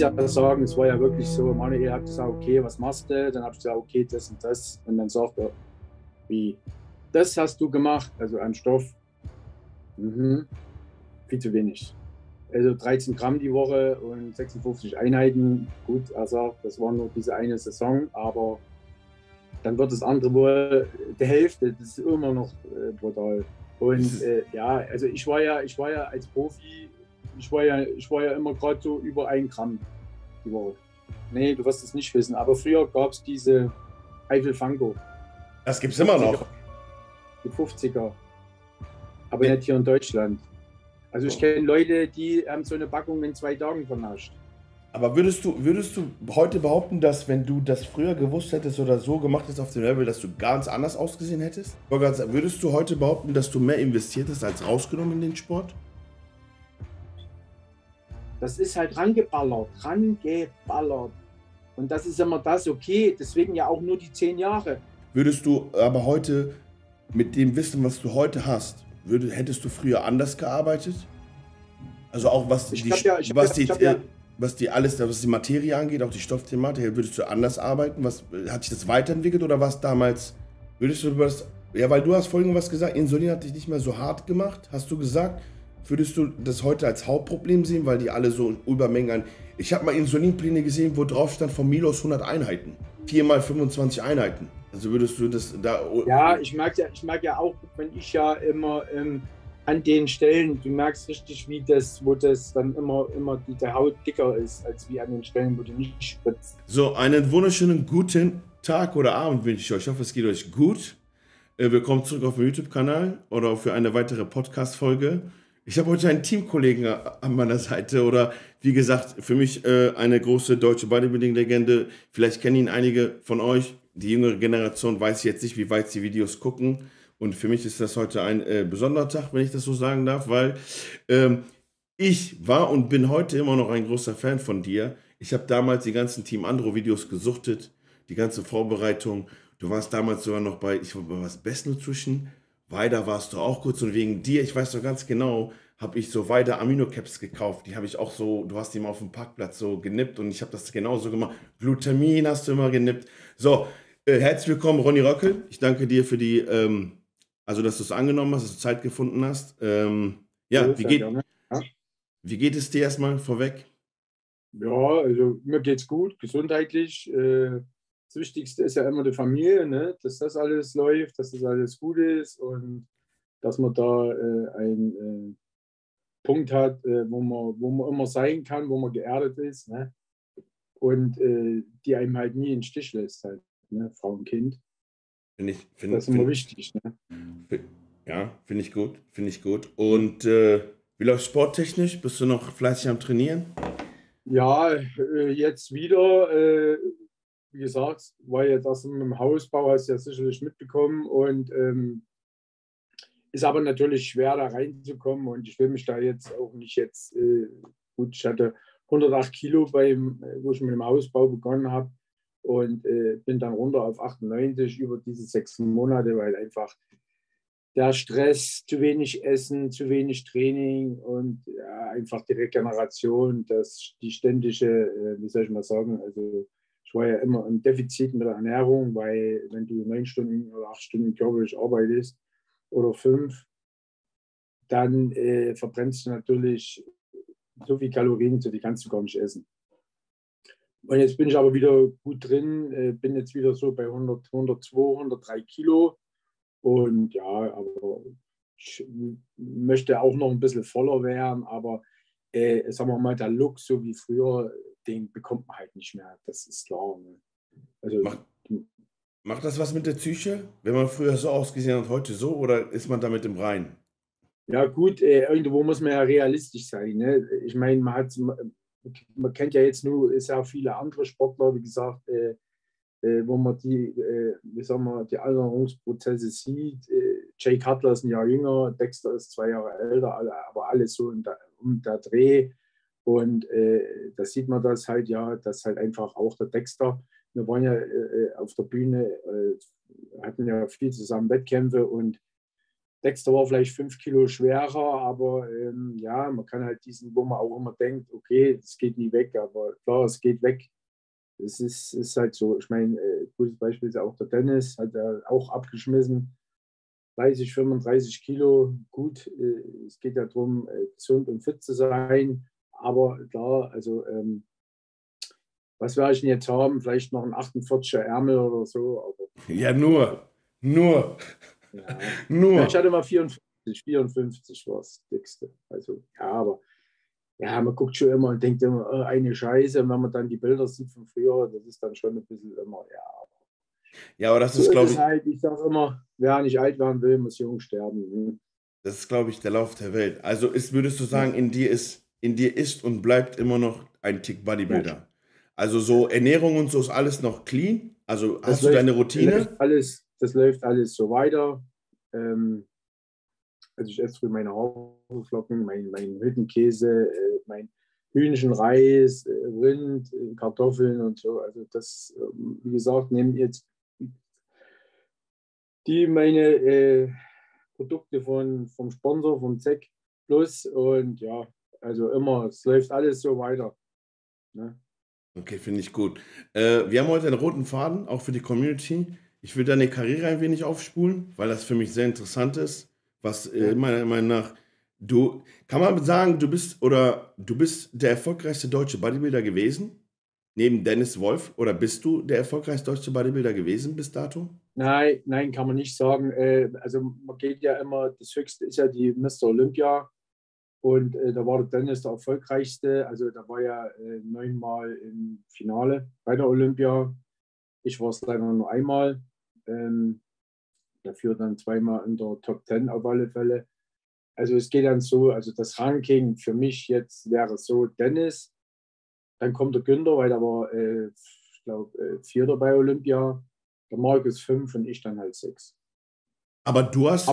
kannst ja sagen, es war ja wirklich so, Manuel hat gesagt, okay, was machst du? Dann habe ich gesagt, okay, das und das. Und dann sagt er, wie, das hast du gemacht, also an Stoff, viel zu wenig. Also 13 Gramm die Woche und 56 Einheiten. Gut, er sagt, das war nur diese eine Saison, aber dann wird das andere wohl die Hälfte, das ist immer noch brutal. Und ja, also ich war ja als Profi, ich war ja immer gerade so über 1 Gramm die Woche. Nee, du wirst es nicht wissen, aber früher gab es diese Eifel-Fango. Das gibt es immer noch. Die 50er. Aber nicht hier in Deutschland. Also ich kenne Leute, die haben so eine Packung in 2 Tagen vernascht. Aber würdest du heute behaupten, dass wenn du das früher gewusst hättest oder so gemacht hättest auf dem Level, dass du ganz anders ausgesehen hättest? Würdest du heute behaupten, dass du mehr investiert hast als rausgenommen in den Sport? Das ist halt rangeballert. Und das ist immer das, okay, deswegen ja auch nur die 10 Jahre. Würdest du aber heute, mit dem Wissen, was du heute hast, hättest du früher anders gearbeitet? Also auch was die Materie angeht, auch die Stoffthematik, würdest du anders arbeiten? Hat sich das weiterentwickelt oder was damals? Ja, weil du hast vorhin was gesagt, Insulin hat dich nicht mehr so hart gemacht, hast du gesagt. Würdest du das heute als Hauptproblem sehen, weil die alle so Übermengen an... Ich habe mal Insulinpläne gesehen, wo drauf stand von Milos 100 Einheiten. 4 mal 25 Einheiten. Also würdest du das da... Ja, ich merke ja auch, wenn ich ja immer an den Stellen, du merkst richtig, wie das, wo das dann immer die Haut dicker ist, als wie an den Stellen, wo du nicht spritzt. So, einen wunderschönen guten Tag oder Abend wünsche ich euch. Ich hoffe, es geht euch gut. Willkommen zurück auf dem YouTube-Kanal oder für eine weitere Podcast-Folge. Ich habe heute einen Teamkollegen an meiner Seite oder wie gesagt, für mich eine große deutsche Bodybuilding-Legende. Vielleicht kennen ihn einige von euch. Die jüngere Generation weiß jetzt nicht, wie weit sie Videos gucken. Und für mich ist das heute ein besonderer Tag, wenn ich das so sagen darf, weil ich war und bin heute immer noch ein großer Fan von dir. Ich habe damals die ganzen Team Andro Videos gesuchtet, die ganze Vorbereitung. Du warst damals sogar noch bei, ich war bei was Best Nutrition. Weider warst du auch kurz und wegen dir, ich weiß noch ganz genau, habe ich so Weider Amino-Caps gekauft. Die habe ich auch so, du hast die mal auf dem Parkplatz so genippt und ich habe das genauso gemacht. Glutamin hast du immer genippt. So, herzlich willkommen, Ronny Rockel. Ich danke dir für die, dass du es angenommen hast, dass du Zeit gefunden hast. Ja, wie geht es dir erstmal vorweg? Ja, also mir geht's gut, gesundheitlich. Das Wichtigste ist ja immer die Familie, ne? Dass das alles läuft, dass das alles gut ist und dass man da einen Punkt hat, wo man immer sein kann, wo man geerdet ist, ne? Und die einem halt nie in den Stich lässt, halt, ne? Frau und Kind. Das ist immer wichtig. Ne? Finde ich gut. Und wie läuft sporttechnisch? Bist du noch fleißig am Trainieren? Ja, jetzt wieder. Wie gesagt, war ja das mit dem Hausbau, hast du ja sicherlich mitbekommen und ist aber natürlich schwer da reinzukommen und ich will mich da jetzt auch nicht jetzt, gut, ich hatte 108 Kilo, wo ich mit dem Hausbau begonnen habe und bin dann runter auf 98 über diese 6 Monate, weil einfach der Stress, zu wenig Essen, zu wenig Training und ja, einfach die Regeneration, die ständige, wie soll ich mal sagen, also ich war ja immer im Defizit mit der Ernährung, weil wenn du 9 Stunden oder 8 Stunden körperlich arbeitest oder 5, dann verbrennst du natürlich so viel Kalorien, die kannst du gar nicht essen. Und jetzt bin ich aber wieder gut drin, bin jetzt wieder so bei 100, 102, 103 Kilo. Und ja, aber ich möchte auch noch ein bisschen voller werden, aber sagen wir mal, der Look, so wie früher, den bekommt man halt nicht mehr, das ist klar. Also, macht das was mit der Psyche, wenn man früher so ausgesehen hat, heute so, oder ist man damit im Reinen? Ja gut, irgendwo muss man ja realistisch sein. Ne? Ich meine, man kennt ja jetzt nur sehr viele andere Sportler, wie gesagt, wo man die Alterungsprozesse sieht. Jay Cutler ist ein Jahr jünger, Dexter ist 2 Jahre älter, aber alles so um der Dreh. Und da sieht man das halt, ja, dass halt einfach auch der Dexter, wir waren ja auf der Bühne, hatten ja viel zusammen Wettkämpfe und Dexter war vielleicht 5 Kilo schwerer, aber ja, man kann halt diesen, wo man auch immer denkt, okay, das geht nie weg, aber klar, es geht weg. Das ist halt so. Ich meine, gutes Beispiel ist auch der Dennis, hat er auch abgeschmissen. 30, 35 Kilo, gut, es geht ja darum, gesund und fit zu sein, aber klar, also was werde ich denn jetzt haben? Vielleicht noch ein 48er Ärmel oder so. Aber ja, nur. Ja. Nur. Ich hatte mal 54 war das dickste. Also, ja, aber ja, man guckt schon immer und denkt immer, oh, eine Scheiße. Und wenn man dann die Bilder sieht von früher, das ist dann schon ein bisschen immer, ja. Ja, aber das so ist, glaube ich. Halt, ich sage immer, wer nicht alt werden will, muss jung sterben. Mhm. Das ist, glaube ich, der Lauf der Welt. Also ist, würdest du sagen, in dir ist und bleibt immer noch ein Tick Bodybuilder. Ja. Also so Ernährung und so ist alles noch clean? Also das hast läuft, du deine Routine? Das läuft alles so weiter. Also ich esse früh meine Haferflocken, meinen Hüttenkäse, mein Hühnchenreis, Rind, Kartoffeln und so. Also das, wie gesagt, nehmen jetzt meine Produkte vom Sponsor, vom ZEC Plus. Und ja, also immer, es läuft alles so weiter. Ne? Okay, finde ich gut. Wir haben heute einen roten Faden, auch für die Community. Ich will deine Karriere ein wenig aufspulen, weil das für mich sehr interessant ist. Was meiner Meinung nach, kann man sagen, du bist der erfolgreichste deutsche Bodybuilder gewesen? Neben Dennis Wolf? Oder bist du der erfolgreichste deutsche Bodybuilder gewesen bis dato? Nein, kann man nicht sagen. Also man geht ja immer, das Höchste ist ja die Mr. Olympia. Und da war Dennis der erfolgreichste, also da war ja 9-mal im Finale bei der Olympia. Ich war es leider nur einmal, dafür dann 2-mal in der Top 10 auf alle Fälle. Also es geht dann so, also das Ranking für mich jetzt wäre so Dennis, dann kommt der Günther, weil der war, ich glaube, 4. bei Olympia, der Markus 5 und ich dann halt 6. Aber du hast...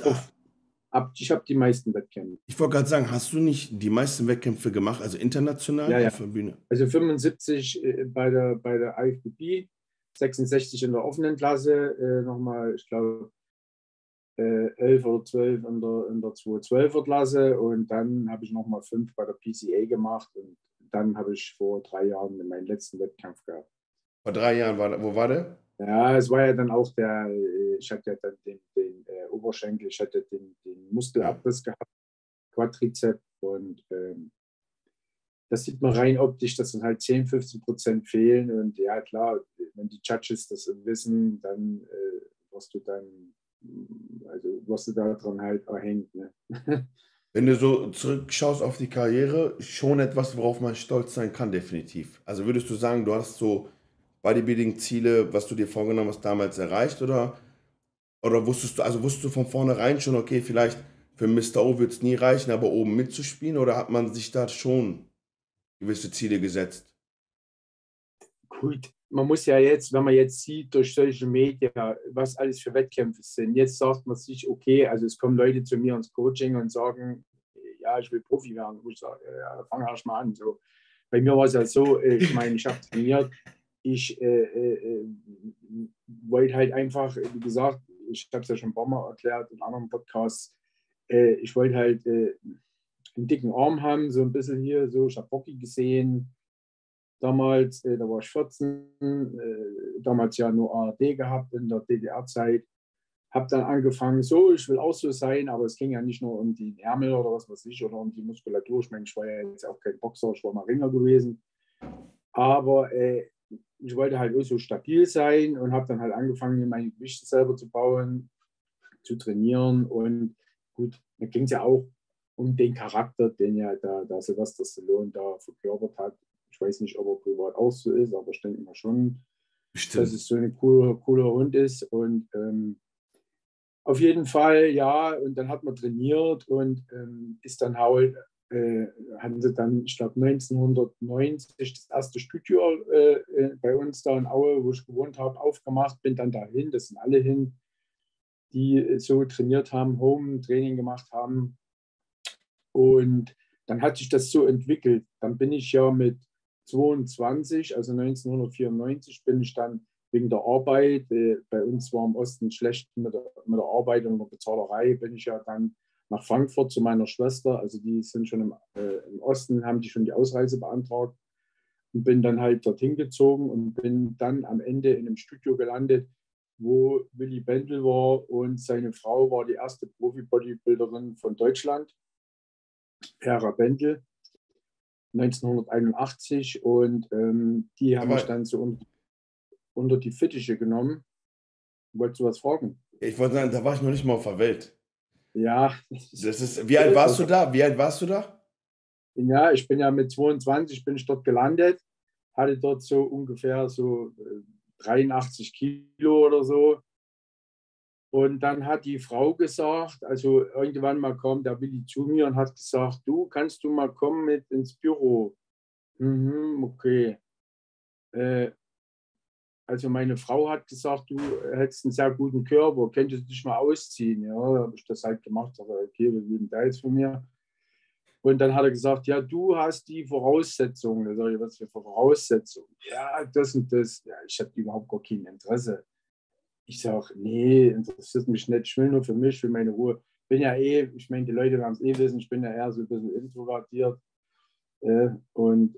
Ich habe die meisten Wettkämpfe. Ich wollte gerade sagen, hast du nicht die meisten Wettkämpfe gemacht, also international auf der Bühne? Also 75 bei der IFBB, 66 in der offenen Klasse, nochmal, ich glaube, 11 oder 12 in der 212er Klasse und dann habe ich nochmal 5 bei der PCA gemacht und dann habe ich vor 3 Jahren meinen letzten Wettkampf gehabt. Vor 3 Jahren, wo war der? Ja, es war ja dann auch ich hatte ja dann den Oberschenkel, ich hatte den Muskelabriss gehabt, Quadrizeps und das sieht man rein optisch, dass dann halt 10-15% fehlen und ja klar, wenn die Judges das wissen, dann wirst du daran halt erhängt. Ne? Wenn du so zurückschaust auf die Karriere, schon etwas, worauf man stolz sein kann, definitiv. Also würdest du sagen, du hast so Bodybuilding-Ziele, was du dir vorgenommen hast, damals erreicht? Oder wusstest du von vornherein schon, okay, vielleicht für Mr. O wird es nie reichen, aber oben mitzuspielen? Oder hat man sich da schon gewisse Ziele gesetzt? Gut, man muss ja jetzt, wenn man jetzt sieht durch Social Media, was alles für Wettkämpfe sind, jetzt sagt man sich, okay, also es kommen Leute zu mir ins Coaching und sagen, ja, ich will Profi werden. Ich sage, ja, fang erst mal an. So. Bei mir war es ja so, ich meine, ich habe trainiert. Ich wollte halt einfach, wie gesagt, ich habe es ja schon ein paar Mal erklärt in anderen Podcasts, ich wollte halt einen dicken Arm haben, so ein bisschen hier, so, ich habe Rocky gesehen, damals, da war ich 14, damals ja nur ARD gehabt in der DDR-Zeit, habe dann angefangen, so, ich will auch so sein, aber es ging ja nicht nur um die Ärmel oder was weiß ich, oder um die Muskulatur, ich meine, ich war ja jetzt auch kein Boxer, ich war mal Ringer gewesen, aber ich wollte halt so stabil sein und habe dann halt angefangen, meine Gewichte selber zu bauen, zu trainieren. Und gut, da ging es ja auch um den Charakter, den ja da Sylvester Stallone da verkörpert hat. Ich weiß nicht, ob er privat auch so ist, aber ich denke mal schon, bestimmt, dass es so ein cooler Hund ist. Und auf jeden Fall, ja, und dann hat man trainiert und ist dann halt... hatten sie dann, ich glaube, 1990 das erste Studio bei uns da in Aue, wo ich gewohnt habe, aufgemacht, bin dann dahin, das sind alle hin, die so trainiert haben, Home-Training gemacht haben und dann hat sich das so entwickelt. Dann bin ich ja mit 22, also 1994, bin ich dann wegen der Arbeit. Bei uns war im Osten schlecht mit der Arbeit und der Bezahlerei. Bin ich ja dann nach Frankfurt zu meiner Schwester. Also die sind schon im Osten, haben die schon die Ausreise beantragt. Und bin dann halt dorthin gezogen und bin dann am Ende in einem Studio gelandet, wo Willy Bendel war und seine Frau war die erste Profi-Bodybuilderin von Deutschland, Hera Bendel, 1981. Und die haben mich dann so unter die Fittiche genommen. Wolltest du was fragen? Ich wollte sagen, da war ich noch nicht mal auf der Welt. Ja. Wie alt warst du da? Wie alt warst du da? Ja, ich bin ja mit 22 bin ich dort gelandet, hatte dort so ungefähr so 83 Kilo oder so. Und dann hat die Frau gesagt, also irgendwann mal kam der Willi zu mir und hat gesagt, du, kannst du mal kommen mit ins Büro? Okay. Also meine Frau hat gesagt, du hättest einen sehr guten Körper, könntest dich mal ausziehen. Ja, habe ich das halt gemacht, aber okay, wir lieben da jetzt von mir. Und dann hat er gesagt, ja, du hast die Voraussetzungen. Da sage ich, was für Voraussetzungen? Ja, das und das. Ja, ich habe überhaupt gar kein Interesse. Ich sage, nee, interessiert mich nicht. Ich will nur für mich, für meine Ruhe. Bin ja eh, ich meine, die Leute werden es eh wissen, ich bin ja eher so ein bisschen introvertiert. Und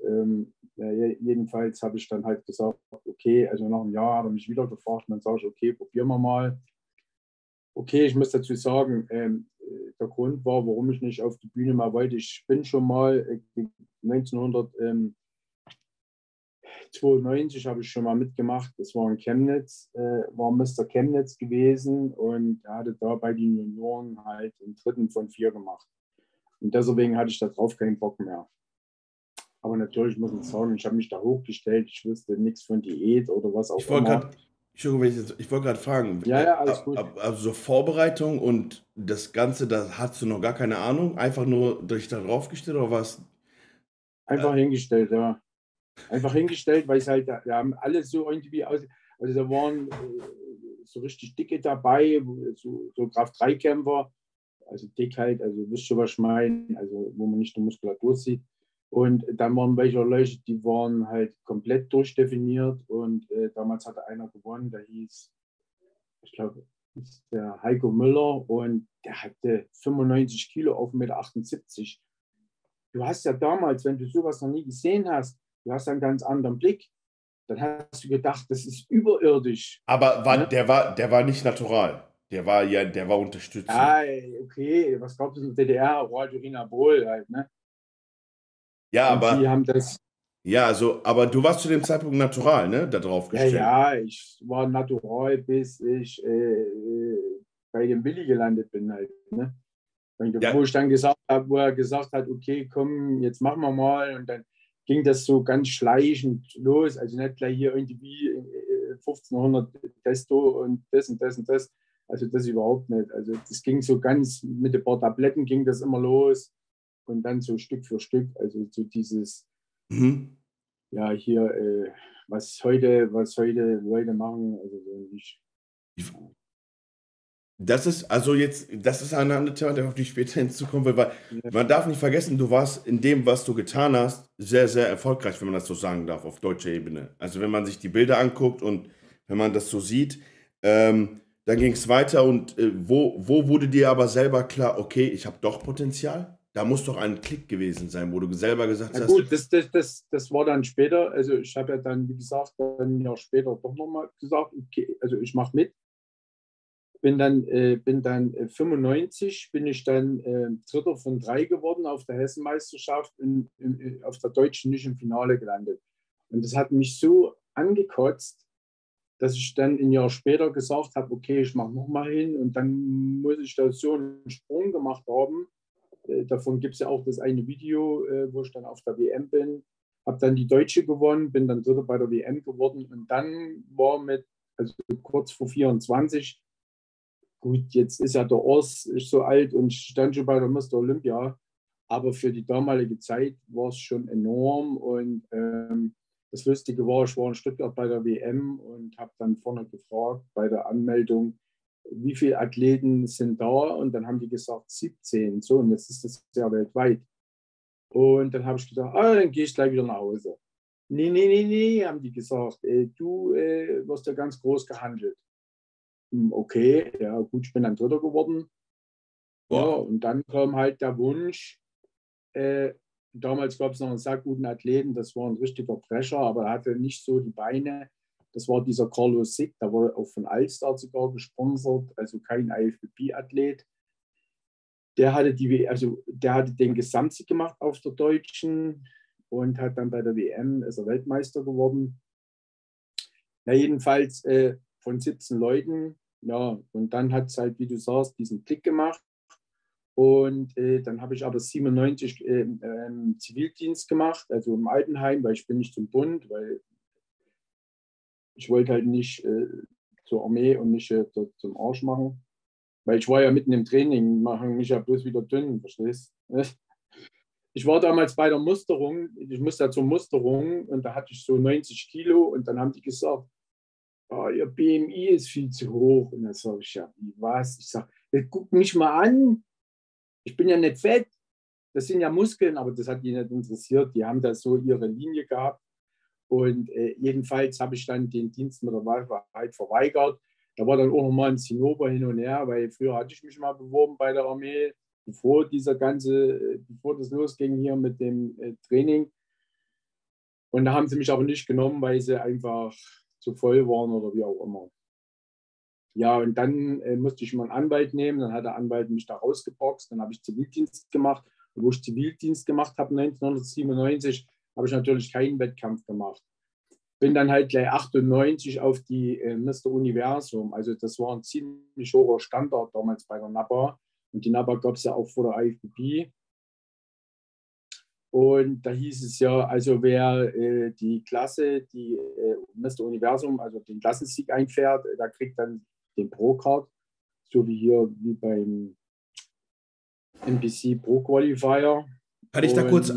ja, jedenfalls habe ich dann halt gesagt, okay, also nach einem Jahr hat er mich wieder gefragt. Und dann sage ich, okay, probieren wir mal. Okay, ich muss dazu sagen, der Grund war, warum ich nicht auf die Bühne mal wollte. Ich bin schon mal 1992 habe ich schon mal mitgemacht. Das war in Chemnitz, war Mr. Chemnitz gewesen und er hatte da bei den Junioren halt den 3. von 4 gemacht. Und deswegen hatte ich da drauf keinen Bock mehr. Aber natürlich muss ich sagen, ich habe mich da hochgestellt. Ich wusste nichts von Diät oder was auch immer. Ich wollte gerade fragen, ja, alles gut. Also Vorbereitung und das Ganze, da hast du noch gar keine Ahnung, einfach nur dich da draufgestellt oder was? Einfach hingestellt, ja. Einfach hingestellt, weil es halt, da haben alle so irgendwie aus, also da waren so richtig dicke dabei, so Kraft-3-Kämpfer, also dick halt, also wisst ihr, was ich meine, also wo man nicht die Muskulatur sieht. Und dann waren welche Leute, die waren halt komplett durchdefiniert. Und damals hatte einer gewonnen, der hieß, ich glaube, der Heiko Müller. Und der hatte 95 Kilo auf 1,78 Meter. Du hast ja damals, wenn du sowas noch nie gesehen hast, du hast einen ganz anderen Blick. Dann hast du gedacht, das ist überirdisch. Aber war, ne? der war nicht natural. Der war Unterstützung. Ah, okay. Was glaubst du in der DDR? Roaldurina Bohl halt, ne? Ja, aber die haben das. Ja, also, aber du warst zu dem Zeitpunkt natural, ne? Da drauf gestellt. Ja, ich war natural, bis ich bei dem Willi gelandet bin halt, ne? Und ja. Wo ich dann gesagt habe, wo er gesagt hat, okay, komm, jetzt machen wir mal. Und dann ging das so ganz schleichend los. Also nicht gleich hier irgendwie 1500 Testo und das und das und das. Also das überhaupt nicht. Also das ging so ganz, mit ein paar Tabletten ging das immer los. Und dann so Stück für Stück, also so dieses, ja, hier, was heute Leute machen, also so nicht. Das ist, also jetzt, das ist eine andere Thema, der auf die später hinzukommen will, weil ja. Man darf nicht vergessen, du warst in dem, was du getan hast, sehr, sehr erfolgreich, wenn man das so sagen darf, auf deutscher Ebene. Also wenn man sich die Bilder anguckt und wenn man das so sieht, dann ging es weiter und wo wurde dir aber selber klar, okay, ich habe doch Potenzial? Da muss doch ein Klick gewesen sein, wo du selber gesagt hast. Gut, das war dann später. Also ich habe ja dann, wie gesagt, ein Jahr später doch nochmal gesagt, okay, also ich mache mit. Bin dann 95, bin ich dann 3. von 3 geworden auf der Hessenmeisterschaft und auf der Deutschen nicht im Finale gelandet. Und das hat mich so angekotzt, dass ich dann ein Jahr später gesagt habe, okay, ich mache nochmal hin und dann muss ich da so einen Sprung gemacht haben. Davon gibt es ja auch das eine Video, wo ich dann auf der WM bin, habe dann die Deutsche gewonnen, bin dann 3. bei der WM geworden und dann war mit, also kurz vor 24, gut, jetzt ist ja der Urs so alt und stand schon bei der Mr. Olympia, aber für die damalige Zeit war es schon enorm und das Lustige war, ich war in Stuttgart bei der WM und habe dann vorne gefragt bei der Anmeldung, wie viele Athleten sind da? Und dann haben die gesagt, 17. So, und jetzt ist das ja weltweit. Und dann habe ich gedacht, dann gehe ich gleich wieder nach Hause. Nee, nee, nee, nee, haben die gesagt. Du wirst ja ganz groß gehandelt. Okay, ja gut, ich bin dann Dritter geworden. Ja, und dann kam halt der Wunsch, damals gab es noch einen sehr guten Athleten, das war ein richtiger Brecher, aber er hatte nicht so die Beine. Das war dieser Carlos Sick, der wurde auch von Allstar sogar gesponsert, also kein IFBB-Athlet. Der hatte den Gesamtsieg gemacht auf der Deutschen und hat dann bei der WM, ist er Weltmeister geworden. Ja, jedenfalls von 17 Leuten. Ja, und dann hat es halt, wie du sagst, diesen Klick gemacht. Und dann habe ich aber 97 Zivildienst gemacht, also im Altenheim, weil ich bin nicht zum Bund, weil ich wollte halt nicht zur Armee und nicht zum Arsch machen. Weil ich war ja mitten im Training, machen mich ja bloß wieder dünn, verstehst du? Ich war damals bei der Musterung, ich musste ja zur Musterung und da hatte ich so 90 Kilo und dann haben die gesagt, oh, ihr BMI ist viel zu hoch. Und dann sage ich, ja, was? Ich sage, guck mich mal an, ich bin ja nicht fett, das sind ja Muskeln, aber das hat die nicht interessiert, die haben da so ihre Linie gehabt. Und jedenfalls habe ich dann den Dienst mit der Wahlfreiheit verweigert. Da war dann auch nochmal ein Zinnober hin und her, weil früher hatte ich mich mal beworben bei der Armee, bevor das losging hier mit dem Training. Und da haben sie mich aber nicht genommen, weil sie einfach zu voll waren oder wie auch immer. Ja, und dann musste ich mal einen Anwalt nehmen, dann hat der Anwalt mich da rausgeboxt, dann habe ich Zivildienst gemacht. Und wo ich Zivildienst gemacht habe, 1997, habe ich natürlich keinen Wettkampf gemacht. Bin dann halt gleich 98 auf die Mr. Universum. Also das war ein ziemlich hoher Standard damals bei der NABBA. Und die NABBA gab es ja auch vor der IFBB. Und da hieß es ja, also wer die Klasse, die Mr. Universum, also den Klassensieg einfährt, da kriegt dann den Pro-Card. So wie hier, wie beim NPC Pro-Qualifier. Kann ich da kurz...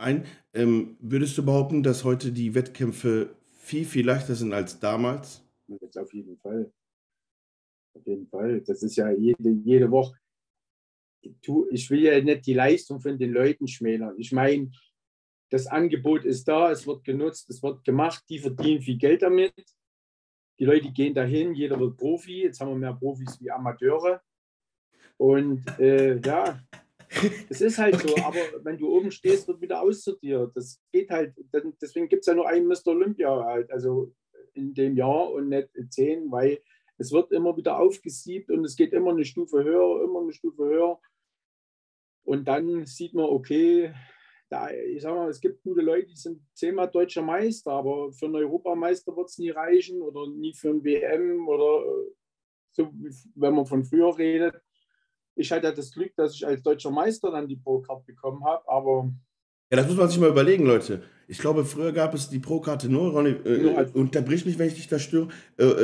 würdest du behaupten, dass heute die Wettkämpfe viel, viel leichter sind als damals? Jetzt auf jeden Fall. Auf jeden Fall. Das ist ja jede Woche. Ich will ja nicht die Leistung von den Leuten schmälern. Ich meine, das Angebot ist da, es wird genutzt, es wird gemacht, die verdienen viel Geld damit. Die Leute gehen dahin, jeder wird Profi. Jetzt haben wir mehr Profis wie Amateure. Und ja... Es ist halt okay. So, aber wenn du oben stehst, wird wieder aussortiert. Das geht halt, deswegen gibt es ja nur einen Mr. Olympia halt, also in dem Jahr und nicht 10, weil es wird immer wieder aufgesiebt und es geht immer eine Stufe höher, immer eine Stufe höher. Und dann sieht man, okay, da, ich sag mal, es gibt gute Leute, die sind 10-mal deutscher Meister, aber für einen Europameister wird es nie reichen oder nie für ein WM oder so, wenn man von früher redet. Ich hatte das Glück, dass ich als deutscher Meister dann die Pro-Card bekommen habe, aber... Ja, das muss man sich mal überlegen, Leute. Ich glaube, früher gab es die Pro-Karte nur, Ronny, unterbrich mich, wenn ich dich da störe,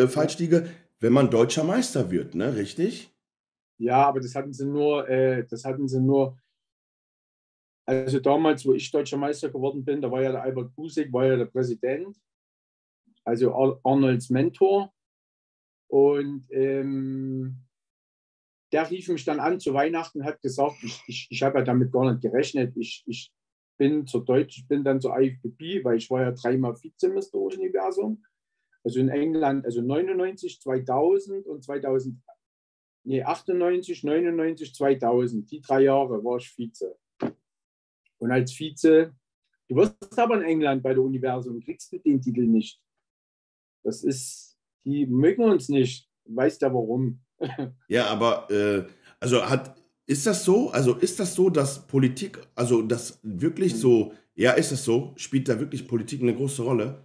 falsch liege, wenn man deutscher Meister wird, ne, richtig? Ja, aber das hatten sie nur... Also damals, wo ich deutscher Meister geworden bin, da war ja der Albert Busek, war ja der Präsident, also Arnolds Mentor und... der rief mich dann an zu Weihnachten und hat gesagt, ich habe ja damit gar nicht gerechnet. Ich bin dann zur IFBB, weil ich war ja 3-mal Vize-Mr. Universum. Also in England, also 99, 2000 und 2000, nee, 98, 99, 2000. Die 3 Jahre war ich Vize. Und als Vize, du wirst aber in England bei der Universum, kriegst du den Titel nicht. Das ist, die mögen uns nicht. Weißt ja warum. Ja, aber ist das so, dass Politik, also das wirklich so, ja, ist das so, spielt da wirklich Politik eine große Rolle?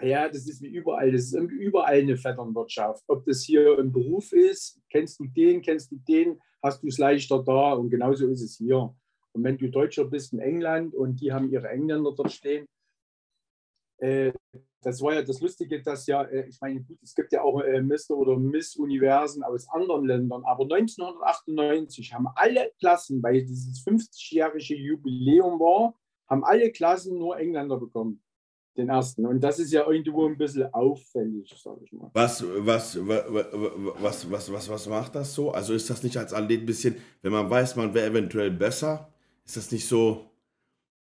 Ja, das ist wie überall, das ist überall eine Vetternwirtschaft. Ob das hier im Beruf ist, kennst du den, hast du es leichter da und genauso ist es hier. Und wenn du Deutscher bist in England und die haben ihre Engländer dort stehen, das war ja das Lustige, dass ja, ich meine, gut, es gibt ja auch Mr. oder Miss Universen aus anderen Ländern, aber 1998 haben alle Klassen, weil dieses 50-jährige Jubiläum war, haben alle Klassen nur Engländer bekommen, den ersten. Und das ist ja irgendwo ein bisschen auffällig, sage ich mal. Was macht das so? Also ist das nicht als Athlet ein bisschen, wenn man weiß, man wäre eventuell besser, ist das nicht so...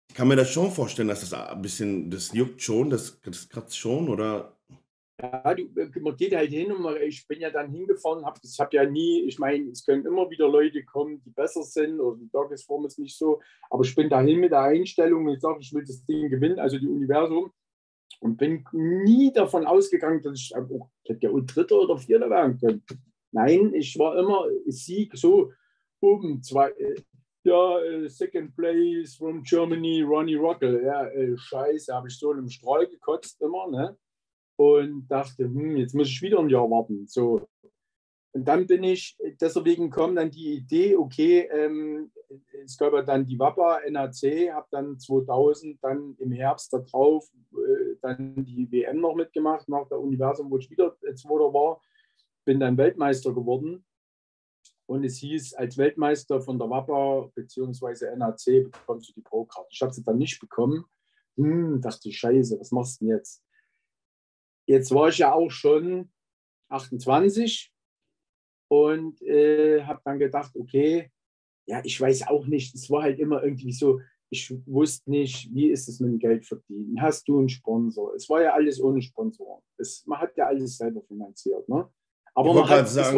Ich kann mir das schon vorstellen, dass das ein bisschen, das juckt schon, das kratzt schon, oder? Ja, man geht halt hin und ich bin ja dann hingefahren, ich habe ja nie, ich meine, es können immer wieder Leute kommen, die besser sind oder die Tagesform ist nicht so, aber ich bin dahin mit der Einstellung und ich sage, ich will das Ding gewinnen, also die Universum, und bin nie davon ausgegangen, dass ich hätte ja Dritter oder Vierter werden können. Nein, ich war immer Sieg, so oben, zwei, ja, second place from Germany, Ronny Rockel, ja, scheiße, habe ich so in einem Strahl gekotzt immer, ne? Und dachte, jetzt muss ich wieder ein Jahr warten. So. Und dann bin ich, deswegen kam dann die Idee, okay, es gab ja dann die NABBA, NAC, habe dann 2000, dann im Herbst darauf, dann die WM noch mitgemacht, nach der Universum, wo ich wieder Zweiter war, bin dann Weltmeister geworden. Und es hieß, als Weltmeister von der NABBA bzw. NAC bekommst du die Pro-Karte. Ich habe sie dann nicht bekommen. Dachte ich, scheiße, was machst du denn jetzt? Jetzt war ich ja auch schon 28 und habe dann gedacht, okay, ja, ich weiß auch nicht, es war halt immer irgendwie so, ich wusste nicht, wie ist es mit dem Geld verdienen, hast du einen Sponsor? Es war ja alles ohne Sponsoren. Man hat ja alles selber finanziert, ne? Aber man hat sagen,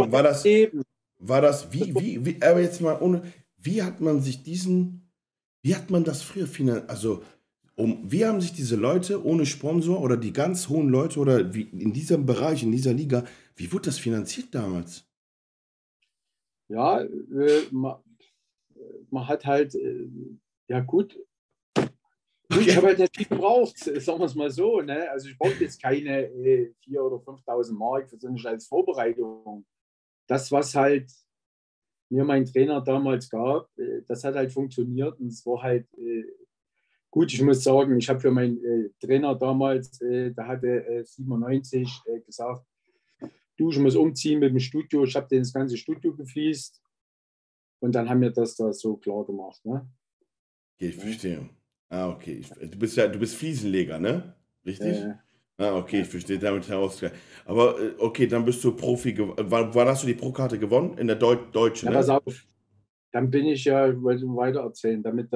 aber jetzt mal ohne, wie hat man sich wie hat man das früher finanziert, also wie haben sich diese Leute ohne Sponsor oder die ganz hohen Leute oder wie in diesem Bereich, in dieser Liga, wie wurde das finanziert damals? Ja, man hat halt, ja gut, ich habe halt nicht viel gebraucht, sagen wir es mal so, ne? Also ich brauche jetzt keine 4.000 oder 5.000 Mark für so eine als Vorbereitung. Das, was halt mir mein Trainer damals gab, das hat halt funktioniert und es war halt... Gut, ich muss sagen, ich habe für meinen Trainer damals, da hatte 97 gesagt, du, ich muss umziehen mit dem Studio. Ich habe denen das ganze Studio gefliest und dann haben wir das da so klar gemacht. Ne? Okay, ich verstehe. Ah, okay. Du bist Fliesenleger, ne? Richtig? Ah, okay, ich verstehe damit heraus. Aber okay, dann bist du Profi geworden. Wann hast du die Pro-Karte gewonnen? In der Deutschen, ne? Ja, pass auf. Dann bin ich ja, wollte ich weiter erzählen, damit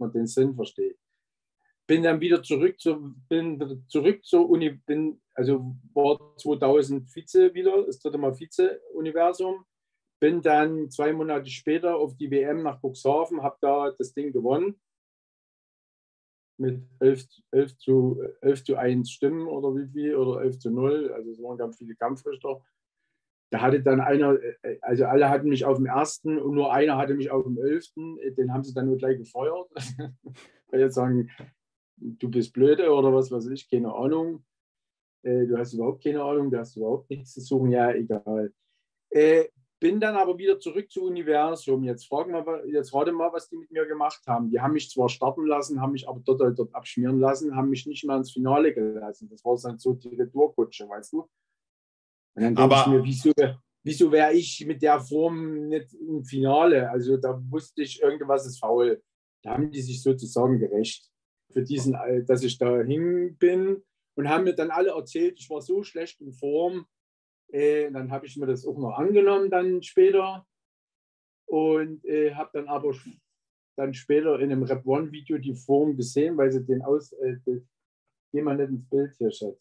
man den Sinn versteht. Bin dann wieder zurück zur Uni, also war 2000 Vize wieder, das dritte Mal Vize-Universum. Bin dann 2 Monate später auf die WM nach Cuxhaven, habe da das Ding gewonnen. Mit 11 zu 1 Stimmen oder wie viel, oder 11 zu 0, also es waren ganz viele Kampfrichter. Da hatte dann einer, also alle hatten mich auf dem 1. und nur einer hatte mich auf dem 11. Den haben sie dann nur gleich gefeuert. Weil jetzt sagen, du bist blöde oder was weiß ich, keine Ahnung. Du hast überhaupt keine Ahnung, du hast überhaupt nichts zu suchen, ja, egal. Bin dann aber wieder zurück zu Universum. Jetzt rate mal, was die mit mir gemacht haben. Die haben mich zwar starten lassen, haben mich aber dort abschmieren lassen, haben mich nicht mal ins Finale gelassen. Das war dann so die Retourkutsche, weißt du? Und dann denke ich mir, wieso wäre ich mit der Form nicht im Finale? Also da wusste ich, irgendwas ist faul. Da haben die sich sozusagen gerecht für diesen, dass ich da hin bin, und haben mir dann alle erzählt, ich war so schlecht in Form. Dann habe ich mir das auch noch angenommen dann später und habe dann aber dann später in einem Rap One Video die Form gesehen, weil sie den gehen wir nicht ins Bild hier, Schatz.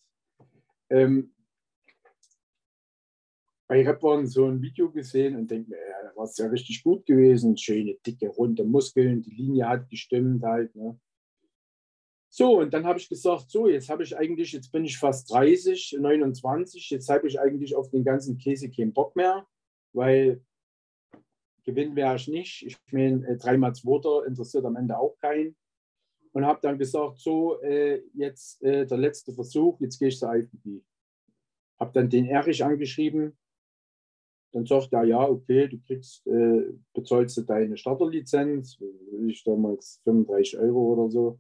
Ich habe dann so ein Video gesehen und denke mir, ja, da war es ja richtig gut gewesen. Schöne, dicke, runde Muskeln, die Linie hat gestimmt halt. Ne? So, und dann habe ich gesagt, so, jetzt bin ich fast 30, 29, jetzt habe ich eigentlich auf den ganzen Käse keinen Bock mehr, weil gewinnen wäre ich nicht. Ich meine, 3x2 interessiert am Ende auch keinen. Und habe dann gesagt, so, jetzt der letzte Versuch, jetzt gehe ich zur IFBB. Habe dann den Erich angeschrieben. Dann sagt er, ja, okay, du kriegst, bezahlst du deine Starterlizenz, ich damals 35 Euro oder so,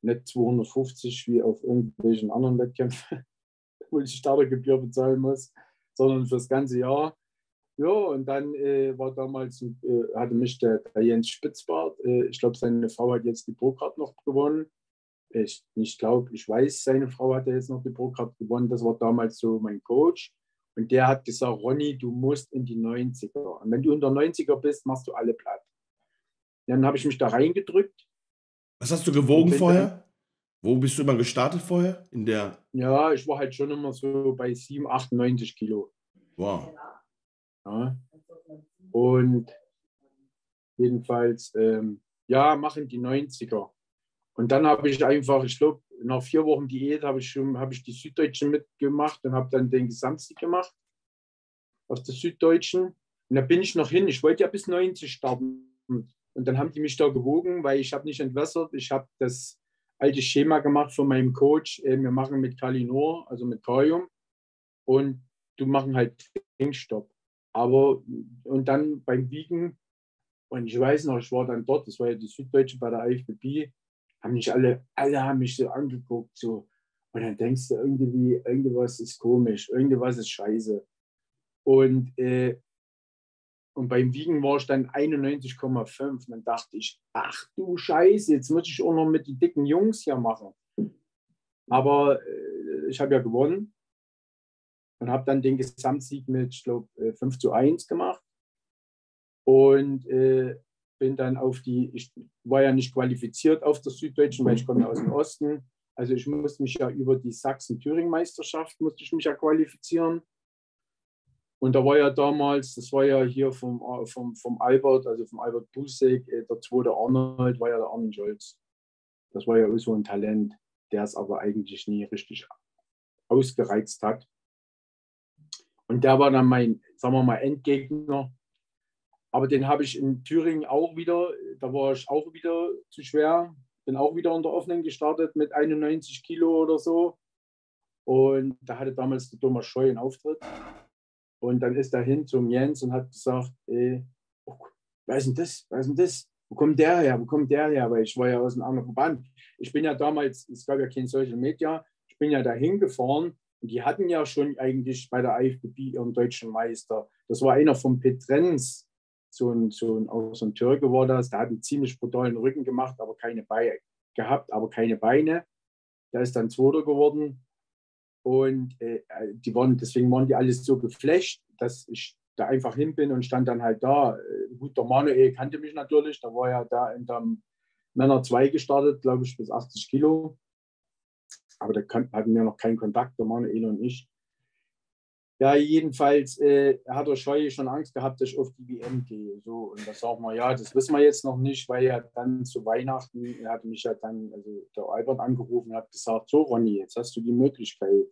nicht 250 wie auf irgendwelchen anderen Wettkämpfen, wo ich Startergebühr bezahlen muss, sondern fürs ganze Jahr. Ja, und dann hatte mich der Jens Spitzbart, ich glaube, seine Frau hat jetzt die Pro-Card noch gewonnen. Ich weiß, seine Frau hat ja jetzt noch die Pro-Card gewonnen, das war damals so mein Coach. Und der hat gesagt, Ronny, du musst in die 90er. Und wenn du unter 90er bist, machst du alle platt. Dann habe ich mich da reingedrückt Was hast du gewogen vorher? Wo bist du immer gestartet vorher? In der? Ja, ich war halt schon immer so bei 7, 98 Kilo. Wow. Ja. Und jedenfalls, ja, machen die 90er. Und dann habe ich einfach, ich glaube, nach 4 Wochen Diät habe ich die Süddeutschen mitgemacht und habe dann den Gesamtsieg gemacht auf der Süddeutschen. Und da bin ich noch hin. Ich wollte ja bis 90 starten. Und dann haben die mich da gewogen, weil ich habe nicht entwässert. Ich habe das alte Schema gemacht von meinem Coach. Wir machen mit Kalinor, also mit Kalium. Und du machen halt Trinkstopp. Aber, und dann beim Wiegen, und ich weiß noch, ich war dann dort, das war ja die Süddeutsche bei der IFBB, haben mich alle haben mich so angeguckt, so. Und dann denkst du irgendwie, irgendwas ist komisch, irgendwas ist scheiße. Und beim Wiegen war ich dann 91,5. Dann dachte ich, ach du Scheiße, jetzt muss ich auch noch mit den dicken Jungs hier machen. Aber ich habe ja gewonnen und habe dann den Gesamtsieg mit, ich glaube, 5:1 gemacht. Und bin dann auf die, ich war ja nicht qualifiziert auf der Süddeutschen, weil ich komme aus dem Osten. Also ich musste mich ja über die Sachsen-Thüringen-Meisterschaft musste ich mich ja qualifizieren. Und da war ja damals, das war ja hier vom Albert, also vom Albert Busek, der zweite Arnold, war ja der Armin Scholz. Das war ja auch so ein Talent, der es aber eigentlich nie richtig ausgereizt hat. Und der war dann mein, sagen wir mal, Endgegner. Aber den habe ich in Thüringen auch wieder, da war ich auch wieder zu schwer. Bin auch wieder unter offenen gestartet mit 91 Kilo oder so. Und da hatte damals der Thomas Scheu einen Auftritt. Und dann ist er hin zum Jens und hat gesagt, was ist denn das? Wo kommt der her? Weil ich war ja aus einem anderen Verband. Ich bin ja damals, es gab ja kein Social Media, ich bin ja da hingefahren und die hatten ja schon eigentlich bei der IFBB ihren deutschen Meister. Das war einer von Petrenz, so ein Türke war das, der hat einen ziemlich brutalen Rücken gemacht, aber keine Beine. Der ist dann Zweiter geworden. Und deswegen waren die alles so geflasht, dass ich da einfach hin bin und stand dann halt da. Gut, der Manuel kannte mich natürlich, da war ja da in der Männer 2 gestartet, glaube ich, bis 80 Kilo. Aber da hatten wir noch keinen Kontakt, der Manuel und ich. Ja, jedenfalls hat der Scheu schon Angst gehabt, dass ich auf die WM gehe. So, und da sagen wir, ja, das wissen wir jetzt noch nicht, weil ja dann zu Weihnachten, er hat mich ja dann, also der Albert angerufen und hat gesagt, so Ronny, jetzt hast du die Möglichkeit.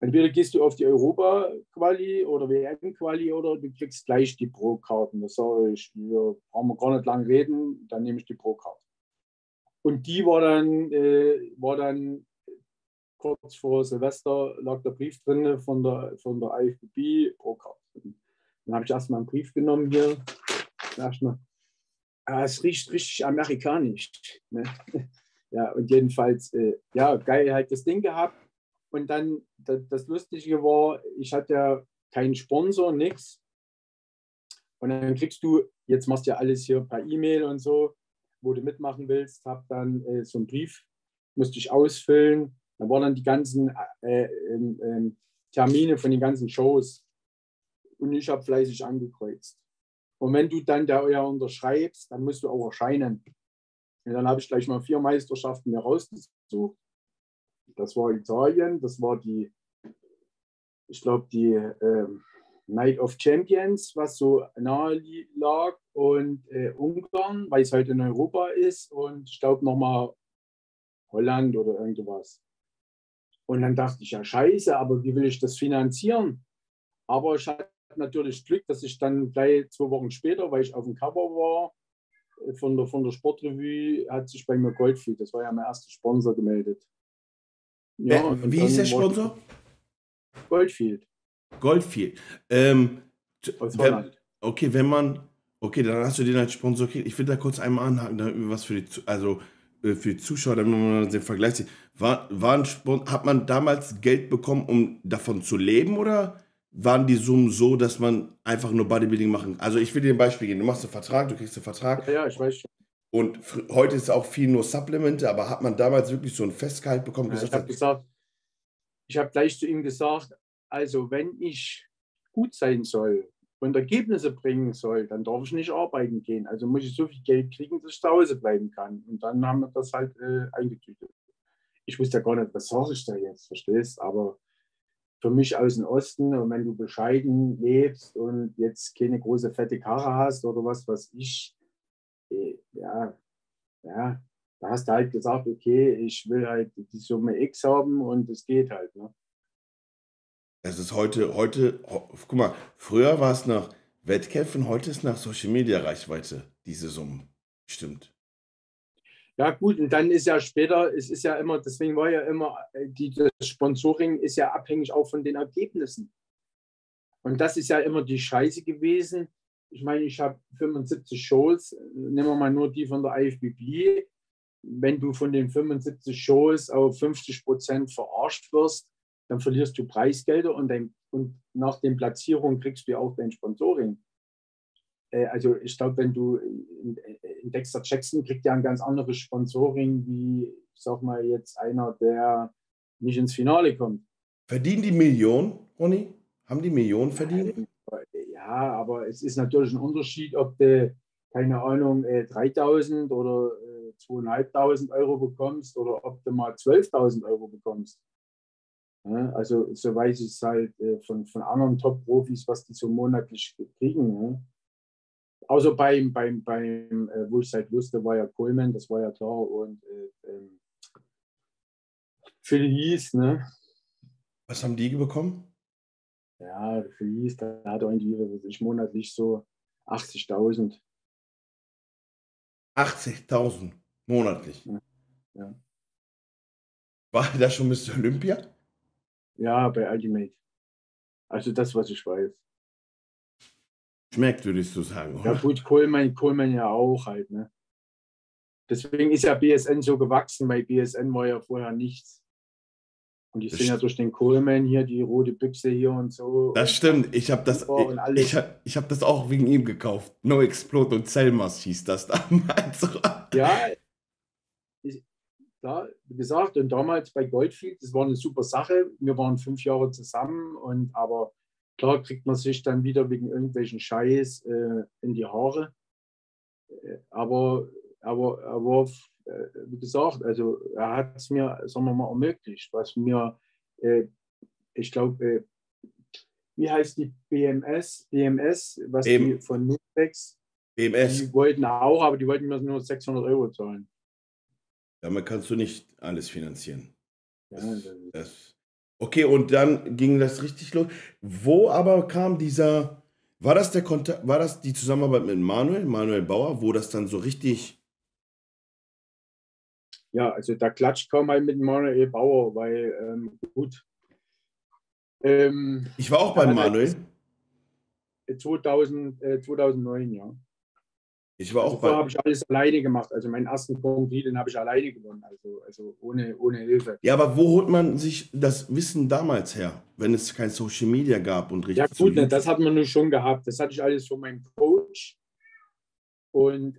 Entweder gehst du auf die Europa-Quali oder WM-Quali oder du kriegst gleich die Pro-Karten. Das sage ich, wir brauchen gar nicht lange reden, dann nehme ich die Pro-Karte. Und die war dann kurz vor Silvester lag der Brief drin von der IFBB Pro-Karte. Dann habe ich erstmal einen Brief genommen hier. Es riecht richtig amerikanisch. Ne? Ja, und jedenfalls, ja, geil, halt das Ding gehabt. Und dann, das Lustige war, ich hatte ja keinen Sponsor, nix. Und dann kriegst du, jetzt machst du ja alles hier per E-Mail und so, wo du mitmachen willst, hab dann so einen Brief, musste ich ausfüllen. Da waren dann die ganzen Termine von den ganzen Shows. Und ich habe fleißig angekreuzt. Und wenn du dann da unterschreibst, dann musst du auch erscheinen. Und dann habe ich gleich mal 4 Meisterschaften mir rausgesucht. Das war Italien, das war die, ich glaube, die Night of Champions, was so nahe lag. Und Ungarn, weil es halt in Europa ist. Und ich glaube nochmal Holland oder irgendwas. Und dann dachte ich, ja scheiße, aber wie will ich das finanzieren? Aber ich hatte natürlich Glück, dass ich dann gleich 2 Wochen später, weil ich auf dem Cover war, von der Sportrevue, hat sich bei mir Goldfield, das war ja mein erster Sponsor, gemeldet. Ja, und wie hieß der Sponsor? Goldfield. Goldfield. Aus Holland. Okay, wenn man, okay, dann hast du den als Sponsor. Okay, ich will da kurz einmal anhaken, da was für die, also für die Zuschauer, damit man den Vergleich sieht, hat man damals Geld bekommen, um davon zu leben, oder waren die Summen so, dass man einfach nur Bodybuilding machen? Also ich will dir ein Beispiel geben, du machst einen Vertrag, du kriegst einen Vertrag. Ja, ich weiß schon. Und heute ist auch viel nur Supplemente, aber hat man damals wirklich so ein Festgehalt bekommen? Ja, ich habe gleich zu ihm gesagt, also wenn ich gut sein soll, und Ergebnisse bringen soll, dann darf ich nicht arbeiten gehen. Also muss ich so viel Geld kriegen, dass ich zu Hause bleiben kann. Und dann haben wir das halt eingetütet. Ich wusste ja gar nicht, was sage ich da jetzt, verstehst? Aber für mich aus dem Osten, und wenn du bescheiden lebst und jetzt keine große fette Karre hast oder was ich, ja, da hast du halt gesagt, okay, ich will halt die Summe X haben und es geht halt, ne? Es ist heute, guck mal, früher war es nach Wettkämpfen, heute ist nach Social Media Reichweite diese Summe, stimmt. Ja gut, und dann ist ja später, es ist ja immer, deswegen war ja immer, das Sponsoring ist ja abhängig auch von den Ergebnissen. Und das ist ja immer die Scheiße gewesen. Ich meine, ich habe 75 Shows, nehmen wir mal nur die von der IFBB. Wenn du von den 75 Shows auf 50% verarscht wirst, dann verlierst du Preisgelder und nach den Platzierungen kriegst du auch dein Sponsoring. Also ich glaube, wenn du in Dexter Jackson kriegt ja ein ganz anderes Sponsoring wie, ich sag mal, jetzt einer, der nicht ins Finale kommt. Verdienen die Millionen, Ronny? Haben die Millionen verdient? Ja, aber es ist natürlich ein Unterschied, ob du, keine Ahnung, 3.000 oder 2.500 Euro bekommst oder ob du mal 12.000 Euro bekommst. Also so weiß ich es halt von anderen Top-Profis, was die so monatlich kriegen. Außer beim wo ich es halt wusste, war ja Coleman, das war ja klar, und Phil Heath, ne? Was haben die bekommen? Ja, Phil Heath, da hat er irgendwie, was weiß ich, monatlich so 80.000. 80.000 monatlich? Ja. War das schon Mr. Olympia? Ja, bei Ultimate. Also das, was ich weiß. Schmeckt, würdest du sagen, oder? Ja gut, Coleman ja auch halt, ne? Deswegen ist ja BSN so gewachsen, weil BSN war ja vorher nichts. Und die sind ja durch den Coleman hier, die rote Büchse hier und so. Das stimmt, ich habe das, ich hab das auch wegen ihm gekauft. No Explode und Selmas hieß das damals. Ja, klar, wie gesagt, und damals bei Goldfield, das war eine super Sache. Wir waren 5 Jahre zusammen, und aber klar kriegt man sich dann wieder wegen irgendwelchen Scheiß in die Haare. Aber wie gesagt, also er hat es mir, sagen wir mal, ermöglicht, was mir, ich glaube, wie heißt die BMS, was die von Nutex, BMS. Die wollten auch, aber die wollten mir nur 600 Euro zahlen. Damit kannst du nicht alles finanzieren. Ja, okay, und dann ging das richtig los. Wo aber kam dieser, war das die Zusammenarbeit mit Manuel Bauer, wo das dann so richtig? Ja, also der Klatsch kam halt mit Manuel Bauer, weil, gut. Ich war auch bei Manuel. 2009, ja. Ich war auch bei. Habe ich alles alleine gemacht. Also meinen ersten Kongress, den habe ich alleine gewonnen. Also ohne Hilfe. Ja, aber wo holt man sich das Wissen damals her, wenn es kein Social Media gab und richtig? Ja gut, ne, das hat man nun schon gehabt. Das hatte ich alles von meinem Coach. Und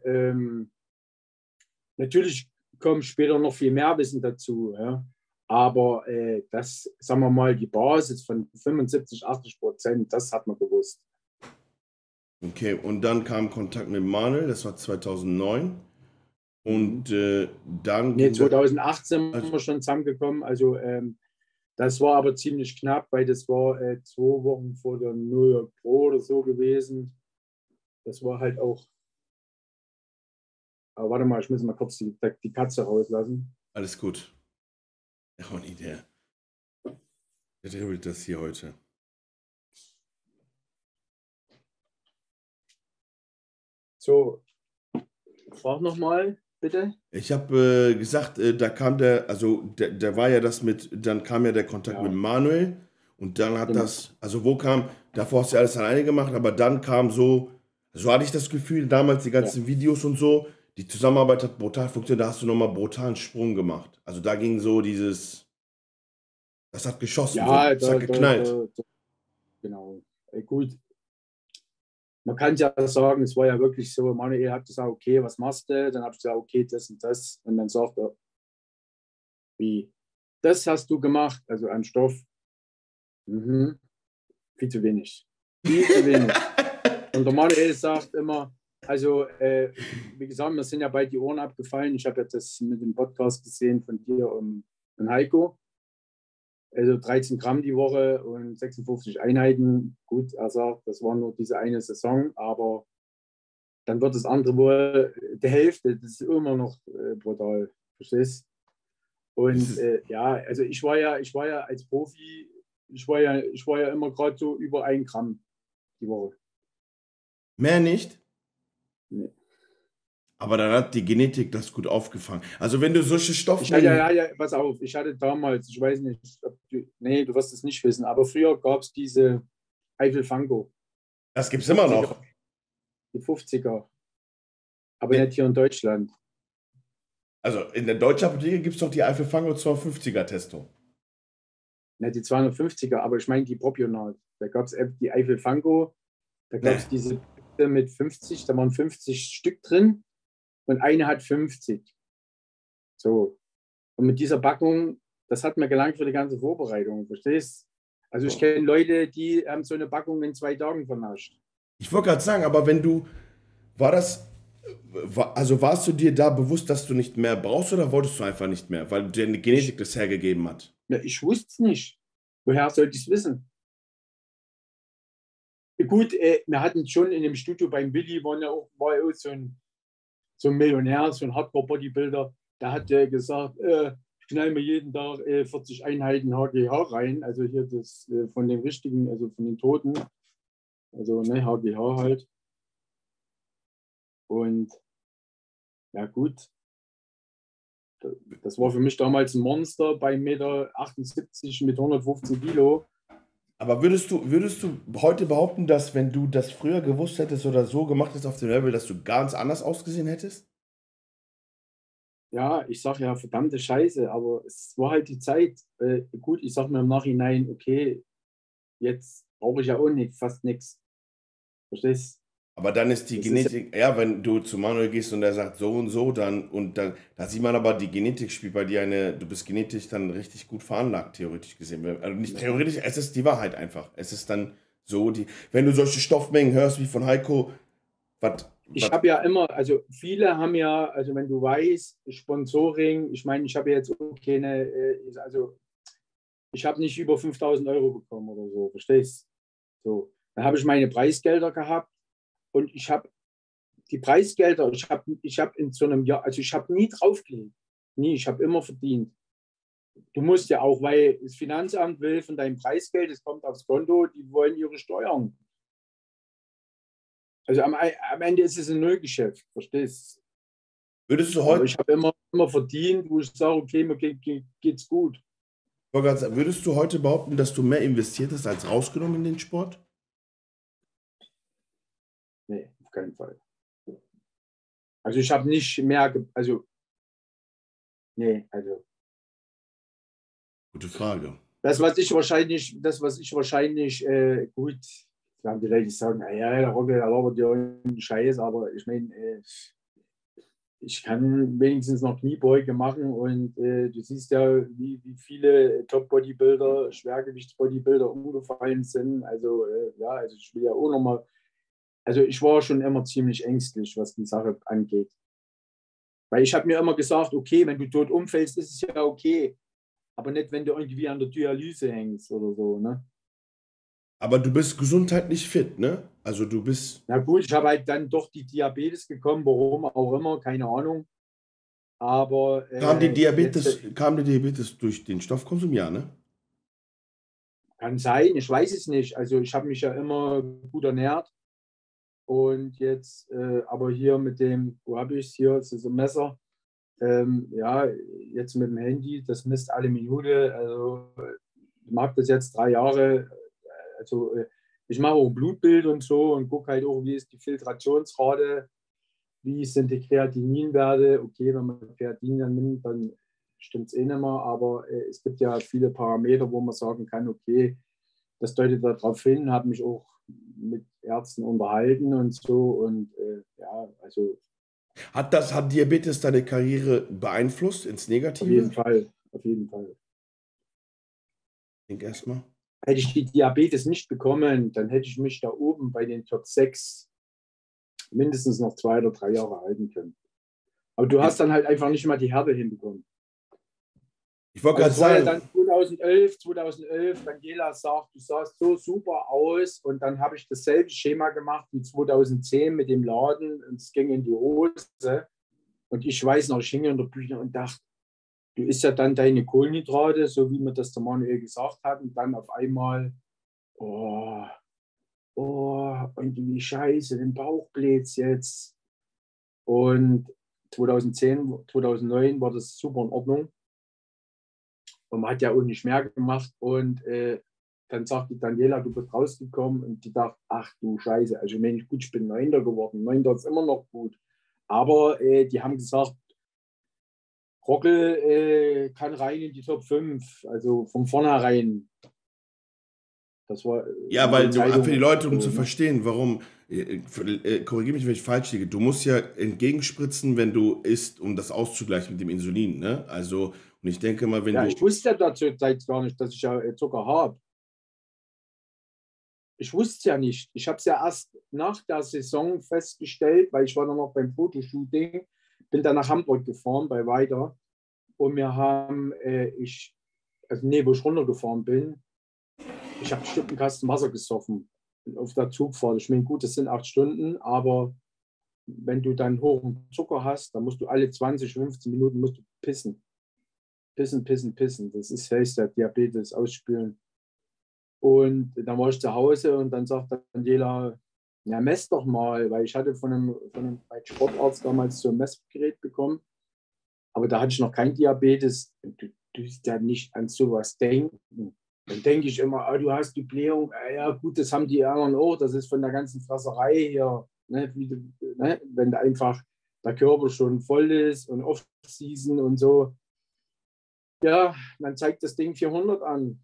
natürlich kommt später noch viel mehr Wissen dazu. Ja? Aber das, sagen wir mal, die Basis von 75, 80%, das hat man gewusst. Okay, und dann kam Kontakt mit Manuel, das war 2009. Und dann... Nee, 2018 sind wir schon zusammengekommen. Also das war aber ziemlich knapp, weil das war 2 Wochen vor der New York Pro oder so gewesen. Das war halt auch... Aber warte mal, ich muss mal kurz die Katze rauslassen. Alles gut. Ronny, der dribbelt das hier heute. So, frag nochmal, bitte. Ich habe gesagt, da kam der, also da war ja das mit, dann kam ja der Kontakt mit Manuel, und dann hat das, also wo kam, davor hast du alles alleine gemacht, aber dann kam so hatte ich das Gefühl, damals die ganzen Videos und so, die Zusammenarbeit hat brutal funktioniert, da hast du nochmal brutalen Sprung gemacht. Also da ging so dieses, das hat geschossen, ja, so, das hat geknallt. Genau, gut. Man kann ja sagen, es war ja wirklich so, Manuel hat gesagt, okay, was machst du? Dann habe ich gesagt, okay, das und das. Und dann sagt er, wie, das hast du gemacht, also an Stoff. Viel zu wenig. Viel zu wenig. Und der Manuel sagt immer, also wie gesagt, mir sind ja bald die Ohren abgefallen. Ich habe ja das mit dem Podcast gesehen von dir und Heiko. Also 13 Gramm die Woche und 56 Einheiten. Gut, er sagt, das war nur diese eine Saison, aber dann wird das andere wohl die Hälfte. Das ist immer noch brutal, verstehst du? Und ja, also ich war ja als Profi, ich war ja immer gerade so über 1 Gramm die Woche. Mehr nicht? Nee. Aber dann hat die Genetik das gut aufgefangen. Also wenn du solche Stoffmengen... Ja, pass auf, ich hatte damals, ich weiß nicht, ob du, nee, du wirst es nicht wissen, aber früher gab es diese Eifel-Fango. Das gibt es immer noch. Die 50er. Aber ja, nicht hier in Deutschland. Also in der deutschen Apotheke gibt es doch die Eifel-Fango 250er-Testo. Na, die 250er, aber ich meine die Propionat. Da gab es die Eifel-Fango, da gab es diese mit 50, da waren 50 Stück drin. Und eine hat 50. So. Und mit dieser Packung, das hat mir gelangt für die ganze Vorbereitung, verstehst du? Also ich kenne Leute, die haben so eine Packung in 2 Tagen vernascht. Ich wollte gerade sagen, aber wenn du, warst du dir da bewusst, dass du nicht mehr brauchst oder wolltest du einfach nicht mehr, weil deine Genetik das hergegeben hat? Ja, ich wusste es nicht. Woher sollte ich es wissen? Gut, wir hatten schon in dem Studio beim Willi, war ja auch so ein Millionär, so ein Hardcore-Bodybuilder, der hat ja gesagt, ich knall mir jeden Tag 40 Einheiten HGH rein, also hier das von den richtigen, also von den Toten, also ne, HGH halt. Und ja gut, das war für mich damals ein Monster bei 1,78 Meter mit 115 Kilo. Aber würdest du heute behaupten, dass wenn du das früher gewusst hättest oder so gemacht hättest auf dem Level, dass du ganz anders ausgesehen hättest? Ja, ich sage ja verdammte Scheiße, aber es war halt die Zeit. Gut, ich sage mir im Nachhinein, okay, jetzt brauche ich ja auch nicht, fast nichts. Verstehst du? Aber dann ist die Genetik, ja, wenn du zu Manuel gehst und er sagt so und so, dann da sieht man aber, die Genetik spielt bei dir du bist genetisch dann richtig gut veranlagt, theoretisch gesehen. Also nicht theoretisch, es ist die Wahrheit einfach. Es ist dann so, wenn du solche Stoffmengen hörst wie von Heiko, was... Ich habe ja immer, also viele haben ja, also wenn du weißt, Sponsoring, ich meine, ich habe jetzt keine, also ich habe nicht über 5.000 € bekommen oder so, verstehst du? So, dann habe ich meine Preisgelder gehabt. Und ich habe die Preisgelder, ich hab in so einem Jahr, also ich habe nie draufgelegt. Nie, ich habe immer verdient. Du musst ja auch, weil das Finanzamt will von deinem Preisgeld, es kommt aufs Konto, die wollen ihre Steuern. Also am Ende ist es ein Nullgeschäft, verstehst du? Würdest du heute... Aber ich habe immer verdient, wo ich sage, okay, mir geht's gut. Würdest du heute behaupten, dass du mehr investiert hast als rausgenommen in den Sport? Nee, auf keinen Fall. Also ich habe nicht mehr, also. Gute Frage. Das, was ich wahrscheinlich, gut, haben die Leute sagen, naja, der Rockel, der labert ja einen Scheiß, aber ich meine, ich kann wenigstens noch Kniebeuge machen und du siehst ja, wie viele Top-Bodybuilder, Schwergewichtsbodybuilder umgefallen sind. Also, ja, also ich will ja auch nochmal. Also ich war schon immer ziemlich ängstlich, was die Sache angeht. Weil ich habe mir immer gesagt, okay, wenn du tot umfällst, ist es ja okay. Aber nicht, wenn du irgendwie an der Dialyse hängst oder so, ne? Aber du bist gesundheitlich fit, ne? Also du bist... Na gut, ich habe halt dann doch die Diabetes bekommen, warum auch immer, keine Ahnung. Aber... Kam die Diabetes durch den Stoffkonsum, ja, ne? Kann sein, ich weiß es nicht. Also ich habe mich ja immer gut ernährt. Und jetzt, aber hier mit dem, wo habe ich es hier, das ist ein Messer, ja, jetzt mit dem Handy, das misst alle Minute, also ich mache das jetzt 3 Jahre, also ich mache auch ein Blutbild und so und gucke halt auch, wie ist die Filtrationsrate, wie sind die Kreatininwerte, okay, wenn man Kreatin dann nimmt, dann stimmt es eh nicht mehr, aber es gibt ja viele Parameter, wo man sagen kann, okay, das deutet darauf hin, habe mich auch mit Ärzten unterhalten und so und ja, also... Hat Diabetes deine Karriere beeinflusst ins Negative? Auf jeden Fall, auf jeden Fall. Denk erstmal. Hätte ich die Diabetes nicht bekommen, dann hätte ich mich da oben bei den Top 6 mindestens noch 2 oder 3 Jahre halten können. Aber du hast dann halt einfach nicht mal die Härte hinbekommen. Ich wollte gerade sagen. Dann 2011, Daniela sagt, du sahst so super aus. Und dann habe ich dasselbe Schema gemacht wie 2010 mit dem Laden. Und es ging in die Hose. Und ich weiß noch, ich hing in der Bühne und dachte, du isst ja dann deine Kohlenhydrate, so wie wir das der Manuel gesagt hat. Und dann auf einmal, und die Scheiße, den Bauch bläht's jetzt. Und 2010, 2009 war das super in Ordnung. Und man hat ja auch nicht mehr gemacht. Und dann sagt die Daniela, du bist rausgekommen. Und die dachte, ach du Scheiße, also Mensch, gut, ich bin 9. geworden. 9. ist immer noch gut. Aber die haben gesagt, Rockel kann rein in die Top 5. Also von vornherein. Das war, ja, weil für die Leute, um zu verstehen, warum, korrigiere mich, wenn ich falsch liege, du musst ja entgegenspritzen, wenn du isst, um das auszugleichen mit dem Insulin, ne? Also, und ich denke mal, wenn ja, du... Ich wusste ja dazu gar nicht, dass ich ja Zucker habe. Ich wusste ja nicht. Ich habe es ja erst nach der Saison festgestellt, weil ich war dann noch beim Fotoshooting, bin dann nach Hamburg gefahren, bei Weiter, und wir haben, wo ich runtergefahren bin, ich habe einen Stückenkasten Wasser gesoffen auf der Zugfahrt. Ich meine, gut, das sind 8 Stunden, aber wenn du dann hohen Zucker hast, dann musst du alle 20, 15 Minuten musst du pissen. Pissen. Das ist heißt ja Diabetes, ausspülen. Und dann war ich zu Hause und dann sagt Daniela, ja, mess doch mal, weil ich hatte von einem Sportarzt damals so ein Messgerät bekommen, aber da hatte ich noch kein Diabetes. Du musst ja nicht an sowas denken. Dann denke ich immer, du hast die Blähung, ja gut, das haben die anderen auch, das ist von der ganzen Fresserei hier, ne? Wenn einfach der Körper schon voll ist und Off-Season und so. Ja, dann zeigt das Ding 400 an.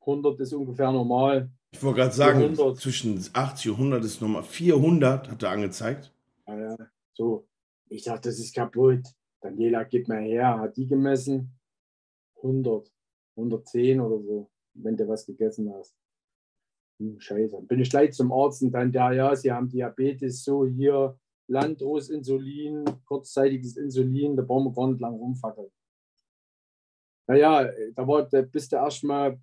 100 ist ungefähr normal. Ich wollte gerade sagen, 400. Zwischen 80 und 100 ist normal. 400 hat er angezeigt. Ja, so. Ich dachte, das ist kaputt. Daniela, gib mal her. Hat die gemessen? 100, 110 oder so, wenn du was gegessen hast. Scheiße. Dann bin ich gleich zum Arzt und dann sie haben Diabetes, so hier, Landros Insulin, kurzzeitiges Insulin, da brauchen wir gar nicht lang rumfackeln. Naja, da bist du erstmal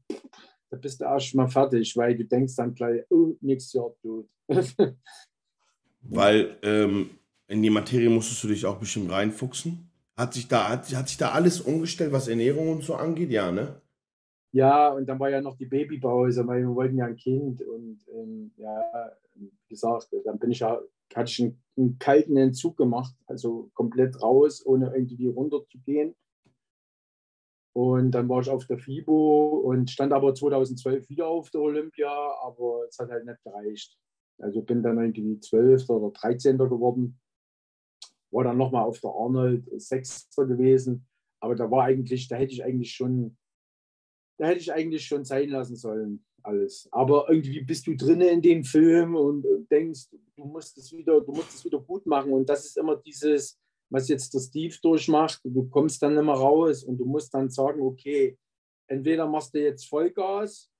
fertig, weil du denkst dann gleich, oh, nix, ja, du. Weil in die Materie musstest du dich auch bestimmt reinfuchsen. Hat sich da alles umgestellt, was Ernährung und so angeht? Ja, ne? Ja, und dann war ja noch die Babypause, weil wir wollten ja ein Kind und wie gesagt, dann hatte ich einen kalten Entzug gemacht, also komplett raus, ohne irgendwie runterzugehen. Und dann war ich auf der FIBO und stand aber 2012 wieder auf der Olympia, aber es hat halt nicht gereicht. Also bin dann irgendwie 12. oder 13. geworden, war dann nochmal auf der Arnold 6. gewesen, aber da hätte ich eigentlich schon sein lassen sollen, alles. Aber irgendwie bist du drin in dem Film und denkst, du musst es wieder gut machen. Und das ist immer dieses, was jetzt der Steve durchmacht, du kommst dann nicht mehr raus und du musst dann sagen, okay, entweder machst du jetzt Vollgas,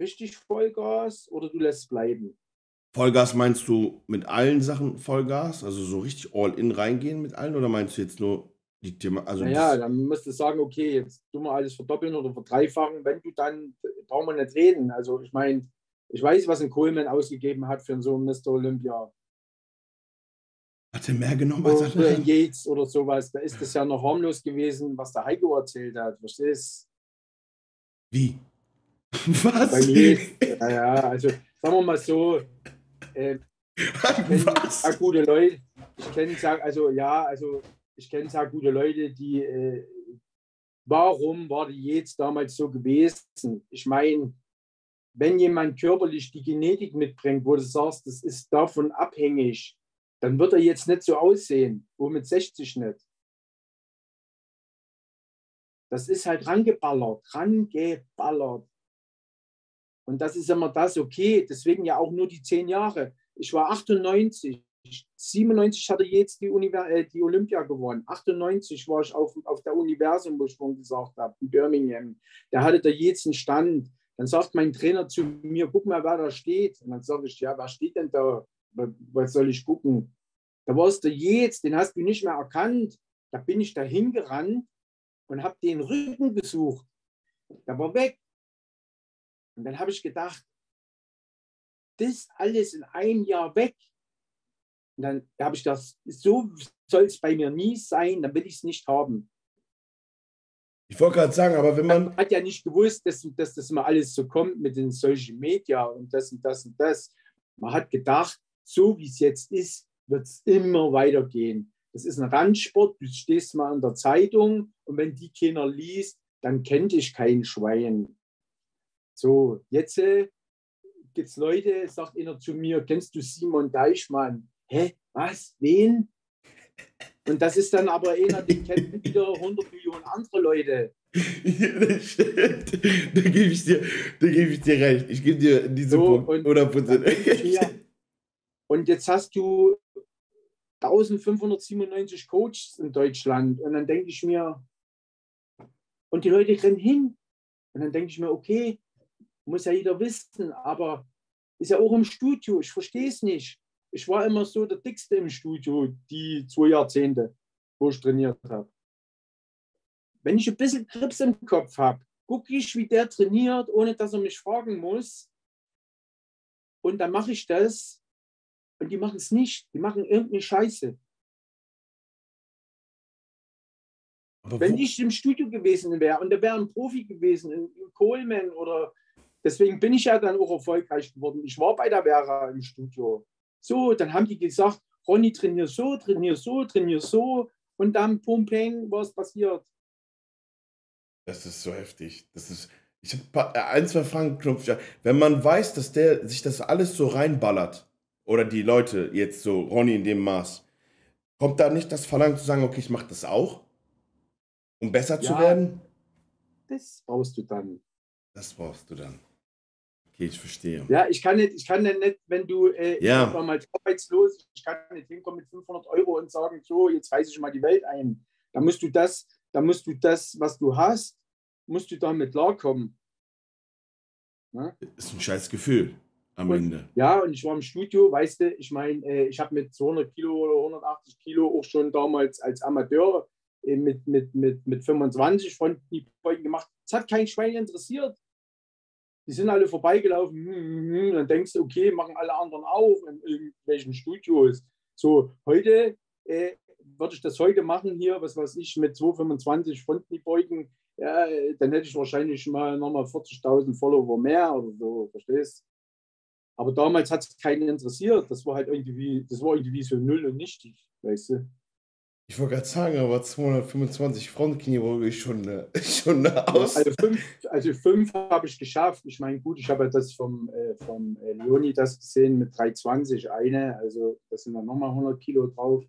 richtig Vollgas, oder du lässt es bleiben. Vollgas meinst du mit allen Sachen Vollgas, also so richtig all-in reingehen mit allen, oder meinst du jetzt nur die Thema? Also naja, dann musst du sagen, okay, jetzt tun wir alles verdoppeln oder verdreifachen, wenn du dann, brauchen wir nicht reden. Also ich meine, ich weiß, was ein Coleman ausgegeben hat für so einen Mr. Olympia. Hat er mehr genommen als er? Yates oder sowas, da ist das ja noch harmlos gewesen, was der Heiko erzählt hat. Was ist? Wie? Was? Bei Yates, also sagen wir mal so, gute Leute, ich kenne sehr gute Leute, die, warum war die Yates damals so gewesen? Ich meine, wenn jemand körperlich die Genetik mitbringt, wo du sagst, das ist davon abhängig, dann wird er jetzt nicht so aussehen, wo mit 60 nicht. Das ist halt rangeballert. Und das ist immer das, okay, deswegen ja auch nur die 10 Jahre. Ich war 98, 97 hatte jetzt die Olympia gewonnen. 98 war ich auf der Universum, wo ich vorhin gesagt habe, in Birmingham. Da hatte der jetzt einen Stand. Dann sagt mein Trainer zu mir, guck mal, wer da steht. Und dann sage ich, ja, wer steht denn da? Was soll ich gucken? Da war es der Jez, den hast du nicht mehr erkannt. Da bin ich da hingerannt und habe den Rücken gesucht. Da war weg. Und dann habe ich gedacht, das alles in einem Jahr weg. Und dann habe ich das, so soll es bei mir nie sein, dann will ich es nicht haben. Ich wollte gerade sagen, aber wenn man... hat ja nicht gewusst, dass das mal alles so kommt mit den Social Media und das und das und das. Man hat gedacht, so wie es jetzt ist, wird es immer weitergehen. Das ist ein Randsport, du stehst mal in der Zeitung und wenn die keiner liest, dann kennt dich kein Schwein. So, jetzt gibt es Leute, sagt einer zu mir, kennst du Simon Deichmann? Hä, was, wen? Und das ist dann aber einer, den kennen wieder 100 Millionen andere Leute. Ja, das stimmt. Da gebe ich dir recht. Ich gebe dir diesen Punkt. 100%. Und jetzt hast du 1597 Coaches in Deutschland. Und dann denke ich mir, und die Leute rennen hin. Und dann denke ich mir, okay, muss ja jeder wissen, aber ist ja auch im Studio, ich verstehe es nicht. Ich war immer so der Dickste im Studio, die 2 Jahrzehnte, wo ich trainiert habe. Wenn ich ein bisschen Grips im Kopf habe, gucke ich, wie der trainiert, ohne dass er mich fragen muss. Und dann mache ich das. Und die machen es nicht. Die machen irgendeine Scheiße. Aber wenn ich im Studio gewesen wäre und da wäre ein Profi gewesen, in Coleman oder... Deswegen bin ich ja dann auch erfolgreich geworden. Ich war bei der Vera im Studio. So, dann haben die gesagt, Ronny, trainier so, trainier so, trainier so. Und dann, pum, peng, was passiert? Das ist so heftig. Das ist, ich habe 1, 2 Fragen geknüpft. Wenn man weiß, dass der sich das alles so reinballert, oder die Leute jetzt so, Ronny in dem Maß, kommt da nicht das Verlangen zu sagen, okay, ich mache das auch, um besser zu werden? Das brauchst du dann. Das brauchst du dann. Okay, ich verstehe. Ja, ich kann nicht, wenn du mal arbeitslos, ich kann nicht hinkommen mit 500 Euro und sagen, so, jetzt reiße ich mal die Welt ein. Da musst du das, was du hast, musst du damit klarkommen. Ja? Ist ein scheiß Gefühl am Ende. Ja, und ich war im Studio, weißt du, ich meine, ich habe mit 200 Kilo oder 180 Kilo auch schon damals als Amateur mit 25 von Kniebeugen gemacht. Es hat kein Schwein interessiert. Die sind alle vorbeigelaufen, dann denkst du, okay, machen alle anderen auch in irgendwelchen Studios. So, heute würde ich das heute machen hier, was weiß ich, mit 225 Frontkniebeugen, ja, dann hätte ich wahrscheinlich mal nochmal 40.000 Follower mehr oder so, verstehst? Aber damals hat es keinen interessiert, das war irgendwie so null und nichtig, weißt du? Ich wollte gerade sagen, aber 225 Frontkniebeugen ist schon eine Ausnahme. Also fünf habe ich geschafft. Ich meine, gut, ich habe ja das vom Leonie das gesehen mit 320 eine. Also da sind dann nochmal 100 Kilo drauf.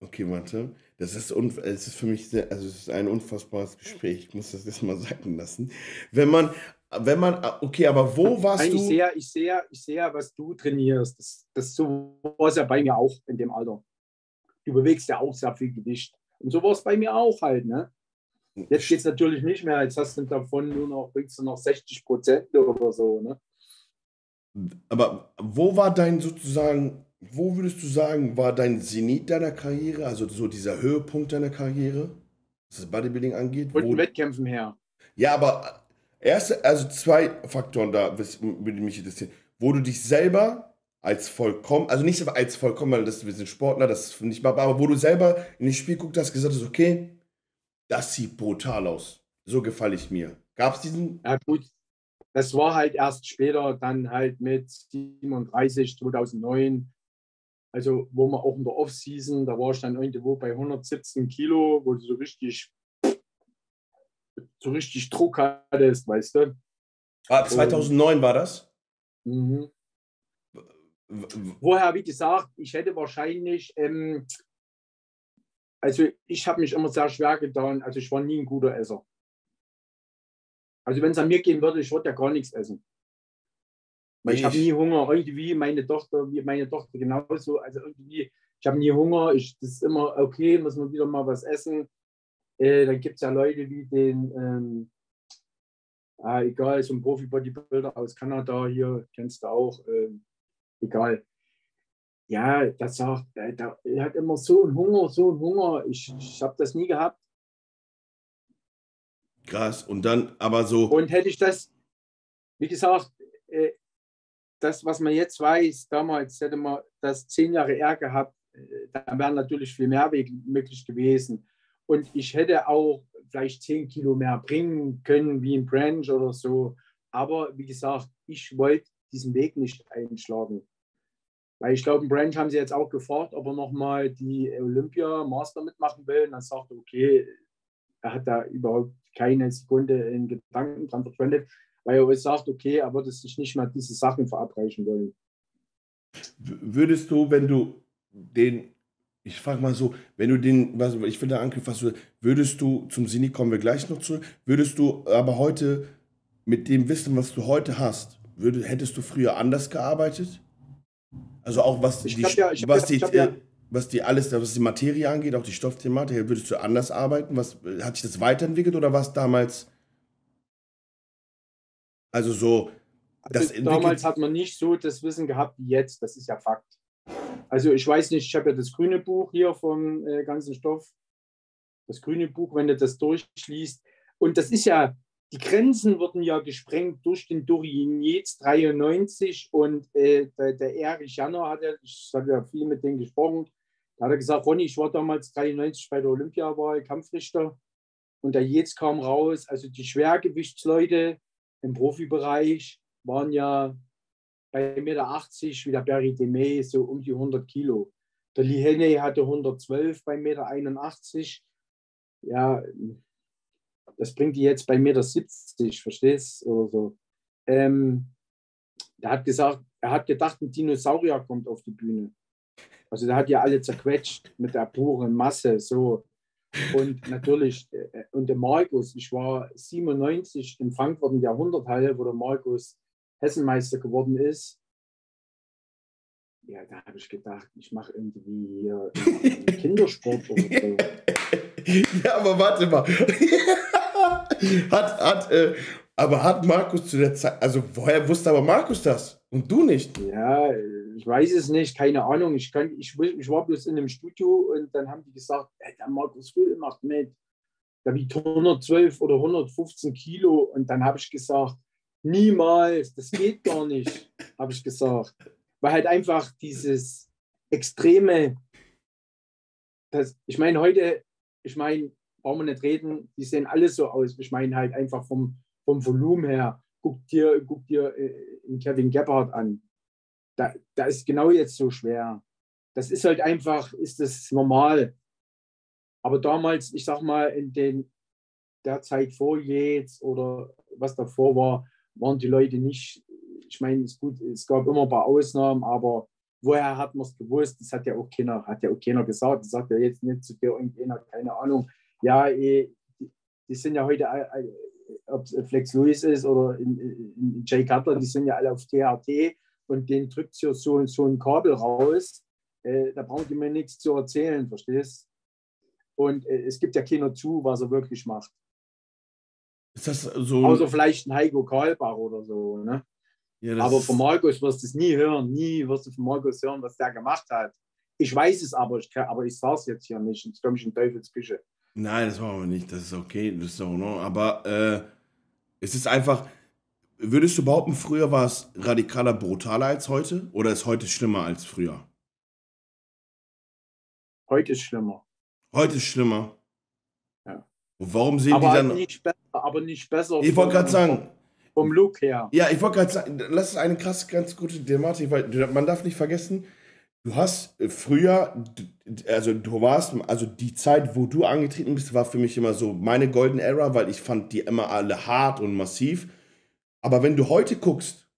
Okay, warte. Es ist für mich es ist ein unfassbares Gespräch. Ich muss das jetzt mal sacken lassen. Okay, aber wo warst du? Ich sehe ja, was du trainierst. Das so war es ja bei mir auch in dem Alter. Du bewegst ja auch sehr viel Gewicht. Und so war es bei mir auch halt. Ne? Jetzt geht es natürlich nicht mehr. Jetzt hast du davon bringst du noch 60% oder so. Ne? Aber wo war wo würdest du sagen, war dein Zenit deiner Karriere, also so dieser Höhepunkt deiner Karriere, was das Bodybuilding angeht? Von den Wettkämpfen her. Ja, aber also 2 Faktoren da würde mich interessieren. Wo du dich selber... als vollkommen, also nicht als vollkommen, weil das wir sind Sportler, das finde ich mal, aber wo du selber in das Spiel guckst, hast gesagt, okay, das sieht brutal aus. So gefalle ich mir. Gab es diesen? Ja gut, das war halt erst später, dann halt mit 37, 2009, also wo man auch in der Offseason, da war ich dann irgendwo bei 117 Kilo, wo du so richtig Druck hattest, weißt du. Ah, 2009 war das? Mhm. Woher, wie gesagt, ich hätte wahrscheinlich, also ich habe mich immer sehr schwer getan, also ich war nie ein guter Esser. Also wenn es an mir gehen würde, ich würde ja gar nichts essen. Weil ich habe nie Hunger, irgendwie meine Tochter genauso, also irgendwie, ich habe nie Hunger, das ist immer, okay, muss man wieder mal was essen. Dann gibt es ja Leute wie den egal, so ein Profi-Bodybuilder aus Kanada hier, kennst du auch, egal. Ja, das sagt, er hat immer so einen Hunger, ich habe das nie gehabt. Krass, und dann aber so. Und hätte ich das, wie gesagt, das, was man jetzt weiß, damals hätte man das 10 Jahre eher gehabt, da wären natürlich viel mehr möglich gewesen. Und ich hätte auch vielleicht 10 Kilo mehr bringen können, wie ein Branch oder so. Aber wie gesagt, ich wollte diesen Weg nicht einschlagen. Weil ich glaube, ein Branch haben sie jetzt auch gefragt, ob er nochmal die Olympia Master mitmachen will. Und dann sagt er, okay, er hat da überhaupt keine Sekunde in Gedanken dran verschwendet, weil er sagt, okay, er würde sich nicht mal diese Sachen verabreichen wollen. Würdest du, wenn du den, ich frage mal so, wenn du den, was ich will da angefasst, würdest du, zum Sini kommen wir gleich noch zurück, würdest du aber heute mit dem Wissen, was du heute hast, hättest du früher anders gearbeitet? Also auch was was die Materie angeht, auch die Stoffthematik, würdest du anders arbeiten? Hat sich das weiterentwickelt oder was damals? Also so. Also damals hat man nicht so das Wissen gehabt wie jetzt, das ist ja Fakt. Also ich weiß nicht, ich habe ja das grüne Buch hier vom ganzen Stoff. Das grüne Buch, wenn du das durchliest. Und das ist ja, die Grenzen wurden ja gesprengt durch den Dorien Yates 93 und der Erich Janner hat ja, ich habe ja viel mit denen gesprochen, da hat er gesagt, Ronny, ich war damals 93 bei der Olympiawahl Kampfrichter und der Yates kam raus, also die Schwergewichtsleute im Profibereich waren ja bei 1,80 Meter wie der Barry DeMay, so um die 100 Kilo. Der Lee Henney hatte 112 bei 1,81 Meter. Ja, das bringt die jetzt bei 1,70 Meter, verstehst du? Oder so. Der hat gesagt, er hat gedacht, ein Dinosaurier kommt auf die Bühne. Also der hat ja alle zerquetscht mit der puren Masse, so. Und natürlich, und der Markus, ich war 97 in Frankfurt im Jahrhunderthalle, wo der Markus Hessenmeister geworden ist. Ja, da habe ich gedacht, ich mache irgendwie hier Kindersport oder so. Ja, aber warte mal. Aber hat Markus zu der Zeit, also woher wusste aber Markus das und du nicht? Ja, ich weiß es nicht, keine Ahnung. Ich war bloß in einem Studio und dann haben die gesagt, hey, der Markus Rühl macht mit. Der wiegt 112 oder 115 Kilo und dann habe ich gesagt, niemals, das geht gar nicht, habe ich gesagt. Weil halt einfach dieses extreme, das, ich meine heute, ich meine, brauchen wir nicht reden, die sehen alle so aus. Ich meine halt einfach vom Volumen her, guck dir Kevin Gebhardt an. Da ist genau jetzt so schwer. Das ist halt einfach, ist das normal. Aber damals, ich sag mal, in der Zeit vor jetzt oder was davor war, waren die Leute nicht, ich meine, ist gut, es gab immer ein paar Ausnahmen, aber woher hat man es gewusst? Das hat ja auch keiner gesagt. Das sagt ja jetzt nicht zu dir irgendeiner, keine Ahnung. Ja, die sind ja heute, ob es Flex Lewis ist oder in Jay Cutler, die sind ja alle auf TRT und denen drückt ja so ein Kabel raus. Da brauchen die mir nichts zu erzählen, verstehst? Und es gibt ja keiner zu, was er wirklich macht. Ist das so? Außer vielleicht ein Heiko Kallbach oder so, ne? Ja, aber von Markus wirst du es nie hören, nie wirst du von Markus hören, was der gemacht hat. Ich weiß es aber, ich sage es jetzt hier nicht, jetzt komme ich in Teufelsküche. Nein, das machen wir nicht, das ist okay, das ist auch noch, aber es ist einfach, würdest du behaupten, früher war es radikaler, brutaler als heute oder ist heute schlimmer als früher? Heute ist schlimmer. Heute ist schlimmer? Ja. Und warum sehen aber die dann... Aber nicht besser. Ich wollte gerade sagen... Vom Look her. Ja, ich wollte gerade sagen, das ist eine krass, ganz gute Thematik, weil man darf nicht vergessen, du hast früher, also die Zeit, wo du angetreten bist, war für mich immer so meine Golden Era, weil ich fand die immer alle hart und massiv. Aber wenn du heute guckst,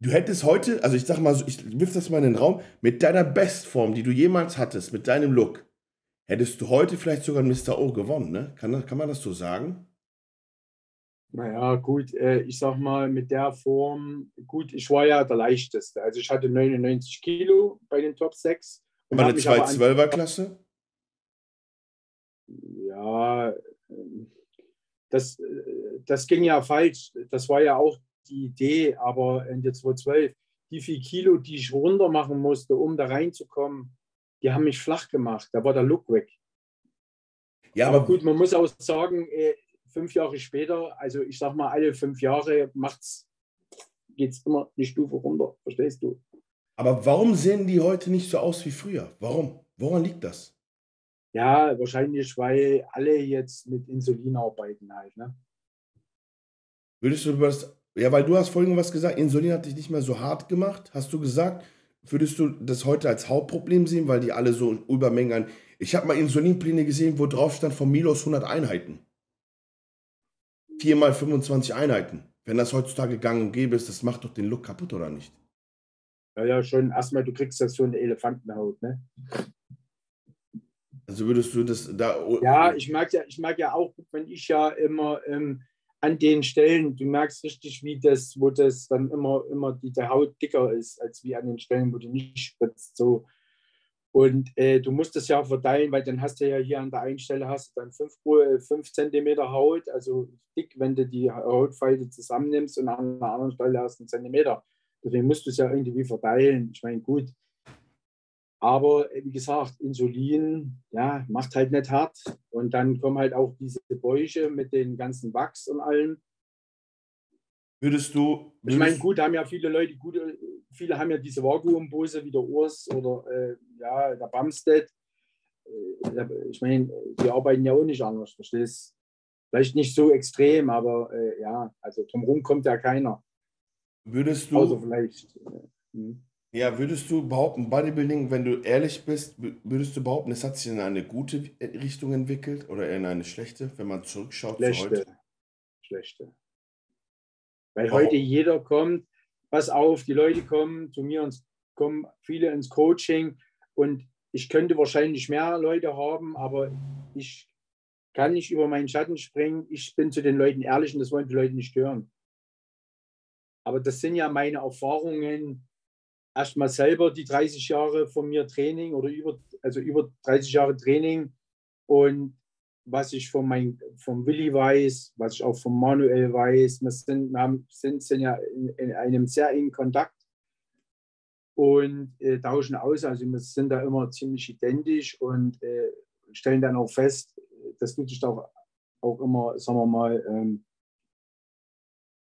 du hättest heute, also ich sag mal, ich wirf das mal in den Raum, mit deiner Bestform, die du jemals hattest, mit deinem Look, hättest du heute vielleicht sogar Mr. O gewonnen, ne? Kann man das so sagen? Naja, gut, ich sag mal, mit der Form, gut, ich war ja der Leichteste. Also ich hatte 99 Kilo bei den Top 6. Und eine 212er-Klasse? Ja, Das ging ja falsch. Das war ja auch die Idee, aber Ende 2012, die 4 Kilo, die ich runter machen musste, um da reinzukommen, die haben mich flach gemacht. Da war der Look weg. Ja, aber gut, man muss auch sagen, 5 Jahre später, also ich sag mal, alle 5 Jahre geht's immer die Stufe runter, verstehst du? Aber warum sehen die heute nicht so aus wie früher? Warum? Woran liegt das? Ja, wahrscheinlich, weil alle jetzt mit Insulin arbeiten halt, ne? Würdest du über das, ja, weil du hast vorhin was gesagt, Insulin hat dich nicht mehr so hart gemacht, hast du gesagt, würdest du das heute als Hauptproblem sehen, weil die alle so Übermengen an, ich habe mal Insulinpläne gesehen, wo drauf stand von Milos 100 Einheiten. 4 mal 25 Einheiten. Wenn das heutzutage gang und gäbe ist, das macht doch den Look kaputt, oder nicht? Ja, ja, schon. Erstmal, du kriegst das so eine Elefantenhaut, ne? Also würdest du das da... Ja, ich merke ja auch, wenn ich ja immer an den Stellen, du merkst richtig, wie das, wo das dann immer die Haut dicker ist, als wie an den Stellen, wo du nicht spritzt, so. Und du musst das ja verteilen, weil dann hast du ja hier an der einen Stelle hast du dann 5 cm Haut, also dick, wenn du die Hautfalte zusammennimmst und an der anderen Stelle hast du 1 cm. Deswegen musst du es ja irgendwie verteilen. Ich meine, gut. Aber wie gesagt, Insulin, ja, macht halt nicht hart. Und dann kommen halt auch diese Bäuche mit den ganzen Wachs und allem. Würdest du... Ich meine, gut, haben ja viele Leute, viele haben ja diese Vakuumpose wie der Urs oder ja, der Bamstedt. Ich meine, die arbeiten ja auch nicht anders, verstehst du? Vielleicht nicht so extrem, aber ja, also drumherum kommt ja keiner. Würdest du... Also vielleicht... Ja, würdest du behaupten, Bodybuilding, wenn du ehrlich bist, würdest du behaupten, es hat sich in eine gute Richtung entwickelt oder in eine schlechte, wenn man zurückschaut? Schlechte. Zu heute? Schlechte. Weil heute jeder kommt, pass auf, die Leute kommen zu mir und kommen viele ins Coaching und ich könnte wahrscheinlich mehr Leute haben, aber ich kann nicht über meinen Schatten springen. Ich bin zu den Leuten ehrlich und das wollen die Leute nicht hören. Aber das sind ja meine Erfahrungen, erstmal selber die 30 Jahre von mir Training oder über 30 Jahre Training und was ich vom Willi weiß, was ich auch von Manuel weiß, wir sind ja in einem sehr engen Kontakt und tauschen aus, also wir sind da immer ziemlich identisch und stellen dann auch fest, dass du dich auch immer, sagen wir mal,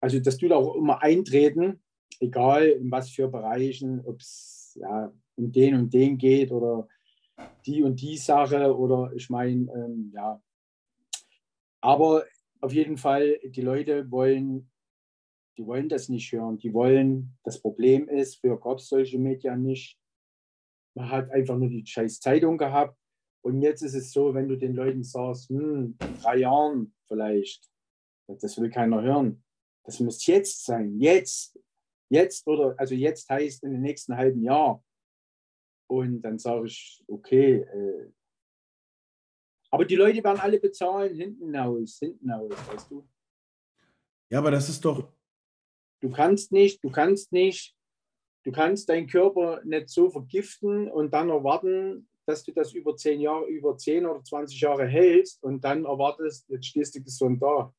also dass du da auch immer eintreten, egal in was für Bereichen, ob es ja, um den geht oder die und die Sache oder ich meine, ja. Aber auf jeden Fall, die Leute wollen das nicht hören. Die wollen, das Problem ist, früher gab es solche Medien nicht. Man hat einfach nur die scheiß Zeitung gehabt und jetzt ist es so, wenn du den Leuten sagst, in 3 Jahren vielleicht, das will keiner hören. Das muss jetzt sein, jetzt. Jetzt oder, also jetzt heißt in den nächsten halben Jahr. Und dann sage ich, okay. Aber die Leute werden alle bezahlen, hinten aus, weißt du? Ja, aber das ist doch... Du kannst deinen Körper nicht so vergiften und dann erwarten, dass du das über 10 oder 20 Jahre hältst und dann erwartest, jetzt stehst du gesund da.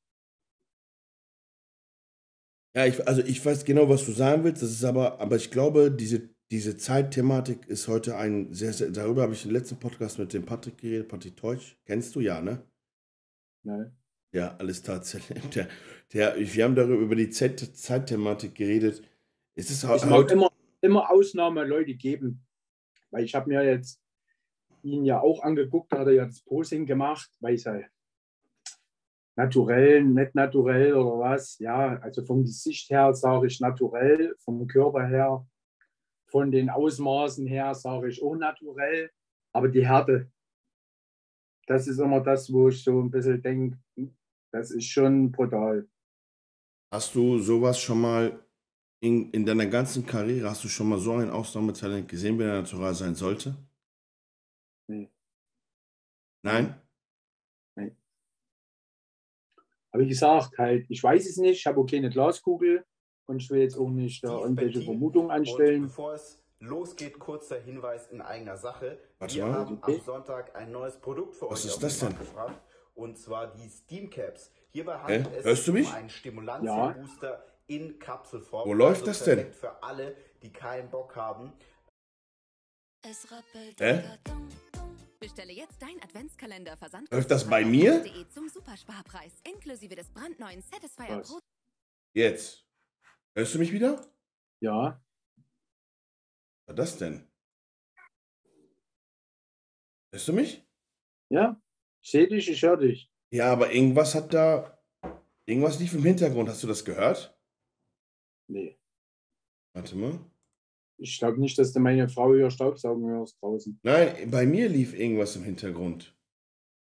Ja, ich weiß genau, was du sagen willst, das ist aber ich glaube, diese Zeitthematik ist heute ein sehr, sehr, darüber habe ich im letzten Podcast mit dem Patrick geredet, Patrick Teutsch, kennst du ja, ne? Nein. Ja, alles tatsächlich. Wir haben darüber über die Zeitthematik geredet. Es ist halt immer Ausnahme Leute geben, weil ich habe mir jetzt ihn ja auch angeguckt, da hat er ja das Posing gemacht, weil ich halt naturell, nicht naturell oder was, ja, also vom Gesicht her sage ich naturell, vom Körper her, von den Ausmaßen her sage ich auch naturell, aber die Härte, das ist immer das, wo ich so ein bisschen denke, das ist schon brutal. Hast du sowas schon mal in deiner ganzen Karriere, hast du schon mal so ein Ausnahmetalent gesehen, wenn er natural sein sollte? Nee. Nein? Wie gesagt, halt, ich weiß es nicht, ich habe auch keine Glaskugel und ich will jetzt auch nicht irgendwelche Vermutungen anstellen. Und bevor es losgeht, kurzer Hinweis in eigener Sache. Wir haben am Sonntag ein neues Produkt für euch. Was ist das denn? Und zwar die Steamcaps. Hierbei handelt es sich um einen Stimulantienbooster in Kapselform. Wo läuft das denn? Für alle, die keinen Bock haben. Es rappelt Bestelle jetzt dein Adventskalender Versand. Läuft das bei mir? Zum Supersparpreis inklusive des brandneuen Satisfyer Pro. Jetzt. Hörst du mich wieder? Ja. Was war das denn? Hörst du mich? Ja. Ich sehe dich, ich höre dich. Ja, aber irgendwas hat da... Irgendwas lief im Hintergrund. Hast du das gehört? Nee. Warte mal. Ich glaube nicht, dass du meine Frau hier Staubsaugen hörst draußen. Nein, bei mir lief irgendwas im Hintergrund.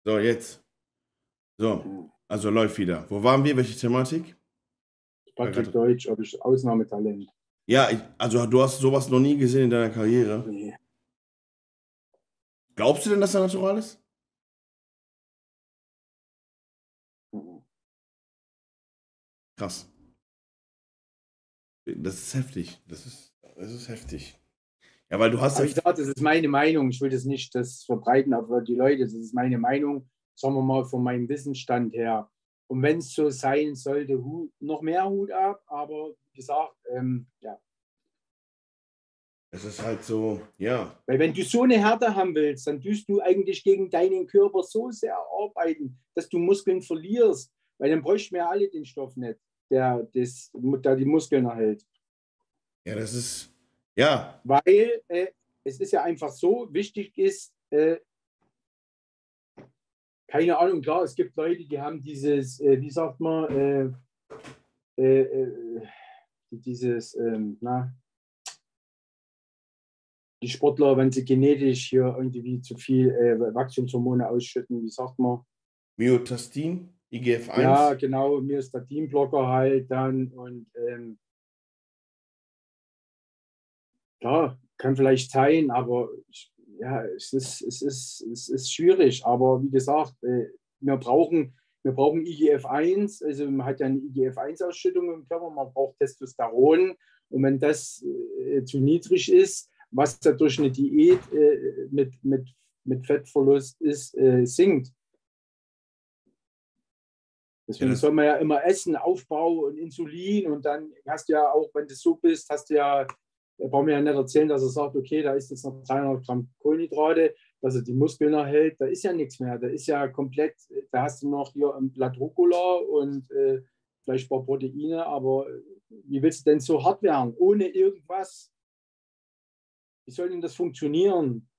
So, jetzt. So, also läuft wieder. Wo waren wir? Welche Thematik? Patrick Deutsch, ob ich Ausnahmetalent. Ja, also du hast sowas noch nie gesehen in deiner Karriere. Nee. Glaubst du denn, dass er natural ist? Krass. Das ist heftig. Das ist heftig. Ja, weil du hast... Aber ich dachte, das ist meine Meinung. Ich will das nicht verbreiten, aber die Leute, das ist meine Meinung. Sagen wir mal, von meinem Wissensstand her. Und wenn es so sein sollte, noch mehr Hut ab. Aber wie gesagt, ja. Es ist halt so, ja. Weil wenn du so eine Härte haben willst, dann tust du eigentlich gegen deinen Körper so sehr arbeiten, dass du Muskeln verlierst. Weil dann bräuchten wir alle den Stoff nicht, der die Muskeln erhält. Ja, das ist, ja. Weil es ist ja einfach so, wichtig ist, keine Ahnung, klar, es gibt Leute, die haben dieses, wie sagt man, dieses, die Sportler, wenn sie genetisch hier irgendwie zu viel Wachstumshormone ausschütten, wie sagt man? Myostatin? IGF-1. Ja, genau, mir ist der Teamblocker halt dann und klar, kann vielleicht sein, aber ja, es ist schwierig, aber wie gesagt, wir brauchen IGF-1, also man hat ja eine IGF-1-Ausschüttung im Körper, man braucht Testosteron und wenn das zu niedrig ist, was ja durch eine Diät mit Fettverlust ist, sinkt. Deswegen soll man ja immer essen, Aufbau und Insulin und dann hast du ja auch, wenn du so bist, hast du ja, brauchen wir ja nicht erzählen, dass er sagt, okay, da ist jetzt noch 300 Gramm Kohlenhydrate, dass er die Muskeln erhält, da ist ja nichts mehr, da ist ja komplett, da hast du noch hier ein Blatt Rucola und vielleicht ein paar Proteine, aber wie willst du denn so hart werden, ohne irgendwas? Wie soll denn das funktionieren?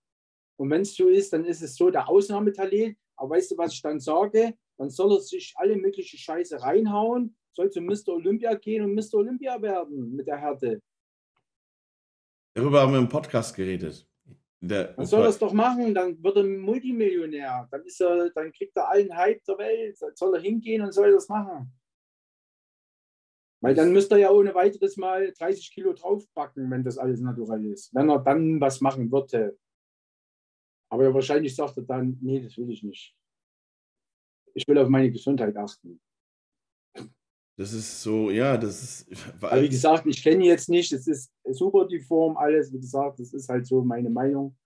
Und wenn es so ist, dann ist es so, der Ausnahmetalent, aber weißt du, was ich dann sage? Dann soll er sich alle mögliche Scheiße reinhauen, soll zu Mr. Olympia gehen und Mr. Olympia werden mit der Härte. Darüber haben wir im Podcast geredet. Dann soll er es doch machen, dann wird er Multimillionär. Dann kriegt er allen Hype der Welt. Dann soll er hingehen und soll das machen. Weil dann müsste er ja ohne weiteres mal 30 Kilo draufpacken, wenn das alles natural ist. Wenn er dann was machen würde. Aber wahrscheinlich sagt er dann, nee, das will ich nicht. Ich will auf meine Gesundheit achten. Das ist so, ja, das ist... Aber wie gesagt, ich kenne jetzt nicht, es ist super die Form, alles, wie gesagt, das ist halt so meine Meinung.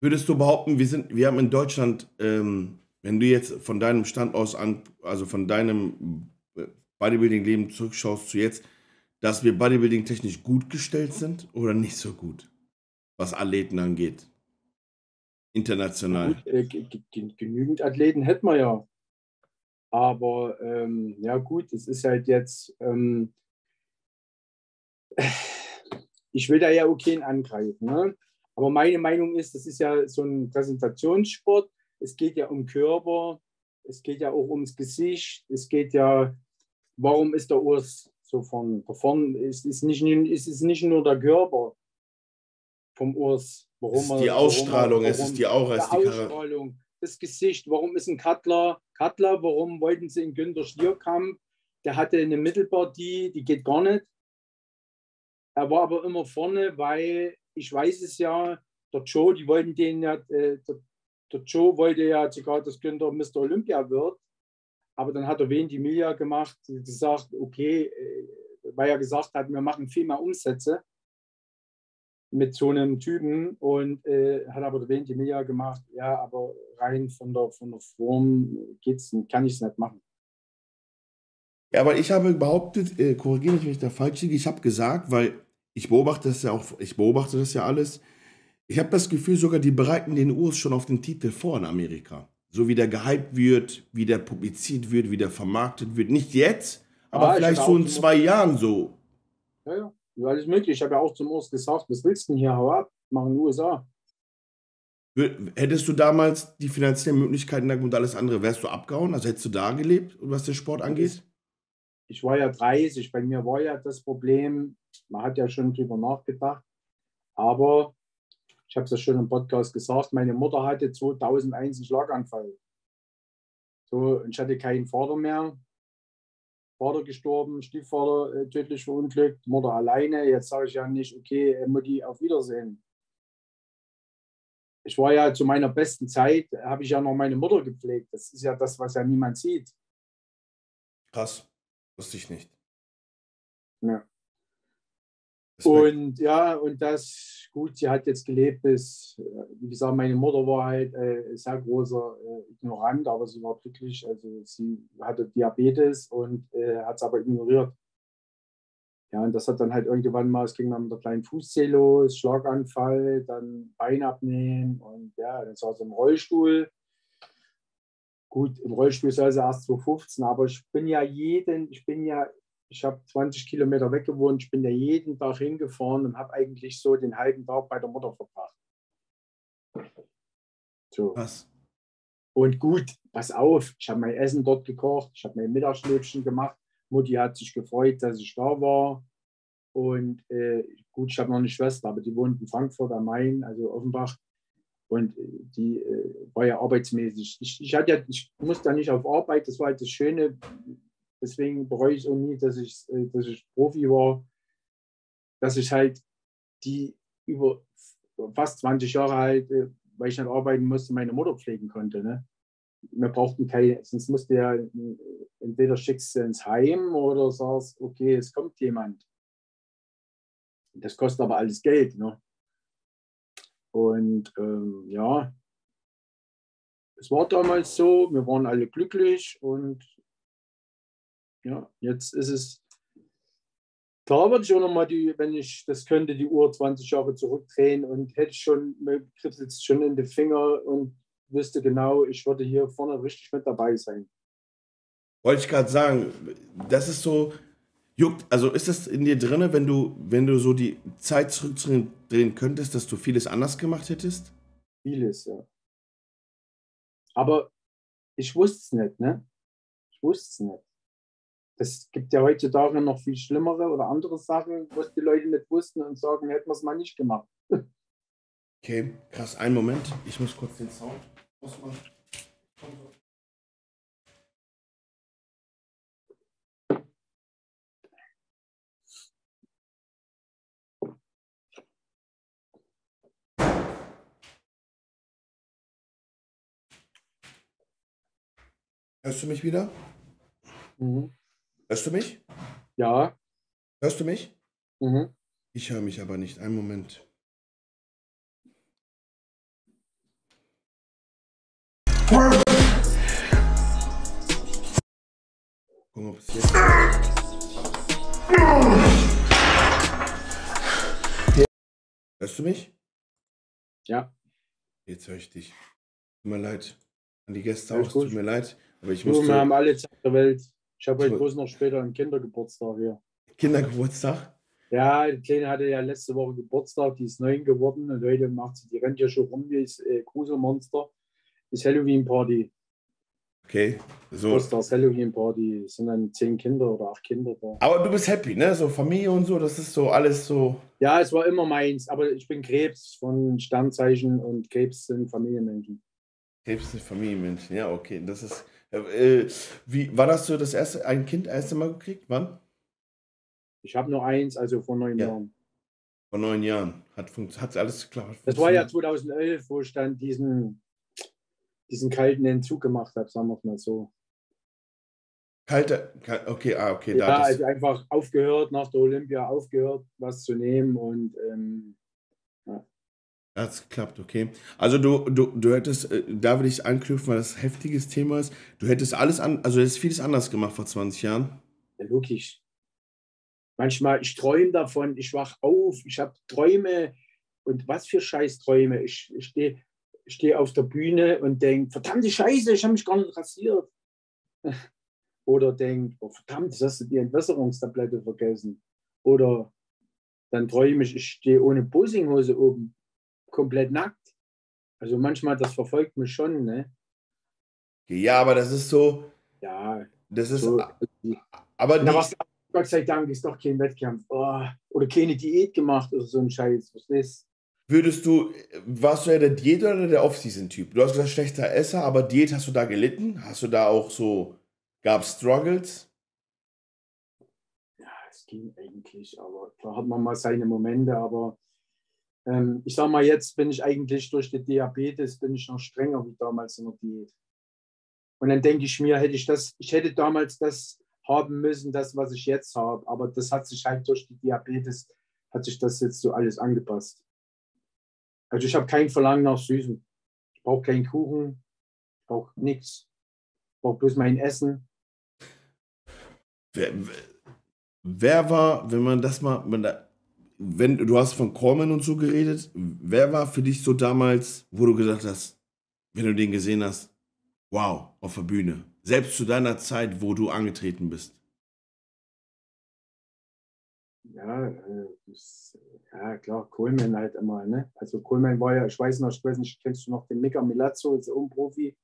Würdest du behaupten, wir haben in Deutschland, wenn du jetzt von deinem Stand aus an, also von deinem Bodybuilding-Leben zurückschaust zu jetzt, dass wir Bodybuilding-technisch gut gestellt sind oder nicht so gut, was Athleten angeht? International. Gut, genügend Athleten hätten wir ja. Aber ja gut, es ist halt jetzt, ich will da ja okay angreifen. Ne? Aber meine Meinung ist, das ist ja so ein Präsentationssport. Es geht ja um Körper, es geht ja auch ums Gesicht, es geht ja, warum ist der Urs so von es ist nicht nur der Körper vom Urs. Es ist die Ausstrahlung, das Gesicht, warum ist ein Cutler, warum wollten sie einen Günter Stierkamp, der hatte eine Mittelpartie, die geht gar nicht. Er war aber immer vorne, weil, ich weiß es ja, der Joe wollte ja sogar, dass Günter Mr. Olympia wird, aber dann hat er wen die Milia gemacht, gesagt, okay, weil er gesagt hat, wir machen viel mehr Umsätze mit so einem Typen und hat aber erwähnt, die Media gemacht, ja, aber rein von der Form geht's, kann ich es nicht machen. Ja, weil ich habe behauptet, korrigiere mich, wenn ich da falsch liege, ich habe gesagt, weil ich beobachte das ja auch, ich beobachte das ja alles, ich habe das Gefühl, sogar die bereiten den Urs schon auf den Titel vor in Amerika. So wie der gehypt wird, wie der publiziert wird, wie der vermarktet wird. Nicht jetzt, aber vielleicht so in 2 Jahren so. Ja, ja, ja, alles möglich. Ich habe ja auch zum Urs gesagt, was willst du denn hier? Hau ab, mach in den USA. Hättest du damals die finanziellen Möglichkeiten und alles andere, wärst du abgehauen? Also hättest du da gelebt, was den Sport angeht? Ich war ja 30, bei mir war ja das Problem, man hat ja schon drüber nachgedacht, aber ich habe es ja schon im Podcast gesagt, meine Mutter hatte 2001 einen Schlaganfall. So, und ich hatte keinen Vater mehr. Vater gestorben, Stiefvater tödlich verunglückt, Mutter alleine. Jetzt sage ich ja nicht, okay, Mutti, auf Wiedersehen. Ich war ja zu meiner besten Zeit, habe ich ja noch meine Mutter gepflegt. Das ist ja das, was ja niemand sieht. Krass. Wusste ich nicht. Ja. Und ja, und das, gut, sie hat jetzt gelebt bis, wie gesagt, meine Mutter war halt sehr großer Ignorant, aber sie war glücklich, also sie hatte Diabetes und hat es aber ignoriert. Ja, und das hat dann halt irgendwann mal, es ging dann mit der kleinen Fußzehe los, Schlaganfall, dann Bein abnehmen und ja, dann saß sie im Rollstuhl. Gut, im Rollstuhl soll sie erst 2015, aber ich bin ja ich habe 20 Kilometer weg gewohnt, ich bin ja jeden Tag hingefahren und habe eigentlich so den halben Tag bei der Mutter verbracht. So. Was? Und gut, pass auf, ich habe mein Essen dort gekocht, ich habe mein Mittagsschläfchen gemacht, Mutti hat sich gefreut, dass ich da war und gut, ich habe noch eine Schwester, aber die wohnt in Frankfurt am Main, also Offenbach. Und die war ja arbeitsmäßig. Ich musste ja nicht auf Arbeit, das war halt das Schöne. Deswegen bereue ich auch nie, dass ich Profi war, dass ich halt die über fast 20 Jahre halt, weil ich nicht arbeiten musste, meine Mutter pflegen konnte. Ne? Wir brauchten keine, sonst musste ja entweder schickst du ins Heim oder sagst, okay, es kommt jemand. Das kostet aber alles Geld. Ne? Und ja, es war damals so, wir waren alle glücklich und ja, jetzt ist es, klar würde ich auch nochmal, wenn ich das könnte, die Uhr 20 Jahre zurückdrehen und hätte schon, mir kribbelt es schon in den Finger und wüsste genau, ich würde hier vorne richtig mit dabei sein. Wollte ich gerade sagen, das ist so, juckt, also ist das in dir drin, wenn du so die Zeit zurückdrehen könntest, dass du vieles anders gemacht hättest? Vieles, ja. Aber ich wusste es nicht, ne? Ich wusste es nicht. Es gibt ja heutzutage noch viel schlimmere oder andere Sachen, was die Leute nicht wussten und sagen, hätten wir es mal nicht gemacht. Okay, krass. Einen Moment, ich muss kurz den Sound ausmachen. Hörst du mich wieder? Mhm. Hörst du mich? Ja. Hörst du mich? Mhm. Ich höre mich aber nicht. Einen Moment. Gucken, ob es jetzt... Ja. Hörst du mich? Ja. Jetzt höre ich dich. Tut mir leid. An die Gäste auch. Tut mir leid. Aber ich musste... Wir haben alle Zeit der Welt. Ich habe heute bloß noch später einen Kindergeburtstag hier. Kindergeburtstag? Ja, die Kleine hatte ja letzte Woche Geburtstag, die ist 9 geworden und heute macht sie, die rennt ja schon rum wie das Gruselmonster. Ist Halloween-Party. Okay. So. Das Halloween-Party. Es sind dann 10 Kinder oder 8 Kinder da. Aber du bist happy, ne? So Familie und so, das ist so alles so. Ja, es war immer meins, aber ich bin Krebs von Sternzeichen und Krebs sind Familienmenschen. Krebs sind Familienmenschen, ja, okay. Das ist. Wie war das so, das erste, ein Kind erste Mal gekriegt? Wann? Ich habe nur eins, also vor 9 Jahren. Vor 9 Jahren. Hat alles geklappt. Das war ja 2011, wo ich dann diesen kalten Entzug gemacht habe, sagen wir mal so. Kalter, okay, okay. Ja, da also einfach aufgehört, nach der Olympia aufgehört, was zu nehmen und ja. Hat's geklappt, okay. Also du hättest, da will ich anknüpfen, weil das ein heftiges Thema ist, du hättest vieles anders gemacht vor 20 Jahren. Ja, logisch. Manchmal, ich träume davon, ich wache auf, ich habe Träume. Und was für Scheißträume. Ich stehe auf der Bühne und denke, verdammte Scheiße, ich habe mich gar nicht rasiert. Oder denke, oh, verdammt, hast du die Entwässerungstablette vergessen. Oder dann träume ich, ich stehe ohne Posinghose oben, komplett nackt. Also manchmal, das verfolgt mich schon. Ne? Ja, aber das ist so... Ja, das ist... So, aber nicht... Gott sei Dank ist doch kein Wettkampf. Oh, oder keine Diät gemacht oder so ein Scheiß. Was ist? Würdest du, warst du ja der Diät- oder der Off-Season-Typ? Du hast gesagt, schlechter Esser, aber Diät hast du da gelitten? Hast du da auch so, gab es Struggles? Ja, es ging eigentlich, aber da hat man mal seine Momente, aber ich sag mal, jetzt bin ich eigentlich durch die Diabetes, bin ich noch strenger wie damals in der Diät. Und dann denke ich mir, hätte ich das, ich hätte damals das haben müssen, das, was ich jetzt habe. Aber das hat sich halt durch die Diabetes, hat sich das jetzt so alles angepasst. Also ich habe kein Verlangen nach Süßen. Ich brauche keinen Kuchen, ich brauche nichts. Ich brauche bloß mein Essen. Wer war, wenn man das mal, wenn du hast von Coleman und so geredet, wer war für dich so damals, wo du gesagt hast, wenn du den gesehen hast, wow, auf der Bühne? Selbst zu deiner Zeit, wo du angetreten bist. Ja, ja klar, Coleman halt immer. Ne? Also Coleman war ja, ich weiß nicht, kennst du noch den Mika Milazzo, ist ein Profi.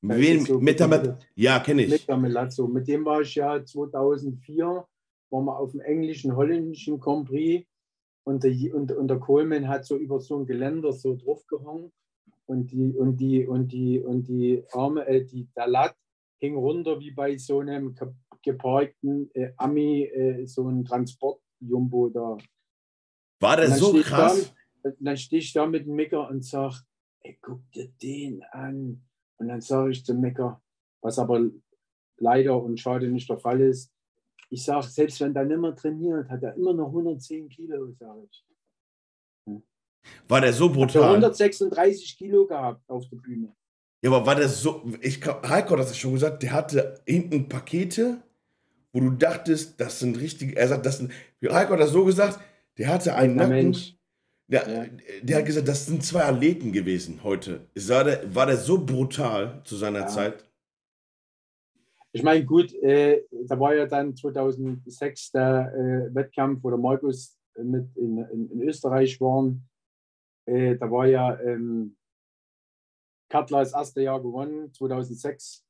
Wen? So ja, kenne ich. Mika Milazzo, mit dem war ich ja 2004, waren wir auf dem englischen, holländischen Grand Prix und der Coleman hat so über so ein Geländer so draufgehangen und die Arme, die Dalat hing runter wie bei so einem geparkten Ami, so ein Transportjumbo da. War das so krass? Dann stehe ich da mit dem Micker und sage, ey, guck dir den an. Und dann sage ich zum Micker, was aber leider und schade nicht der Fall ist, ich sage, selbst wenn der nicht mehr trainiert, hat er immer noch 110 Kilo, sage ich. Hm. War der so brutal? Hat er 136 Kilo gehabt auf der Bühne. Ja, aber war das so, Heiko hat das schon gesagt, der hatte hinten Pakete, wo du dachtest, das sind richtige, er sagt, das sind, Heiko hat das so gesagt, der hatte einen Nacken, der hat gesagt, das sind zwei Athleten gewesen heute. War der so brutal zu seiner Zeit? Ich meine, gut, da war ja dann 2006 der Wettkampf, wo der Markus mit in Österreich war, da war ja, Cutler das erste Jahr gewonnen, 2006.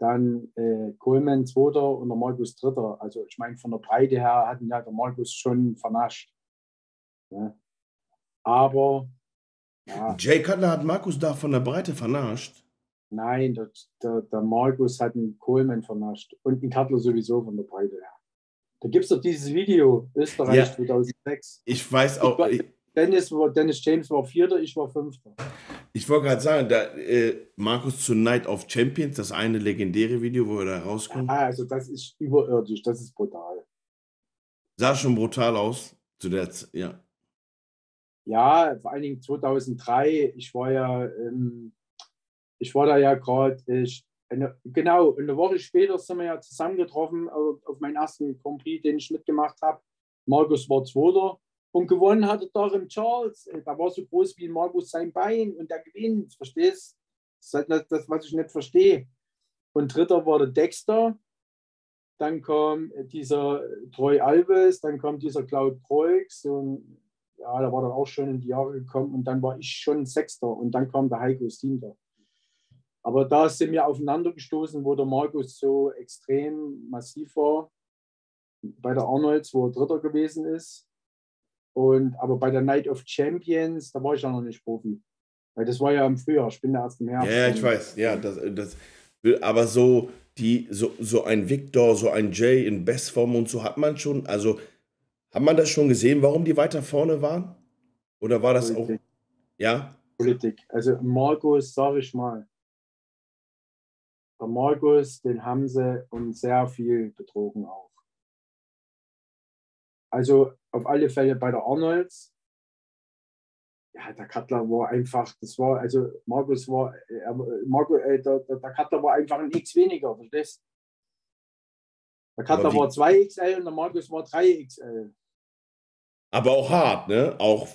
Dann Coleman zweiter und der Markus dritter. Also ich meine, von der Breite her hatten ja der Markus schon vernascht. Ja. Aber... Ja. Jay Cutler hat Markus da von der Breite vernascht? Nein, der Markus hat einen Coleman vernascht. Und den Cutler sowieso von der Breite her. Da gibt es doch dieses Video, Österreich 2006. Ich weiß auch... Dennis James war Vierter, ich war Fünfter. Ich wollte gerade sagen, da, Markus zu Night of Champions, das eine legendäre Video, wo er da rauskommt. Ah, also das ist überirdisch, das ist brutal. Sah schon brutal aus zu der Zeit, ja. Ja, vor allen Dingen 2003, ich war da ja gerade, genau, eine Woche später sind wir ja zusammengetroffen auf meinen ersten Grand Prix, den ich mitgemacht habe. Markus war Zweiter. Und gewonnen hat er doch im Charles. Da war so groß wie Markus sein Bein und der gewinnt, verstehst du? Das ist das, was ich nicht verstehe. Und dritter war der Dexter. Dann kam dieser Troy Alves, dann kam dieser Claude Kreugs. Und ja, da war dann auch schon in die Jahre gekommen. Und dann war ich schon Sechster. Und dann kam der Heiko Siebter. Aber da sind wir aufeinander gestoßen, wo der Markus so extrem massiv war. Bei der Arnolds, wo er Dritter gewesen ist. Aber bei der Night of Champions, da war ich ja noch nicht Profi. Weil das war ja im Frühjahr, ich bin da erst im Herbst. Ja, ich weiß. Ja, aber so ein Victor, so ein Jay in Bestform und so hat man schon, also hat man das schon gesehen, warum die weiter vorne waren? Oder war das Politik. Auch? Ja? Politik. Also Markus, sage ich mal. Der Markus, den haben sie und sehr viel betrogen auch. Also auf alle Fälle bei der Arnolds. Ja, der Cutler war einfach, das war, also Markus war, der Cutler war einfach ein X weniger, verstehst Der Cutler war 2XL und der Markus war 3XL. Aber auch hart, ne? Auch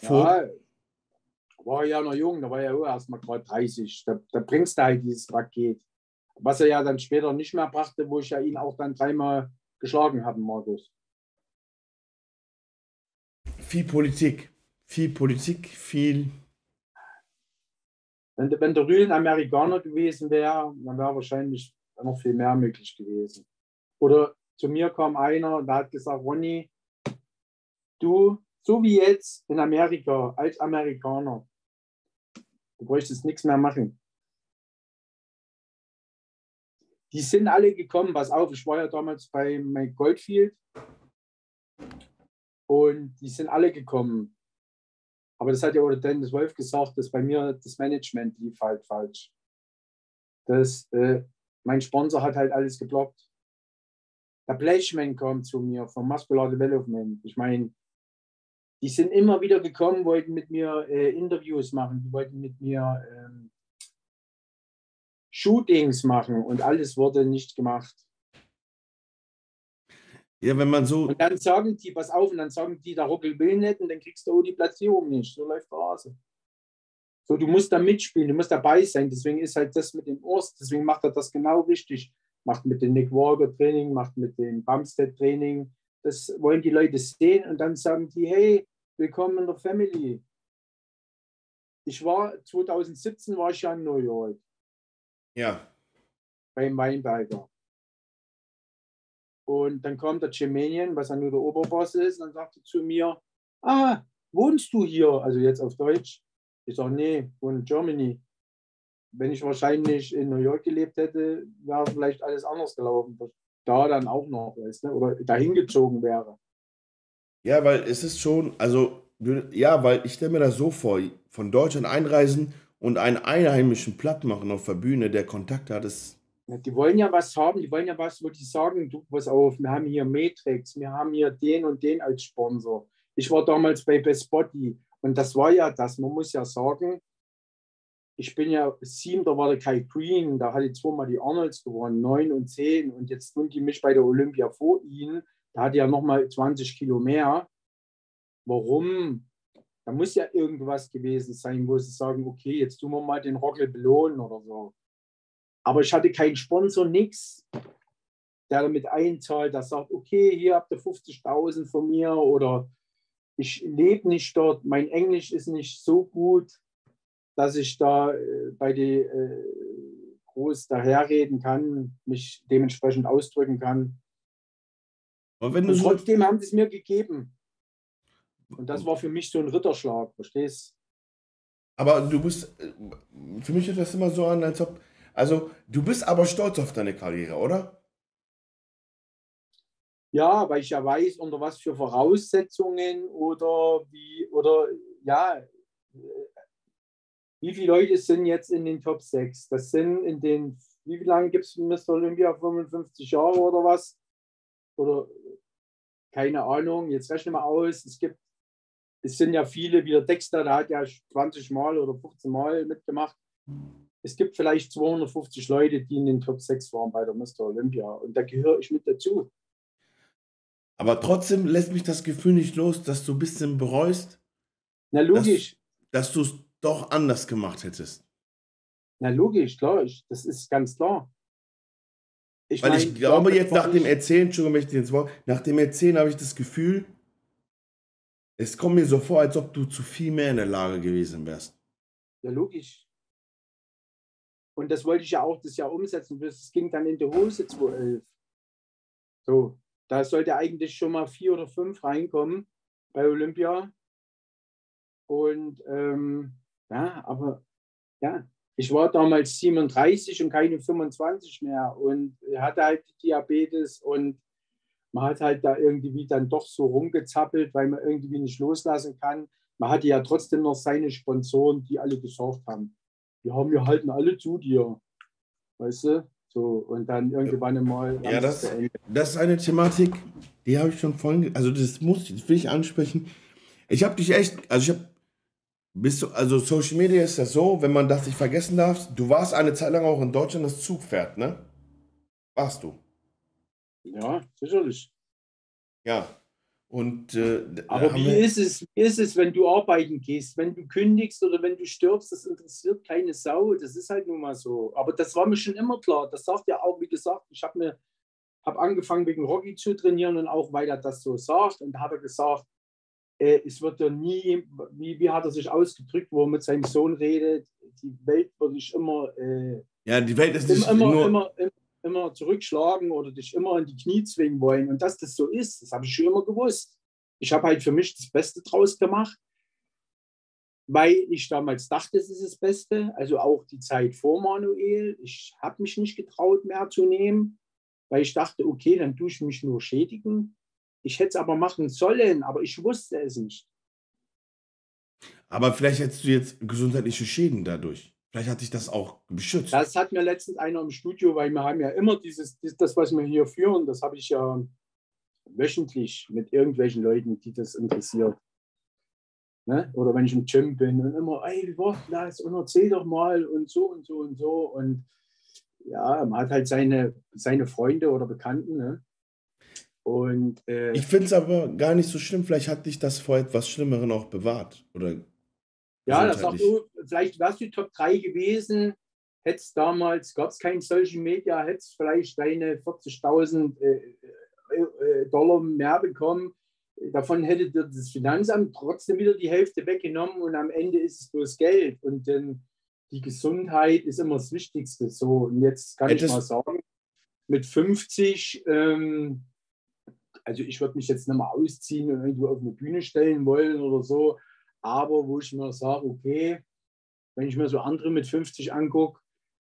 ja, war ja noch jung, da war ja auch erst mal gerade 30. Da bringst du halt dieses Raket. Was er ja dann später nicht mehr brachte, wo ich ja ihn auch dann dreimal geschlagen habe, Markus. Viel Politik. Wenn der Rühl ein Amerikaner gewesen wäre, dann wäre wahrscheinlich noch viel mehr möglich gewesen. Oder zu mir kam einer und hat gesagt, Ronny, du, so wie jetzt in Amerika, als Amerikaner, du bräuchtest nichts mehr machen. Die sind alle gekommen, pass auf, ich war ja damals bei Goldfield und die sind alle gekommen. Aber das hat ja auch Dennis Wolf gesagt, dass bei mir das Management lief halt falsch. Mein Sponsor hat halt alles geblockt. Der Blechman kommt zu mir vom Muscular Development. Ich meine, die sind immer wieder gekommen, wollten mit mir Interviews machen, die wollten mit mir Shootings machen und alles wurde nicht gemacht. Ja, wenn man so... Und dann sagen die, pass auf, und dann sagen die, der Rockel will nicht und dann kriegst du auch die Platzierung nicht. So läuft der Hase. So, du musst da mitspielen, du musst dabei sein. Deswegen ist halt das mit dem Ost, deswegen macht er das genau richtig. Macht mit dem Nick Walker Training, macht mit dem Bumstead Training. Das wollen die Leute sehen und dann sagen die, hey, willkommen in der Family. 2017 war ich ja in New York. Ja. Beim Weinberger. Und dann kommt der Gemenian, was ja nur der Oberboss ist, und dann sagt er zu mir, ah, wohnst du hier? Also jetzt auf Deutsch. Ich sage, nee, wohne in Germany. Wenn ich wahrscheinlich in New York gelebt hätte, wäre vielleicht alles anders gelaufen, dass da dann auch noch ist, ne? Oder dahin gezogen wäre. Ja, weil es ist schon, also, ja, weil ich stelle mir das so vor, von Deutschland einreisen und einen Einheimischen platt machen auf der Bühne, der Kontakt hat, ist... Ja, die wollen ja was haben, die wollen ja was, wo die sagen, du, pass auf, wir haben hier Matrix, wir haben hier den und den als Sponsor. Ich war damals bei Best Body und das war ja das, man muss ja sagen, ich bin ja 7, war der Kai Greene, da hatte ich 2-mal die Arnolds gewonnen, 9 und 10. Und jetzt tun die mich bei der Olympia vor ihnen. Da hatte ja nochmal 20 Kilo mehr. Warum? Da muss ja irgendwas gewesen sein, wo sie sagen, okay, jetzt tun wir mal den Rockel belohnen oder so. Aber ich hatte keinen Sponsor, nix, der damit einzahlt, der sagt, okay, hier habt ihr 50.000 von mir oder ich lebe nicht dort, mein Englisch ist nicht so gut, dass ich da bei die groß daherreden kann, mich dementsprechend ausdrücken kann. Und trotzdem haben sie es mir gegeben. Und das war für mich so ein Ritterschlag, verstehst du? Aber du bist, für mich hört das immer so an, als ob, also du bist aber stolz auf deine Karriere, oder? Ja, weil ich ja weiß, unter was für Voraussetzungen oder wie, oder ja, wie viele Leute sind jetzt in den Top 6? Das sind in den, wie lange gibt es Mr. Olympia? 55 Jahre oder was? Oder keine Ahnung, jetzt rechne mal aus. Es sind ja viele, wie der Dexter, der hat ja 20 Mal oder 15 Mal mitgemacht. Es gibt vielleicht 250 Leute, die in den Top 6 waren bei der Mr. Olympia und da gehöre ich mit dazu. Aber trotzdem lässt mich das Gefühl nicht los, dass du ein bisschen bereust. Na logisch. Dass du es doch anders gemacht hättest. Na logisch, klar, das ist ganz klar. Ich glaube jetzt nach dem Erzählen, habe ich das Gefühl, es kommt mir so vor, als ob du zu viel mehr in der Lage gewesen wärst. Ja logisch. Und das wollte ich ja auch das Jahr umsetzen. Das ging dann in die Hose 2011. So, da sollte eigentlich schon mal 4 oder 5 reinkommen bei Olympia. Und ja, aber ja, ich war damals 37 und keine 25 mehr und hatte halt Diabetes und man hat halt da irgendwie dann doch so rumgezappelt, weil man irgendwie nicht loslassen kann. Man hatte ja trotzdem noch seine Sponsoren, die alle gesorgt haben. Die haben wir halten alle zu dir, weißt du? So, und dann irgendwann mal... Ja, das ist eine Thematik, die habe ich schon vorhin... Also das will ich ansprechen. Ich habe dich echt... Also Social Media ist das so, wenn man das nicht vergessen darf, du warst eine Zeit lang auch in Deutschland das Zugpferd, ne? Warst du? Ja, sicherlich. Ja. Und, aber wie ist es, wenn du arbeiten gehst, wenn du kündigst oder wenn du stirbst, das interessiert keine Sau, das ist halt nun mal so. Aber das war mir schon immer klar, das sagt ja auch, wie gesagt, ich habe angefangen wegen Rocky zu trainieren und auch weil er das so sagt und habe gesagt, es wird ja nie, wie hat er sich ausgedrückt, wo er mit seinem Sohn redet, die Welt würde ich immer, ja, die Welt ist immer zurückschlagen oder dich immer in die Knie zwingen wollen. Und dass das so ist, das habe ich schon immer gewusst. Ich habe halt für mich das Beste draus gemacht, weil ich damals dachte, es ist das Beste. Also auch die Zeit vor Manuel. Ich habe mich nicht getraut, mehr zu nehmen, weil ich dachte, okay, dann tue ich mich nur schädigen. Ich hätte es aber machen sollen, aber ich wusste es nicht. Aber vielleicht hättest du jetzt gesundheitliche Schäden dadurch. Vielleicht hat sich das auch beschützt. Das hat mir letztens einer im Studio, weil wir haben ja immer dieses, das, was wir hier führen, das habe ich ja wöchentlich mit irgendwelchen Leuten, die das interessiert. Ne? Oder wenn ich im Gym bin und immer, ey, wie war das? Und erzähl doch mal und so und so und so. Und ja, man hat halt seine Freunde oder Bekannten. Ne? Und, ich finde es aber gar nicht so schlimm. Vielleicht hat dich das vor etwas Schlimmerem auch bewahrt oder ja, das sagt du, vielleicht wärst du Top 3 gewesen, hättest damals, gab es kein Social Media, hättest vielleicht deine 40.000 Dollar mehr bekommen. Davon hätte dir das Finanzamt trotzdem wieder die Hälfte weggenommen und am Ende ist es bloß Geld. Und die Gesundheit ist immer das Wichtigste. So, und jetzt kann ich mal sagen, mit 50, also ich würde mich jetzt nicht mal ausziehen und irgendwo auf eine Bühne stellen wollen oder so. Aber wo ich mir sage, okay, wenn ich mir so andere mit 50 angucke,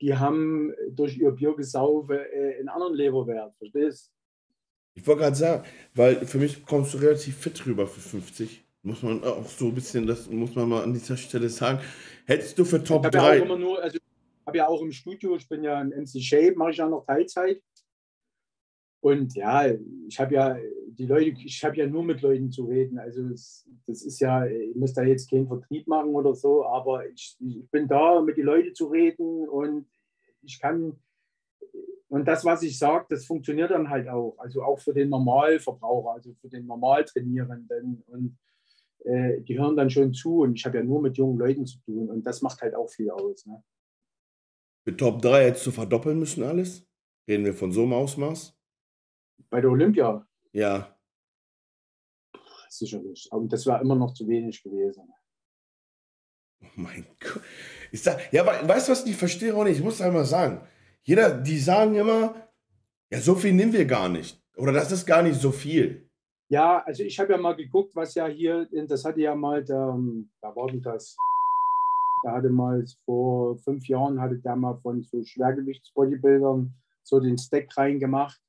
die haben durch ihr Biergesaufe einen anderen Leberwert, verstehst du? Ich wollte gerade sagen, weil für mich kommst du relativ fit rüber für 50. Muss man auch so ein bisschen, das muss man mal an dieser Stelle sagen. Hättest du für Top 3... Ich habe ja, also, hab ja auch im Studio, ich bin ja im MC Shape, mache ich ja noch Teilzeit. Und ja, ich habe ja... Die Leute, ich habe ja nur mit Leuten zu reden, also das ist ja, ich muss da jetzt keinen Vertrieb machen oder so, aber ich bin da, mit den Leuten zu reden und ich kann, und das, was ich sage, das funktioniert dann halt auch, also auch für den Normalverbraucher, also für den Normaltrainierenden und die hören dann schon zu und ich habe ja nur mit jungen Leuten zu tun und das macht halt auch viel aus. Ne? Mit Top 3 hättest du verdoppeln müssen alles? Reden wir von so einem Ausmaß? Bei der Olympia? Ja. Sicherlich. Aber das war immer noch zu wenig gewesen. Oh mein Gott. Ich sag, ja, weißt du, was ich verstehe, Ronny? Ich muss einmal sagen. Die sagen immer, ja, so viel nehmen wir gar nicht. Oder das ist gar nicht so viel. Ja, also ich habe ja mal geguckt, was ja hier, das hatte ja mal, da war denn das, da hatte mal vor 5 Jahren, hatte der mal von so Schwergewichts-Bodybuildern so den Stack reingemacht.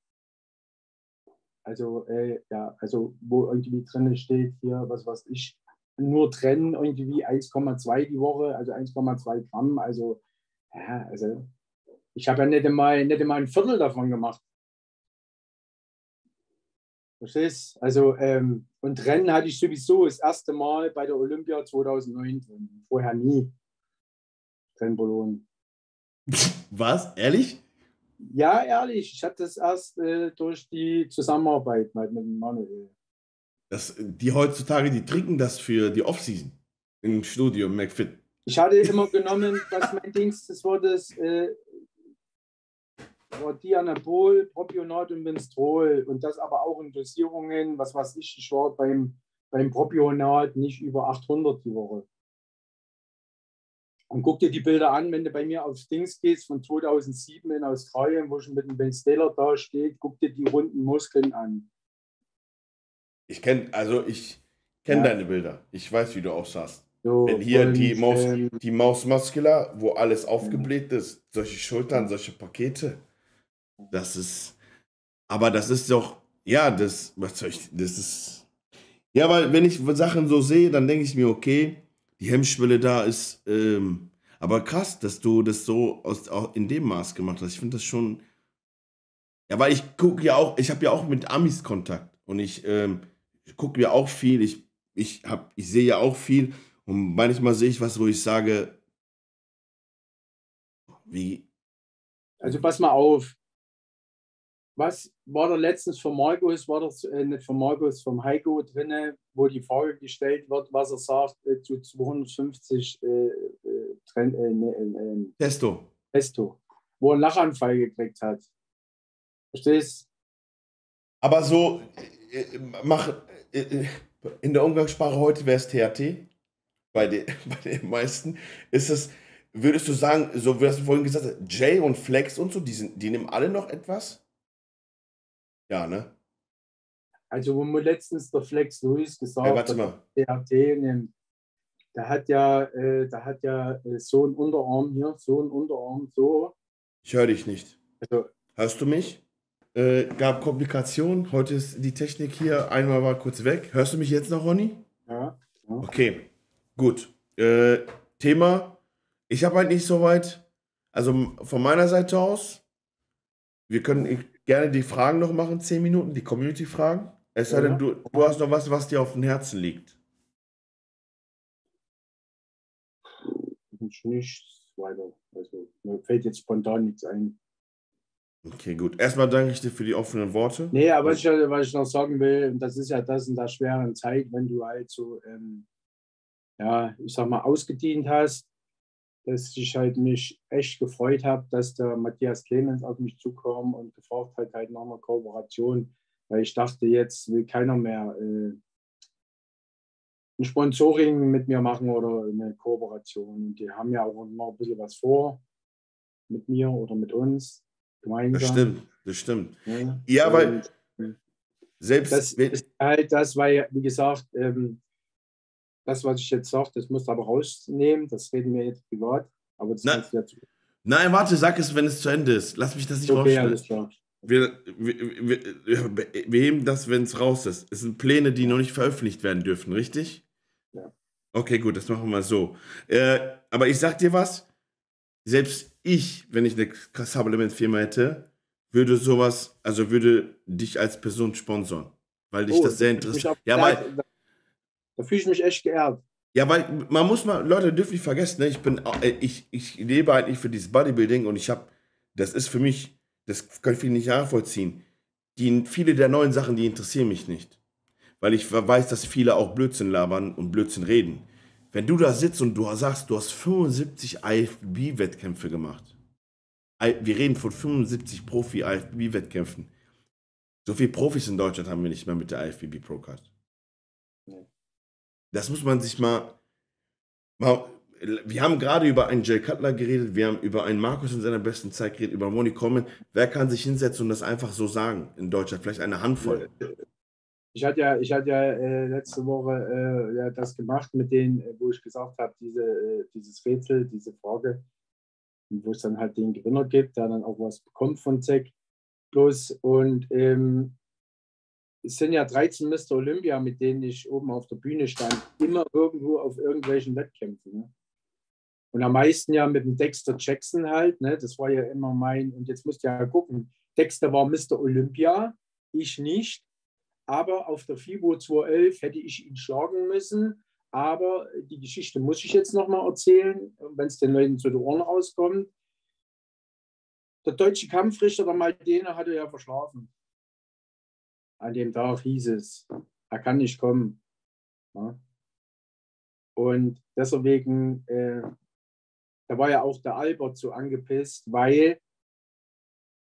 Also, ja, also wo irgendwie drin steht, hier, was weiß ich, nur trennen irgendwie 1,2 die Woche, also 1,2 Gramm. Also, ja, also ich habe ja nicht einmal ein Viertel davon gemacht. Verstehst du? Also, und Rennen hatte ich sowieso das erste Mal bei der Olympia 2009 drin. Vorher nie. Trenbolon. Was? Ehrlich? Ja, ehrlich, ich hatte das erst durch die Zusammenarbeit mit Manuel. Die heutzutage, die trinken das für die Offseason im Studio, McFit. Ich hatte immer genommen, dass mein Dings, das war das war Dianabol, Propionat und Minstrol. Und das aber auch in Dosierungen, was weiß ich war beim Propionat nicht über 800 die Woche. Und guck dir die Bilder an, wenn du bei mir aufs Dings gehst von 2007 in Australien, wo ich mit dem Ben Stiller da steht, guck dir die runden Muskeln an. Ich kenne deine Bilder. Ich weiß, wie du aussahst. So, wenn hier die Maus Muscular, wo alles aufgebläht ist, solche Schultern, solche Pakete, das ist, aber das ist doch, ja, das, was soll ich, das ist, ja, weil wenn ich Sachen so sehe, dann denke ich mir, okay, die Hemmschwelle da ist, aber krass, dass du das so auch in dem Maß gemacht hast. Ich finde das schon, ja, weil ich gucke ja auch, ich habe ja auch mit Amis Kontakt und ich gucke ja auch viel, ich sehe ja auch viel und manchmal sehe ich was, wo ich sage, wie? Also pass mal auf, Was war da letztens von Markus, war das nicht von Markus, vom Heiko drin, wo die Frage gestellt wird, was er sagt zu 250 Testo, wo er einen Lachanfall gekriegt hat. Verstehst? Aber so, in der Umgangssprache heute wäre es TRT, bei den meisten, ist es, würdest du sagen, so wie hast du vorhin gesagt hast, Jay und Flex und so, die nehmen alle noch etwas? Ja, ne? Also, wo mir letztens der Flex Luis gesagt hat, hey, TRT nimmt, der hat ja so einen Unterarm hier, so einen Unterarm, so. Ich höre dich nicht. Also, hörst du mich? Gab Komplikationen. Heute ist die Technik hier einmal war kurz weg. Hörst du mich jetzt noch, Ronny? Ja. Okay, gut. Thema, ich habe halt nicht so weit, also von meiner Seite aus, wir können gerne die Fragen noch machen, 10 Minuten, die Community-Fragen. Es sei denn, du hast noch was, was dir auf dem Herzen liegt. Nichts weiter. Also mir fällt jetzt spontan nichts ein. Okay, gut. Erstmal danke ich dir für die offenen Worte. Nee, aber was ich noch sagen will, das ist ja das in der schweren Zeit, wenn du halt so, ja, ich sag mal, ausgedient hast, dass ich halt mich echt gefreut habe, dass der Matthias Clemens auf mich zukam und gefragt hat, halt nach einer Kooperation, weil ich dachte, jetzt will keiner mehr ein Sponsoring mit mir machen oder eine Kooperation. Die haben ja auch noch ein bisschen was vor mit mir oder mit uns gemeinsam. Das stimmt, das stimmt. Ja, ja, weil selbst das ist halt das, weil, wie gesagt, das, was ich jetzt sage, das musst du aber rausnehmen, das reden wir jetzt privat. Aber das kannst du dazu. Nein, warte, sag es, wenn es zu Ende ist. Lass mich das nicht rausschneiden. Wir heben das, wenn es raus ist. Es sind Pläne, die noch nicht veröffentlicht werden dürfen, richtig? Ja. Okay, gut, das machen wir so. Aber ich sag dir was, selbst ich, wenn ich eine Supplement-Firma hätte, würde sowas, also würde dich als Person sponsoren, weil dich das sehr interessiert. Ja, weil, da fühle ich mich echt geehrt. Ja, weil man muss mal, Leute, dürfen nicht vergessen, ne? Ich lebe eigentlich für dieses Bodybuilding und ich habe, das ist für mich, das können viele nicht nachvollziehen. Viele der neuen Sachen, die interessieren mich nicht. Weil ich weiß, dass viele auch Blödsinn labern und Blödsinn reden. Wenn du da sitzt und du sagst, du hast 75 IFBB-Wettkämpfe gemacht. Wir reden von 75 Profi-IFBB-Wettkämpfen. So viele Profis in Deutschland haben wir nicht mehr mit der IFBB Procard. Das muss man sich mal wir haben gerade über einen Jay Cutler geredet, wir haben über einen Markus in seiner besten Zeit geredet, über Ronnie Coleman. Wer kann sich hinsetzen und das einfach so sagen in Deutschland? Vielleicht eine Handvoll. Ich hatte ja letzte Woche ja, das gemacht mit denen, wo ich gesagt habe, dieses Rätsel, diese Frage, wo es dann halt den Gewinner gibt, der dann auch was bekommt von ZEC Plus. Und es sind ja 13 Mr. Olympia, mit denen ich oben auf der Bühne stand, immer irgendwo auf irgendwelchen Wettkämpfen. Ne? Und am meisten ja mit dem Dexter Jackson halt, ne? Das war ja immer mein, und jetzt musst du ja gucken, Dexter war Mr. Olympia, ich nicht, aber auf der FIBO 211 hätte ich ihn schlagen müssen, aber die Geschichte muss ich jetzt nochmal erzählen, wenn es den Leuten zu den Ohren rauskommt. Der deutsche Kampfrichter, der Maldene, hatte ja verschlafen. An dem Tag hieß es, er kann nicht kommen. Ja? Und deswegen, da war ja auch der Albert so angepisst, weil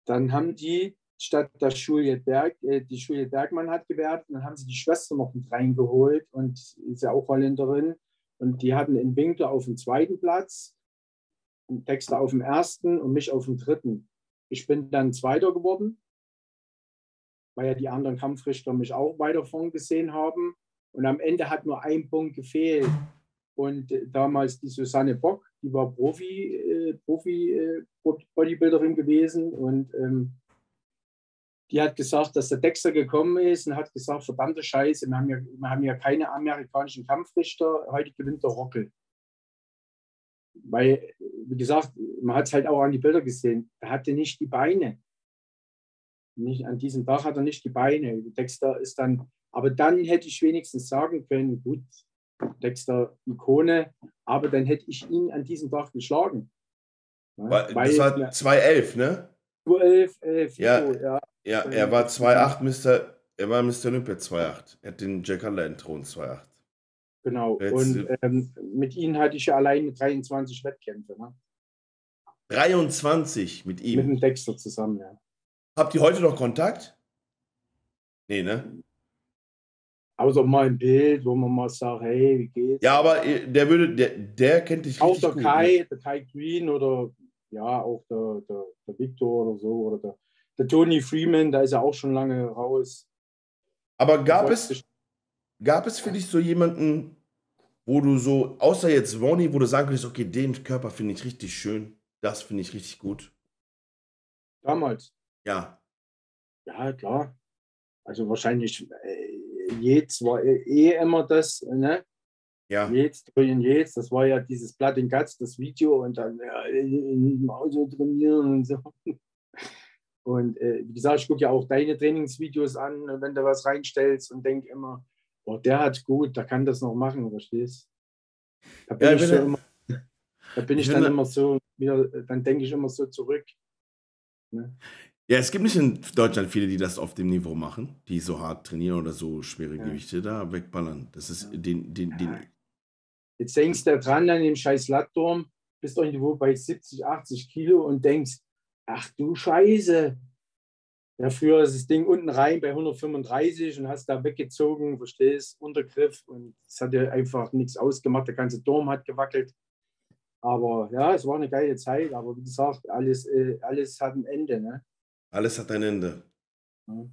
dann haben die, statt dass Juliette Bergmann hat gewährt, dann haben sie die Schwester noch mit reingeholt und ist ja auch Holländerin. Und die hatten in Winkler auf dem 2. Platz, Dexter auf dem 1. und mich auf dem 3. Ich bin dann 2. geworden, weil ja die anderen Kampfrichter mich auch weiter vorn gesehen haben. Und am Ende hat nur ein Punkt gefehlt. Und damals die Susanne Bock, die war Profi-Bodybuilderin gewesen. Und die hat gesagt, dass der Dexter gekommen ist und hat gesagt, verdammte Scheiße, wir haben ja keine amerikanischen Kampfrichter, heute gewinnt der Rockel. Weil, wie gesagt, man hat es halt auch an die Bilder gesehen, er hatte nicht die Beine. An diesem Tag hat er nicht die Beine. Dexter ist dann, aber dann hätte ich wenigstens sagen können, gut, Dexter Ikone, aber dann hätte ich ihn an diesem Tag geschlagen. Das war 2.11, ne? 2.11, ja. Ja, er war 2,8 Mr. Er war Mr. Olympia 2,8. Er hat den Jay Cutler entthront 2,8. Genau. Jetzt, und mit ihm hatte ich ja alleine 23 Wettkämpfe. Ne? 23 mit ihm? Mit dem Dexter zusammen, ja. Habt ihr heute noch Kontakt? Nee, ne? Außer mal im Bild, wo man mal sagt, hey, wie geht's? Ja, aber der würde, der kennt dich auch richtig gut. Auch der Kai Greene oder ja, auch der Victor oder so. Oder der Tony Freeman, da ist er auch schon lange raus. Aber gab es für dich so jemanden, wo du so, außer jetzt Ronnie, wo du sagen könntest, okay, den Körper finde ich richtig schön, das finde ich richtig gut? Damals? Ja. Ja, klar. Also wahrscheinlich... Jetzt war eh immer das, ne? Ja. Jetzt, das war ja dieses Blatt in Guts, das Video und dann ja, im Auto trainieren und so. Und wie gesagt, ich gucke ja auch deine Trainingsvideos an, wenn du was reinstellst und denke immer, oh, der hat gut, der kann das noch machen, verstehst? Da bin ja, ich, dann denke ich immer so zurück. Ne? Ja, es gibt nicht in Deutschland viele, die das auf dem Niveau machen, die so hart trainieren oder so schwere Gewichte da wegballern. Das ist Jetzt denkst du dran an dem scheiß Lattturm, bist irgendwo bei 70, 80 Kilo und denkst, ach du Scheiße. Ja, früher ist das Ding unten rein bei 135 und hast da weggezogen, verstehst, Untergriff und es hat dir einfach nichts ausgemacht, der ganze Turm hat gewackelt. Aber ja, es war eine geile Zeit, aber wie gesagt, alles hat ein Ende, ne? Alles hat ein Ende.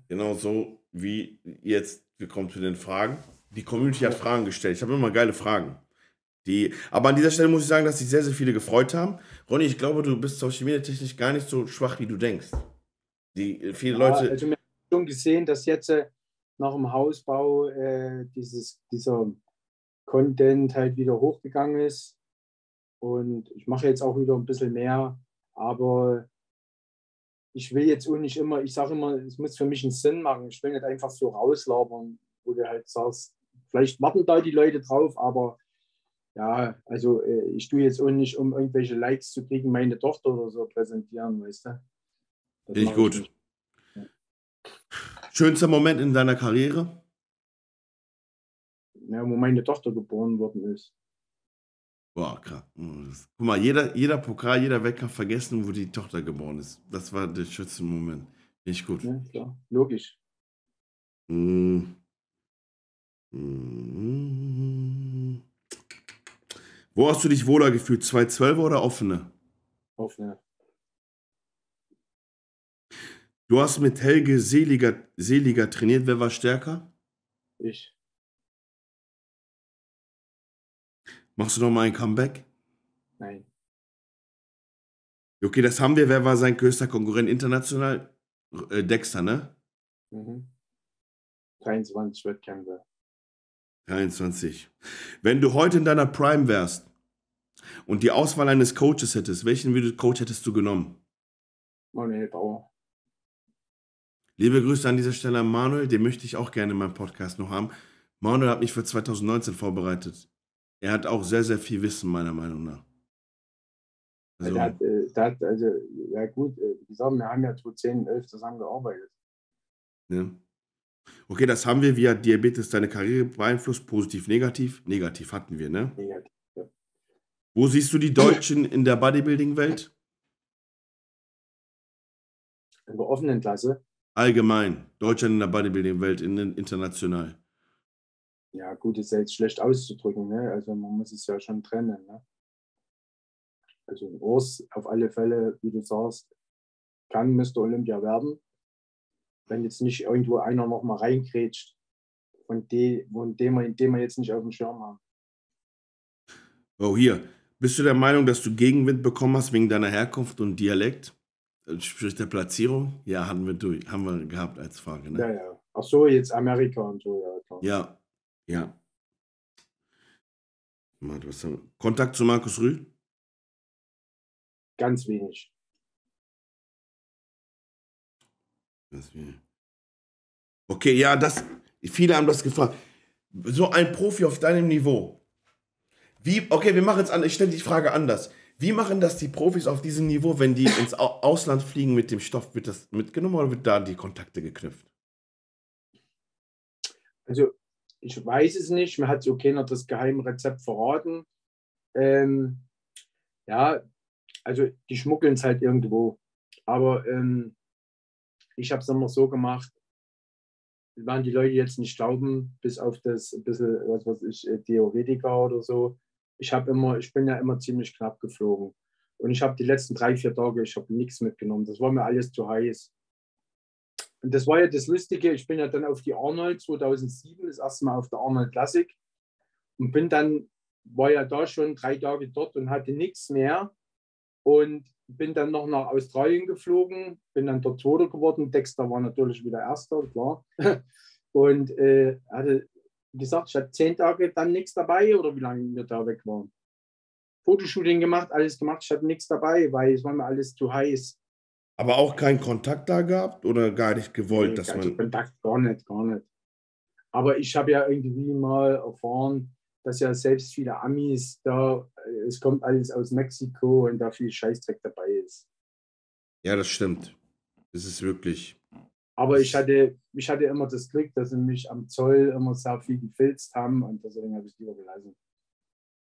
Genau so wie jetzt, wir kommen zu den Fragen. Die Community hat Fragen gestellt. Ich habe immer geile Fragen. Aber an dieser Stelle muss ich sagen, dass sich sehr, sehr viele gefreut haben. Ronny, ich glaube, du bist Social Media technisch gar nicht so schwach, wie du denkst. Viele Leute... Also, wir haben schon gesehen, dass jetzt nach dem Hausbau dieser Content halt wieder hochgegangen ist. Und ich mache jetzt auch wieder ein bisschen mehr, aber... Ich will jetzt auch nicht immer, ich sage immer, es muss für mich einen Sinn machen. Ich will nicht einfach so rauslabern, wo du halt sagst, vielleicht warten da die Leute drauf, aber ja, also ich tue jetzt auch nicht, um irgendwelche Likes zu kriegen, meine Tochter oder so präsentieren, weißt du? Finde ich gut. Ja. Schönster Moment in deiner Karriere? Ja, wo meine Tochter geboren worden ist. Boah, krass. Guck mal, jeder Pokal, jeder Wettkampf vergessen, wo die Tochter geboren ist. Das war der schönste Moment. Nicht gut. Ja, klar. Logisch. Wo hast du dich wohler gefühlt? 212er oder offene? Offene. Du hast mit Helge Seliger trainiert. Wer war stärker? Ich. Machst du noch mal ein Comeback? Nein. Okay, das haben wir. Wer war sein größter Konkurrent international? Dexter, ne? Mhm. 23 Wettkämpfe. 23. Wenn du heute in deiner Prime wärst und die Auswahl eines Coaches hättest, welchen Coach hättest du genommen? Manuel Bauer. Liebe Grüße an dieser Stelle an Manuel. Den möchte ich auch gerne in meinem Podcast noch haben. Manuel hat mich für 2019 vorbereitet. Er hat auch sehr, sehr viel Wissen, meiner Meinung nach. Also, also ja gut, wie gesagt, wir haben ja 2010, 11 zusammengearbeitet. Ja. Okay, das haben wir via Diabetes deine Karriere beeinflusst, positiv, negativ. Negativ hatten wir, ne? Negativ, ja. Wo siehst du die Deutschen in der Bodybuilding-Welt? In der offenen Klasse? Allgemein, Deutschland in der Bodybuilding-Welt, international. Ja gut, ist ja jetzt schlecht auszudrücken, ne? Also man muss es ja schon trennen, ne? Also Urs, auf alle Fälle, wie du sagst, kann Mr. Olympia werden, wenn jetzt nicht irgendwo einer nochmal reingrätscht, von dem wir jetzt nicht auf dem Schirm haben. Oh, hier. Bist du der Meinung, dass du Gegenwind bekommen hast wegen deiner Herkunft und Dialekt? Sprich der Platzierung? Ja, haben wir gehabt als Frage, ne? Ja, ja. Ach so, jetzt Amerika und so, ja, klar. Ja. Ja. Kontakt zu Markus Rühl? Ganz wenig. Okay, ja, viele haben das gefragt. So ein Profi auf deinem Niveau. Okay, ich stelle die Frage anders. Wie machen das die Profis auf diesem Niveau, wenn die ins Ausland fliegen mit dem Stoff? Wird das mitgenommen oder wird da die Kontakte geknüpft? Also ich weiß es nicht. Mir hat so keiner das Geheimrezept verraten. Ja, also die schmuggeln es halt irgendwo. Aber ich habe es immer so gemacht, waren die Leute jetzt nicht glauben, bis auf das ein bisschen, was weiß ich, Theoretiker oder so. Ich bin ja immer ziemlich knapp geflogen. Und ich habe die letzten 3, 4 Tage, ich habe nichts mitgenommen. Das war mir alles zu heiß. Und das war ja das Lustige, ich bin ja dann auf die Arnold 2007, das erste Mal auf der Arnold Classic. Und war ja da schon 3 Tage dort und hatte nichts mehr. Und bin dann noch nach Australien geflogen, bin dann dort 2. geworden. Dexter war natürlich wieder 1., klar. Und hatte, wie gesagt, ich hatte 10 Tage dann nichts dabei, oder wie lange wir da weg waren. Fotoshooting gemacht, alles gemacht, ich hatte nichts dabei, weil es war mir alles zu heiß. Aber auch keinen Kontakt da gehabt oder gar nicht gewollt, nee, dass man... Kontakt gar nicht. Aber ich habe ja irgendwie mal erfahren, dass ja selbst viele Amis da, es kommt alles aus Mexiko und da viel Scheißdreck dabei ist. Ja, das stimmt. Das ist wirklich... Aber ich hatte immer das Glück, dass sie mich am Zoll immer sehr viel gefilzt haben und deswegen habe ich es lieber gelassen.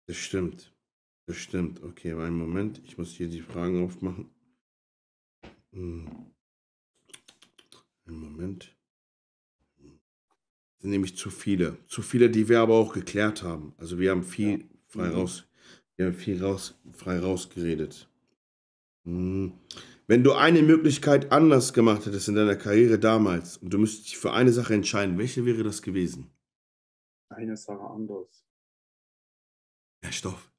Das stimmt. Okay, einen Moment. Ich muss hier die Fragen aufmachen. Einen Moment. Das sind nämlich zu viele. Zu viele, die wir aber auch geklärt haben. Also wir haben viel, ja, frei rausgeredet. Wenn du eine Möglichkeit anders gemacht hättest in deiner Karriere damals und du müsstest dich für eine Sache entscheiden, welche wäre das gewesen? Eine Sache anders. Der Stoff.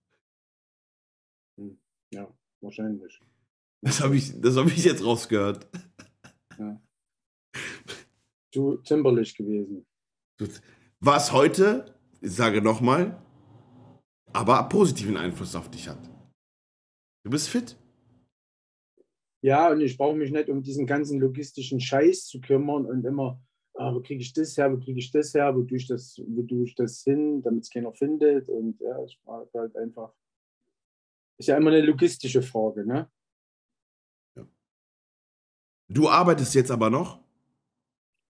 Ja, wahrscheinlich. Das hab ich jetzt rausgehört. Ja. Zu zimperlich gewesen. Was heute, ich sage nochmal, aber positiven Einfluss auf dich hat. Du bist fit. Ja, und ich brauche mich nicht um diesen ganzen logistischen Scheiß zu kümmern und immer, wo kriege ich das her, wo tue ich das, hin, damit es keiner findet. Und ja, ich war halt einfach. Ist ja immer eine logistische Frage, ne? Ja. Du arbeitest jetzt aber noch?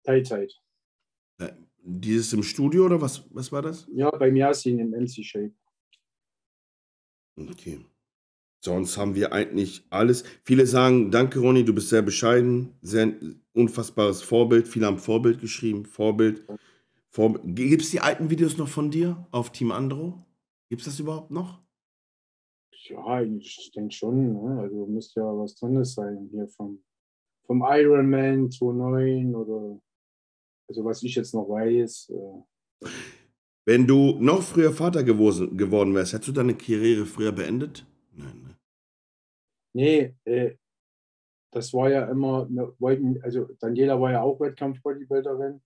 Teilzeit. Dieses im Studio oder was war das? Ja, beim Yasin im MC Shape. Okay. Sonst haben wir eigentlich alles. Viele sagen, danke Ronny, du bist sehr bescheiden, sehr unfassbares Vorbild. Viele haben Vorbild geschrieben, Vorbild. Gibt es die alten Videos noch von dir auf Team Andro? Gibt es das überhaupt noch? Ja, ich denke schon. Ne? Also müsste ja was drin sein. Hier vom Ironman 2009 oder also was ich jetzt noch weiß. Wenn du noch früher Vater geworden wärst, hättest du deine Karriere früher beendet? Nein. Nee, das war ja immer, also Daniela war ja auch Wettkampf-Bodybuilderin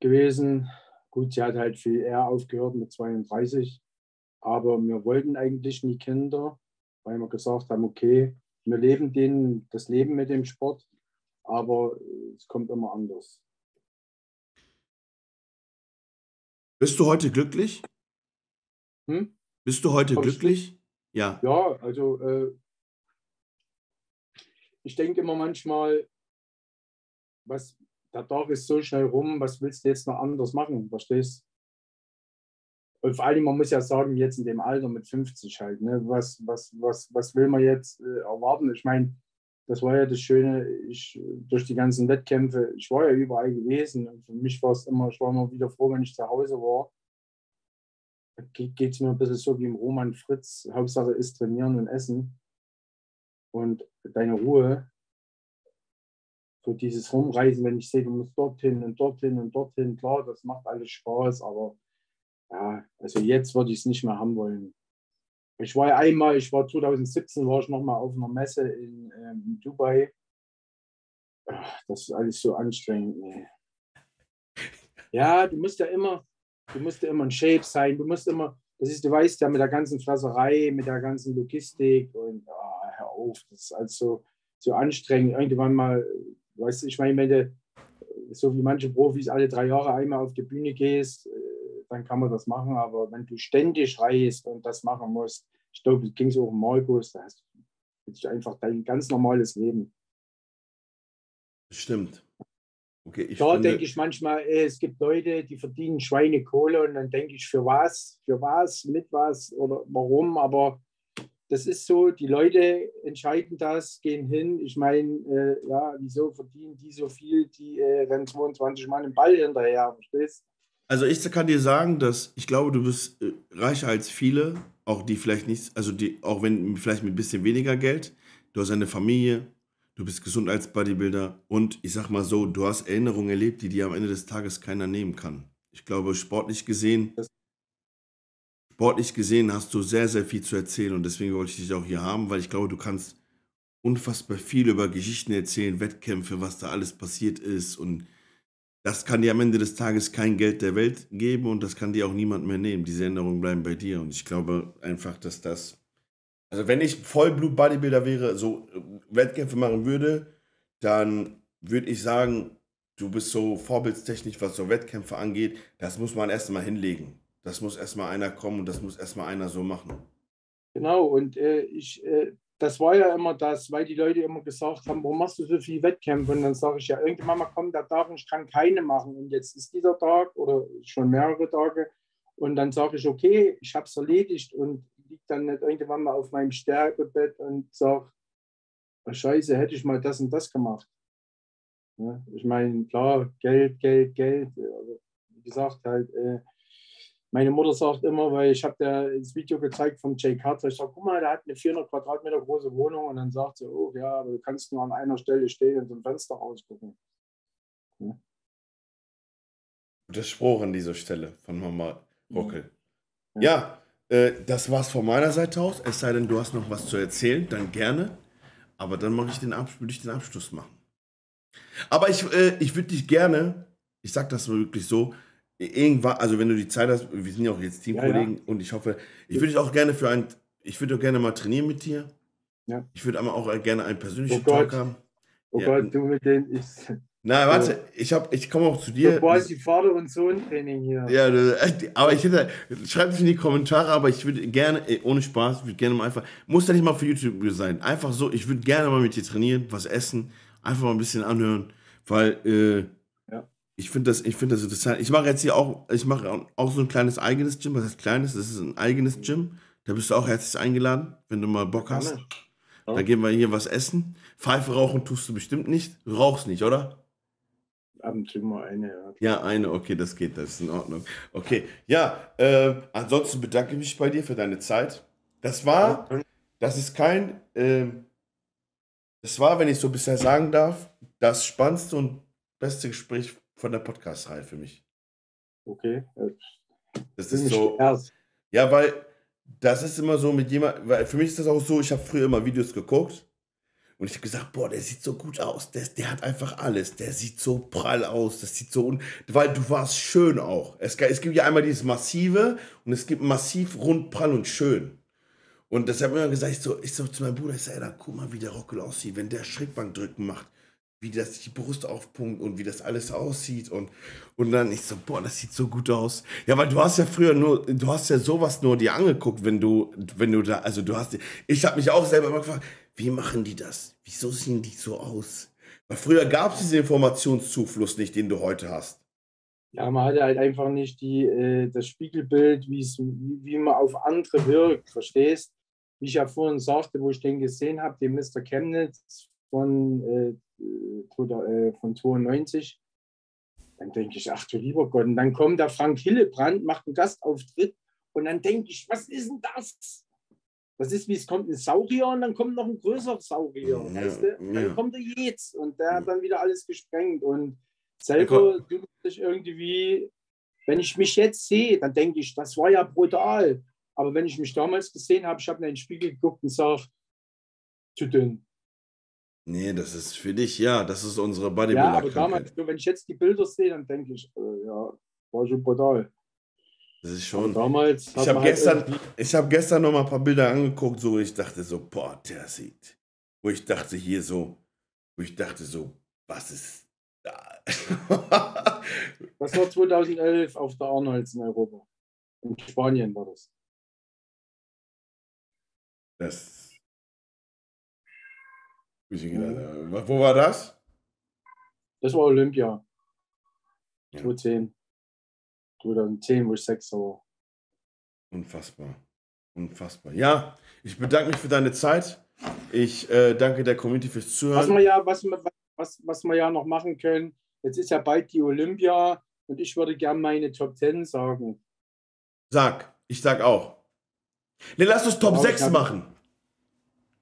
gewesen. Gut, sie hat halt viel eher aufgehört mit 32, aber wir wollten eigentlich nie Kinder, weil wir gesagt haben, okay, wir leben das Leben mit dem Sport, aber es kommt immer anders. Bist du heute glücklich? Hm? Bist du heute glücklich? Ja. Ja, also ich denke immer manchmal, der Tag ist so schnell rum, was willst du jetzt noch anders machen, verstehst? Und vor allem, man muss ja sagen, jetzt in dem Alter mit 50 halt, ne? Was will man jetzt erwarten? Ich meine, das war ja das Schöne, durch die ganzen Wettkämpfe, ich war ja überall gewesen und für mich war es immer, ich war immer wieder froh, wenn ich zu Hause war. Geht es mir ein bisschen so wie im Roman Fritz. Hauptsache ist trainieren und essen. Und deine Ruhe. So dieses Rumreisen, wenn ich sehe, du musst dorthin und dorthin und dorthin. Klar, das macht alles Spaß, aber ja, also jetzt würde ich es nicht mehr haben wollen. Ich war ja einmal, 2017 war ich nochmal auf einer Messe in Dubai. Ach, das ist alles so anstrengend. Nee. Ja, du musst ja immer in Shape sein, du weißt ja, mit der ganzen Flasserei, mit der ganzen Logistik und hör auf, das ist also so anstrengend. Irgendwann mal, weißt du, ich meine, wenn du so wie manche Profis alle 3 Jahre einmal auf die Bühne gehst, dann kann man das machen, aber wenn du ständig reist und das machen musst, Ich glaube, es ging so um Markus, da hast du einfach dein ganz normales Leben. Stimmt. Okay, da denke ich manchmal, es gibt Leute, die verdienen Schweinekohle und dann denke ich, für was, mit was oder warum, aber das ist so, die Leute entscheiden das, gehen hin. Ich meine, ja, wieso verdienen die so viel, die rennen 22 Mal den Ball hinterher, verstehst? Also ich kann dir sagen, dass ich glaube, du bist reicher als viele, auch die vielleicht nicht, also die, auch wenn vielleicht mit ein bisschen weniger Geld, du hast eine Familie, du bist gesund als Bodybuilder und ich sag mal so, du hast Erinnerungen erlebt, die dir am Ende des Tages keiner nehmen kann. Ich glaube, sportlich gesehen hast du sehr, sehr viel zu erzählen und deswegen wollte ich dich auch hier haben, weil ich glaube, du kannst unfassbar viel über Geschichten erzählen, Wettkämpfe, was da alles passiert ist und das kann dir am Ende des Tages kein Geld der Welt geben und das kann dir auch niemand mehr nehmen. Diese Erinnerungen bleiben bei dir und ich glaube einfach, dass das... Also wenn ich Vollblut-Bodybuilder wäre, so Wettkämpfe machen würde, dann würde ich sagen, du bist so vorbildstechnisch, was so Wettkämpfe angeht, das muss man erstmal hinlegen. Das muss erstmal einer kommen und das muss erstmal einer so machen. Genau, und das war ja immer das, weil die Leute immer gesagt haben, warum machst du so viele Wettkämpfe? Und dann sage ich ja, irgendwann mal, komm, der Tag, ich kann keine machen. Und jetzt ist dieser Tag oder schon mehrere Tage. Und dann sage ich, okay, ich habe es erledigt und liegt dann nicht irgendwann mal auf meinem Sterbebett und sage, oh Scheiße, hätte ich mal das und das gemacht. Ja, ich meine, klar, Geld, Geld, Geld. Also, wie gesagt, halt, meine Mutter sagt immer, weil ich habe da das Video gezeigt von Jay Cutler, ich sage, guck mal, der hat eine 400 Quadratmeter große Wohnung und dann sagt sie, oh ja, aber du kannst nur an einer Stelle stehen und so ein Fenster rausgucken. Ja. Guter Spruch an dieser Stelle von Mama Rockel. Ja. Das war's von meiner Seite aus. Es sei denn, du hast noch was zu erzählen, dann gerne. Aber dann mache ich den Abschluss machen. Aber ich würde dich gerne, ich sage das wirklich so, irgendwann, also wenn du die Zeit hast, wir sind ja auch jetzt Teamkollegen und ich hoffe, ich würde dich auch gerne ich würde auch gerne mal trainieren mit dir. Ja. Ich würde aber auch gerne einen persönlichen Talk haben. Oh ja. Gott, du mit denen ist... Nein, warte, ich komme auch zu dir. Du brauchst die Vater- und Sohn-Training hier. Ja, aber ich hätte, schreibt es in die Kommentare, aber ich würde gerne, ohne Spaß, ich würde gerne mal einfach, muss ja nicht mal für YouTube sein, einfach so, ich würde gerne mal mit dir trainieren, was essen, einfach mal ein bisschen anhören, weil ich finde das interessant. Ich mache jetzt hier auch, so ein kleines eigenes Gym, was heißt kleines, das ist ein eigenes Gym, da bist du auch herzlich eingeladen, wenn du mal Bock hast. Ja. Da gehen wir hier was essen. Pfeife rauchen tust du bestimmt nicht, du rauchst nicht, oder? Ab und zu mal eine, ja. Ja, eine, okay, das geht, das ist in Ordnung. Okay, ja, ansonsten bedanke ich mich bei dir für deine Zeit. Das war, wenn ich so bisher sagen darf, das spannendste und beste Gespräch von der Podcast-Reihe für mich. Okay. Das ist so, ja, weil das ist immer so mit jemandem, weil für mich ist das auch so, ich habe früher immer Videos geguckt. Und ich habe gesagt, boah, der sieht so gut aus, der hat einfach alles, der sieht so prall aus, das sieht so, weil du warst schön auch. Es gibt ja einmal dieses Massive und es gibt massiv, rund, prall und schön. Und das habe ich immer gesagt, ich so zu meinem Bruder, ich sage, ey, guck mal, wie der Rockel aussieht, wenn der Schrägbankdrücken macht, wie das die Brust aufpumpt und wie das alles aussieht. Und dann ich so, boah, das sieht so gut aus. Ja, weil du hast ja früher nur, du hast ja sowas nur dir angeguckt, wenn du da, also du hast, ich habe mich auch selber immer gefragt, wie machen die das? Wieso sehen die so aus? Weil früher gab es diesen Informationszufluss nicht, den du heute hast. Ja, man hatte halt einfach nicht das Spiegelbild, wie man auf andere wirkt, verstehst? Wie ich ja vorhin sagte, wo ich den gesehen habe, den Mr. Chemnitz von 92, dann denke ich, ach du lieber Gott, und dann kommt der Frank Hillebrand, macht einen Gastauftritt und dann denke ich, was ist denn das? Das ist wie, es kommt ein Saurier und dann kommt noch ein größerer Saurier, weißt du? Dann kommt der Jetz und der hat dann wieder alles gesprengt und selber tut sich irgendwie, wenn ich mich jetzt sehe, dann denke ich, das war ja brutal, aber wenn ich mich damals gesehen habe, ich habe in den Spiegel geguckt und sage, zu dünn. Nee, das ist für dich, ja, das ist unsere Bodybuilder-Krankheit. Ja, aber damals, wenn ich jetzt die Bilder sehe, dann denke ich, ja, war schon brutal. Das ist schon. Damals ich habe gestern noch mal ein paar Bilder angeguckt, so ich dachte so, boah, der sieht. Wo ich dachte so, was ist da? Das war 2011 auf der Arnolds in Europa. In Spanien war das. Das. Wo war das? Das war Olympia. Ja. 2010, wo ich 6 war. Unfassbar. Unfassbar. Ja, ich bedanke mich für deine Zeit. Ich danke der Community fürs Zuhören. Was wir ja noch machen können, jetzt ist ja bald die Olympia und ich würde gerne meine Top 10 sagen. Sag, ich sag auch. Nee, lass uns Top 6 machen.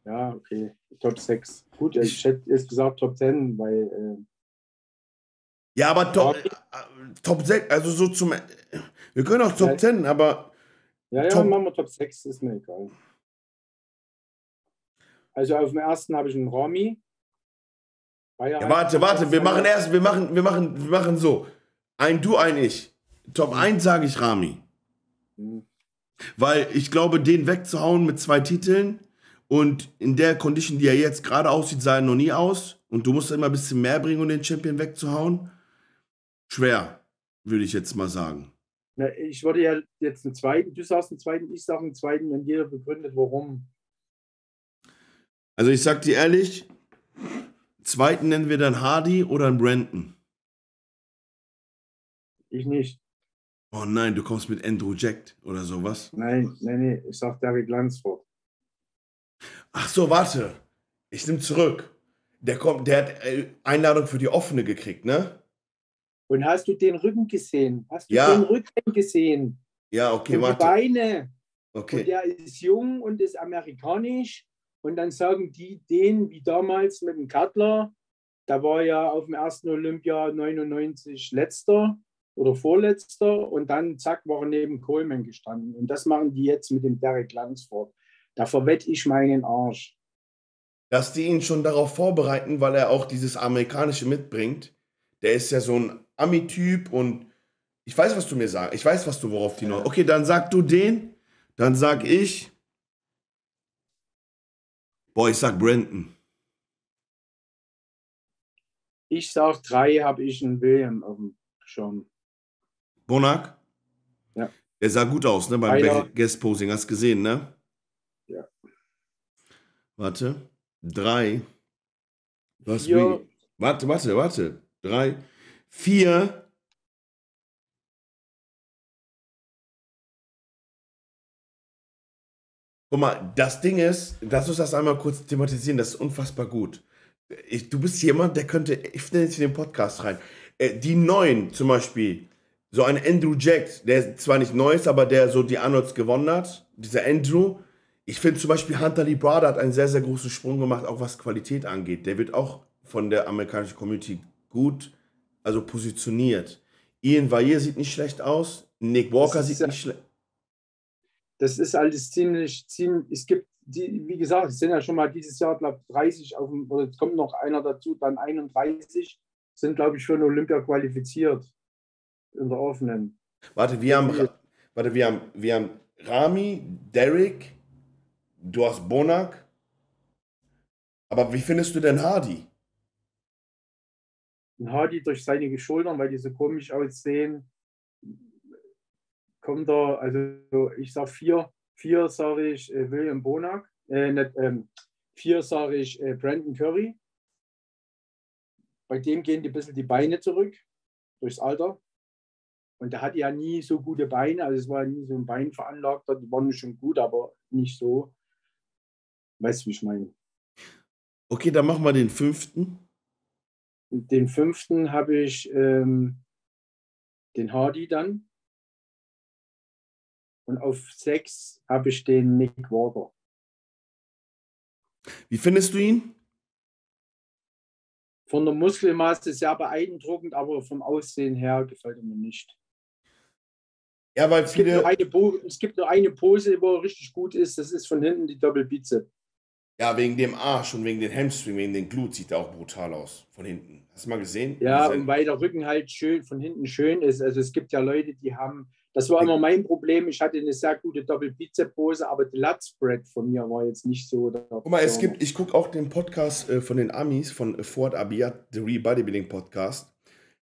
Ja, okay. Top 6. Gut, ich hätte jetzt gesagt Top 10, weil... ja, aber Top 6, also so zum... Wir können auch Top 10, aber... Ja, ja, machen wir Top 6, ist mir egal. Also auf dem ersten habe ich einen Romy. Ja, warte, wir machen so. Ein Du, ein Ich. Top 1 sage ich Rami. Hm. Weil ich glaube, den wegzuhauen mit 2 Titeln und in der Condition, die er jetzt gerade aussieht, sah er noch nie aus. Und du musst immer ein bisschen mehr bringen, um den Champion wegzuhauen. Schwer, würde ich jetzt mal sagen. Na, ich würde ja jetzt einen zweiten, du sagst einen zweiten, ich sage einen zweiten und jeder begründet, warum. Also ich sag dir ehrlich, zweiten nennen wir dann Hardy oder einen Brandon. Ich nicht. Oh nein, du kommst mit Andrew Jack oder sowas? Nein, ich sag David Lansford. Ach so, warte. Ich nehme zurück. Der hat Einladung für die offene gekriegt, ne? Und hast du den Rücken gesehen? Hast du den Rücken gesehen? Ja, okay, und warte. Die Beine. Okay. Und der ist jung und ist amerikanisch. Und dann sagen die den, wie damals mit dem Cutler, da war ja auf dem ersten Olympia 99 letzter oder vorletzter und dann zack, war er neben Coleman gestanden. Und das machen die jetzt mit dem Derek Lansford. Da verwette ich meinen Arsch. Dass die ihn schon darauf vorbereiten, weil er auch dieses Amerikanische mitbringt. Der ist ja so ein Ami-Typ und ich weiß, was du mir sagst. Ich weiß, was du, worauf die noch... Okay, dann sag du den, dann sag ich... Boah, ich sag Brandon. Ich sag 3, habe ich einen William auf dem Schirm. Bonac? Ja. Der sah gut aus, ne? Beim Guest-Posing, hast gesehen, ne? Ja. Warte. 3. Was? Warte. 3. 4. Guck mal, das Ding ist, lass uns das einmal kurz thematisieren, das ist unfassbar gut. Du bist jemand, der könnte, ich finde jetzt in den Podcast rein, die Neuen zum Beispiel, so ein Andrew Jack, der zwar nicht neu ist, aber der so die Arnolds gewonnen hat, dieser Andrew, ich finde zum Beispiel Hunter Lee Brother hat einen sehr, sehr großen Sprung gemacht, auch was Qualität angeht. Der wird auch von der amerikanischen Community gut, also positioniert. Ian Valier sieht nicht schlecht aus, Nick Walker sieht nicht schlecht aus. Das ist alles ziemlich, es gibt, die, wie gesagt, es sind ja schon mal dieses Jahr, glaube ich, 30, auf dem, oder es kommt noch einer dazu, dann 31, sind, glaube ich, schon Olympia qualifiziert in der offenen. Warte, wir haben Rami, Derek, du hast Bonac, aber wie findest du denn Hardy? Hardy durch seine Schultern, weil die so komisch aussehen, kommt da, also ich sage 4 sage ich William Bonac, 4 sage ich Brandon Curry. Bei dem gehen ein bisschen die Beine zurück, durchs Alter. Und der hatte ja nie so gute Beine, also es war nie so ein Beinveranlagter, die waren schon gut, aber nicht so. Weißt du, wie ich meine? Okay, dann machen wir den 5. Den 5. habe ich den Hardy dann. Und auf 6 habe ich den Nick Walker. Wie findest du ihn? Von der Muskelmasse sehr beeindruckend, aber vom Aussehen her gefällt er mir nicht. Ja, weil es gibt nur eine Pose, wo er richtig gut ist. Das ist von hinten die Doppelbizep. Ja, wegen dem Arsch und wegen den Hamstring, wegen den Glut sieht er auch brutal aus. Von hinten. Hast du mal gesehen? Ja, und weil der Rücken halt schön von hinten schön ist. Also es gibt ja Leute, die haben... Das war immer mein Problem. Ich hatte eine sehr gute Doppelbizep-Pose, aber die Lat-Spread von mir war jetzt nicht so. Guck mal, ich gucke auch den Podcast von den Amis, von Fuad Abiyad, The Real Bodybuilding Podcast.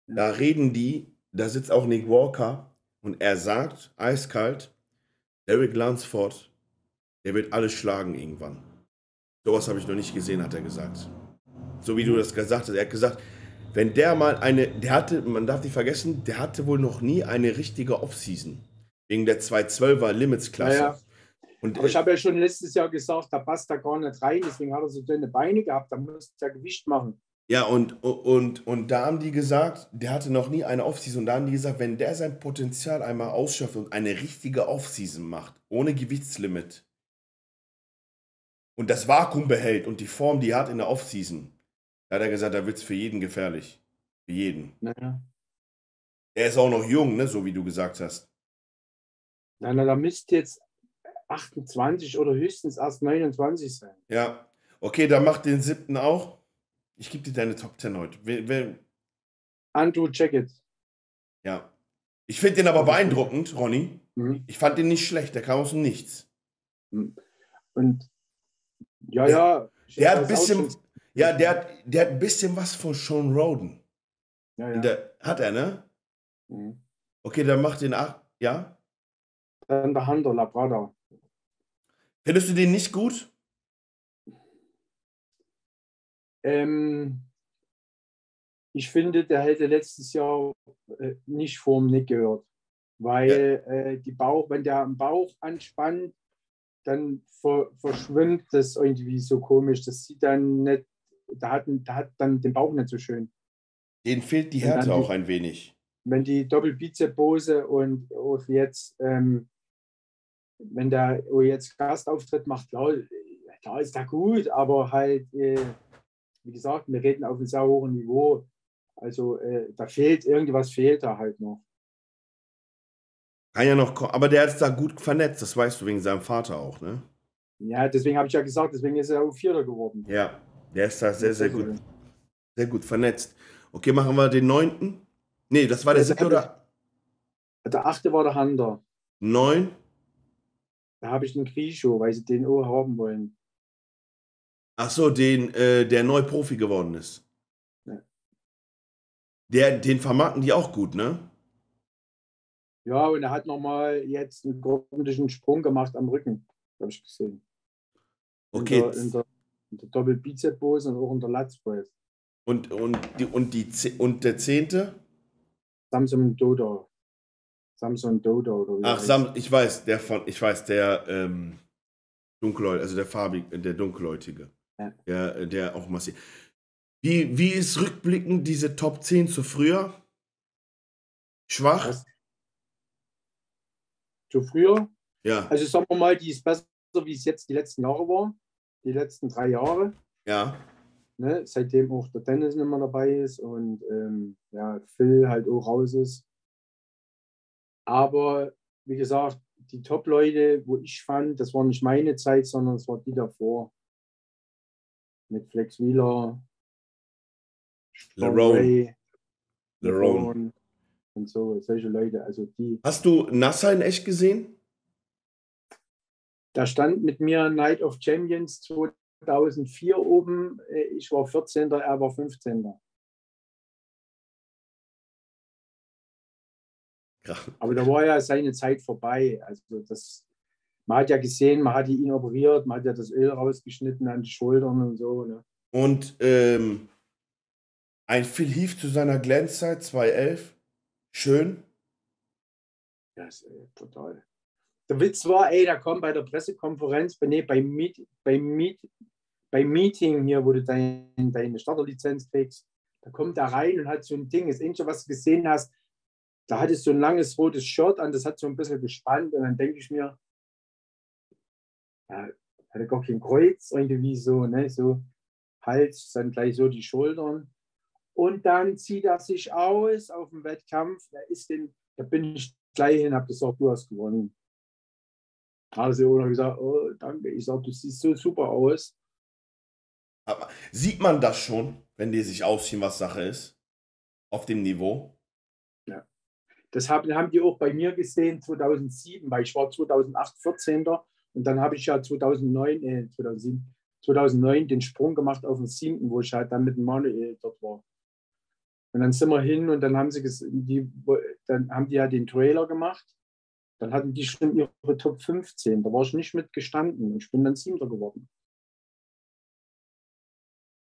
Da reden die, da sitzt auch Nick Walker und er sagt, eiskalt, Derek Lansford, Der wird alles schlagen irgendwann. Sowas habe ich noch nicht gesehen, hat er gesagt. So wie du das gesagt hast. Er hat gesagt, wenn der mal eine, der hatte, man darf nicht vergessen, der hatte wohl noch nie eine richtige Offseason. Wegen der 212er Limits-Klasse. Naja. Und aber ich habe ja schon letztes Jahr gesagt, da passt er gar nicht rein, deswegen hat er so dünne Beine gehabt, da musste er Gewicht machen. Ja, und da haben die gesagt, der hatte noch nie eine Offseason. Und da haben die gesagt, wenn der sein Potenzial einmal ausschöpft und eine richtige Offseason macht, ohne Gewichtslimit und das Vakuum behält und die Form, die er hat in der Offseason, da hat er gesagt, da wird es für jeden gefährlich. Für jeden. Naja. Er ist auch noch jung, ne, so wie du gesagt hast. Na, na, da müsste jetzt 28 oder höchstens erst 29 sein. Ja, okay, dann macht den 7. auch. Ich gebe dir deine Top 10 heute. Andrew Jacket. Ja. Ich finde den aber beeindruckend, Ronny. Mhm. Ich fand den nicht schlecht. Der kam aus dem Nichts. Und ja, ja. Der hat ein bisschen, ja, der hat ein bisschen was von Sean Roden. Ja, ja. Der, hat er, ne? Mhm. Okay, dann macht den 8. Ja? Dann der Hunter Labrador. Findest du den nicht gut? Ich finde, der hätte letztes Jahr nicht vorm Nick gehört, weil ja. Wenn der am Bauch anspannt, dann verschwimmt das irgendwie so komisch. Das sieht dann nicht, da hat dann den Bauch nicht so schön. Denen fehlt die Härte auch ein wenig. Wenn die Doppelbizep-Pose und jetzt, wenn der jetzt Gastauftritt macht, klar ist da gut, aber halt. Wie gesagt, wir reden auf einem sehr hohen Niveau. Also da fehlt, irgendwas fehlt da halt noch. Kann ja noch kommen, aber der ist da gut vernetzt, das weißt du, wegen seinem Vater auch, ne? Ja, deswegen habe ich ja gesagt, deswegen ist er auch Vierter geworden. Ja, der ist da sehr, sehr gut. Sehr gut vernetzt. Okay, machen wir den 9. Ne, das war der 7. oder? Der 8. war der Hunter. 9. Da habe ich den Grisho, weil sie den auch haben wollen. Ach so, den, der neu Profi geworden ist. Ja. Den vermarkten die auch gut, ne? Ja, und er hat nochmal jetzt einen ordentlichen Sprung gemacht am Rücken, habe ich gesehen. Okay. In der Doppel-Bizep-Pose und auch in der Latz-Press. Und der 10.? Samson Dodo. Samson Dodo. Oder wie Ach, ich weiß, der Dunkelhäutige, also der farbige, der Dunkelhäutige. Ja. Der auch massiv. Wie ist rückblickend diese Top 10 zu früher? Schwach? Was? Zu früher? Ja. Also sagen wir mal, die ist besser, wie es jetzt die letzten Jahre war. Die letzten 3 Jahre. Ja. Ne? Seitdem auch der Dennis nicht mehr dabei ist und ja, Phil halt auch raus ist. Aber wie gesagt, die Top-Leute, wo ich fand, das war nicht meine Zeit, sondern es war die davor. Mit Flex Wheeler, Lerone und so, solche Leute. Also die. Hast du Nasser in echt gesehen? Da stand mit mir Night of Champions 2004 oben. Ich war 14. Er war 15. Krass. Aber da war ja seine Zeit vorbei. Also das. Man hat ja gesehen, man hat ihn operiert, man hat ja das Öl rausgeschnitten an die Schultern und so. Ne? Und ein Phil Heath zu seiner Glanzzeit, 2011, schön. Ja, ist total. Der Witz war, ey, da kommt bei der Pressekonferenz, beim Meeting hier, wo du deine Starterlizenz kriegst, da kommt er rein und hat so ein Ding, das ähnliche, was du gesehen hast, da hattest du so ein langes rotes Shirt an, das hat so ein bisschen gespannt und dann denke ich mir, ja, hatte gar kein Kreuz, irgendwie so, ne, so Hals, dann gleich so die Schultern. Und dann zieht er sich aus auf dem Wettkampf. Da bin ich gleich hin, habe gesagt, du hast gewonnen. Also oder gesagt, oh, danke, ich sag, du siehst so super aus. Aber sieht man das schon, wenn die sich ausziehen, was Sache ist? Auf dem Niveau? Ja. Das haben die auch bei mir gesehen 2007, weil ich war 2008 14er. Und dann habe ich ja 2009 den Sprung gemacht auf den 7., wo ich halt dann mit dem Manuel dort war. Und dann sind wir hin und dann haben die ja den Trailer gemacht Dann hatten die schon ihre Top 15. Da war ich nicht mitgestanden und ich bin dann 7. geworden.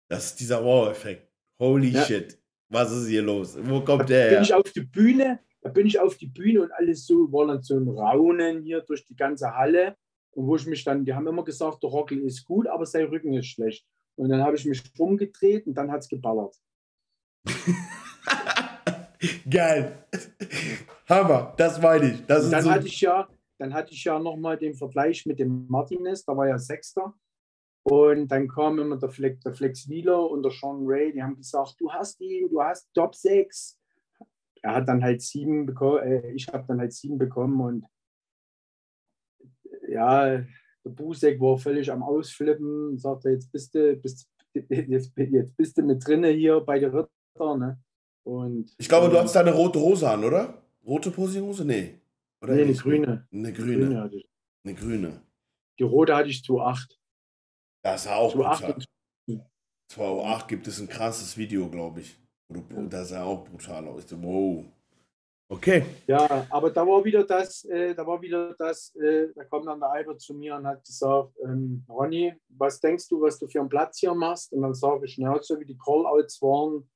Das ist dieser Wow-Effekt. Holy shit. Was ist hier los? Wo kommt der her? Da bin ich auf die Bühne und alles so, war dann so ein Raunen hier durch die ganze Halle. Und wo ich mich dann, die haben immer gesagt, der Rockel ist gut, aber sein Rücken ist schlecht. Und dann habe ich mich rumgedreht und dann hat es geballert. Geil. Hammer, das meine ich. Das ist dann, so dann hatte ich ja nochmal den Vergleich mit dem Martinez, da war ja 6. Und dann kam immer der Flex Wheeler und der Sean Ray, die haben gesagt, du hast ihn, du hast Top 6. Er hat dann halt 7 bekommen, ich habe dann halt 7 bekommen und ja, der Busek war völlig am Ausflippen, sagte, jetzt bist du mit drinne hier bei den Ritter, ne? Und ich glaube, du hast da eine rote Hose an, oder? Rote Posinghose? Nee. Oder nee, eine grüne. Eine grüne. Eine grüne. Die rote hatte ich zu 8. Das sah auch zu gut aus. Zu 8 gibt es ein krasses Video, glaube ich. Das sah auch brutal aus. Wow. Okay. Ja, aber da war wieder das, da kam dann der Albert zu mir und hat gesagt, Ronny, was denkst du, was du für einen Platz hier machst? Und dann sage ich, naja, so wie die Callouts waren,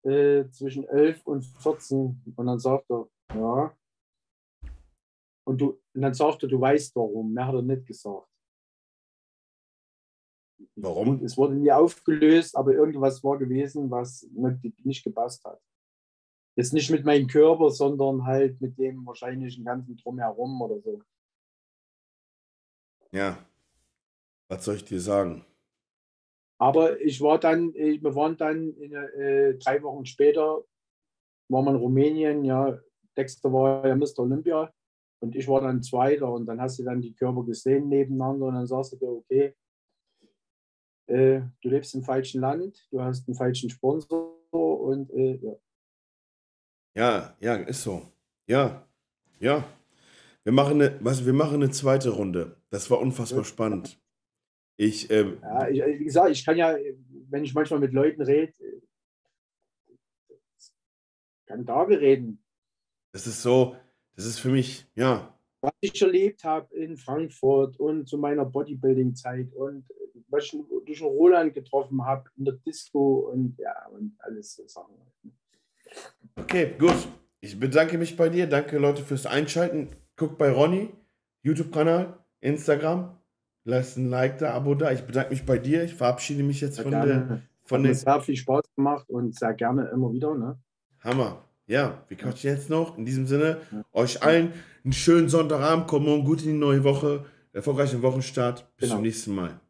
zwischen 11 und 14. Und dann sagt er, ja. Und dann sagt er, du weißt warum. Mehr hat er nicht gesagt. Warum? Es wurde nie aufgelöst, aber irgendwas war gewesen, was nicht gepasst hat. Jetzt nicht mit meinem Körper, sondern halt mit dem wahrscheinlichen ganzen Drumherum oder so. Ja, was soll ich dir sagen? Aber wir waren dann 3 Wochen später, waren wir in Rumänien, ja, Dexter war ja Mr. Olympia und ich war dann 2. und dann hast du dann die Körper gesehen nebeneinander und dann sagst du dir, okay, du lebst im falschen Land, du hast einen falschen Sponsor und ja, ist so. Ja. Wir machen eine zweite Runde. Das war unfassbar spannend. Wie gesagt, ich kann ja, wenn ich manchmal mit Leuten rede, kann darüber reden. Das ist so, das ist für mich, ja. Was ich erlebt habe in Frankfurt und zu meiner Bodybuilding-Zeit und was ich durch den Roland getroffen habe in der Disco und ja, und alles so Sachen. Okay, gut. Ich bedanke mich bei dir. Danke, Leute, fürs Einschalten. Guckt bei Ronny, YouTube-Kanal, Instagram. Lasst ein Like da, Abo da. Ich bedanke mich bei dir. Ich verabschiede mich jetzt von der. Es hat viel Spaß gemacht und sehr gerne immer wieder. Ne? Hammer. Ja, wir quatschen jetzt noch. In diesem Sinne, euch allen einen schönen Sonntagabend. Kommt morgen gut in die neue Woche. Erfolgreichen Wochenstart. Bis zum nächsten Mal.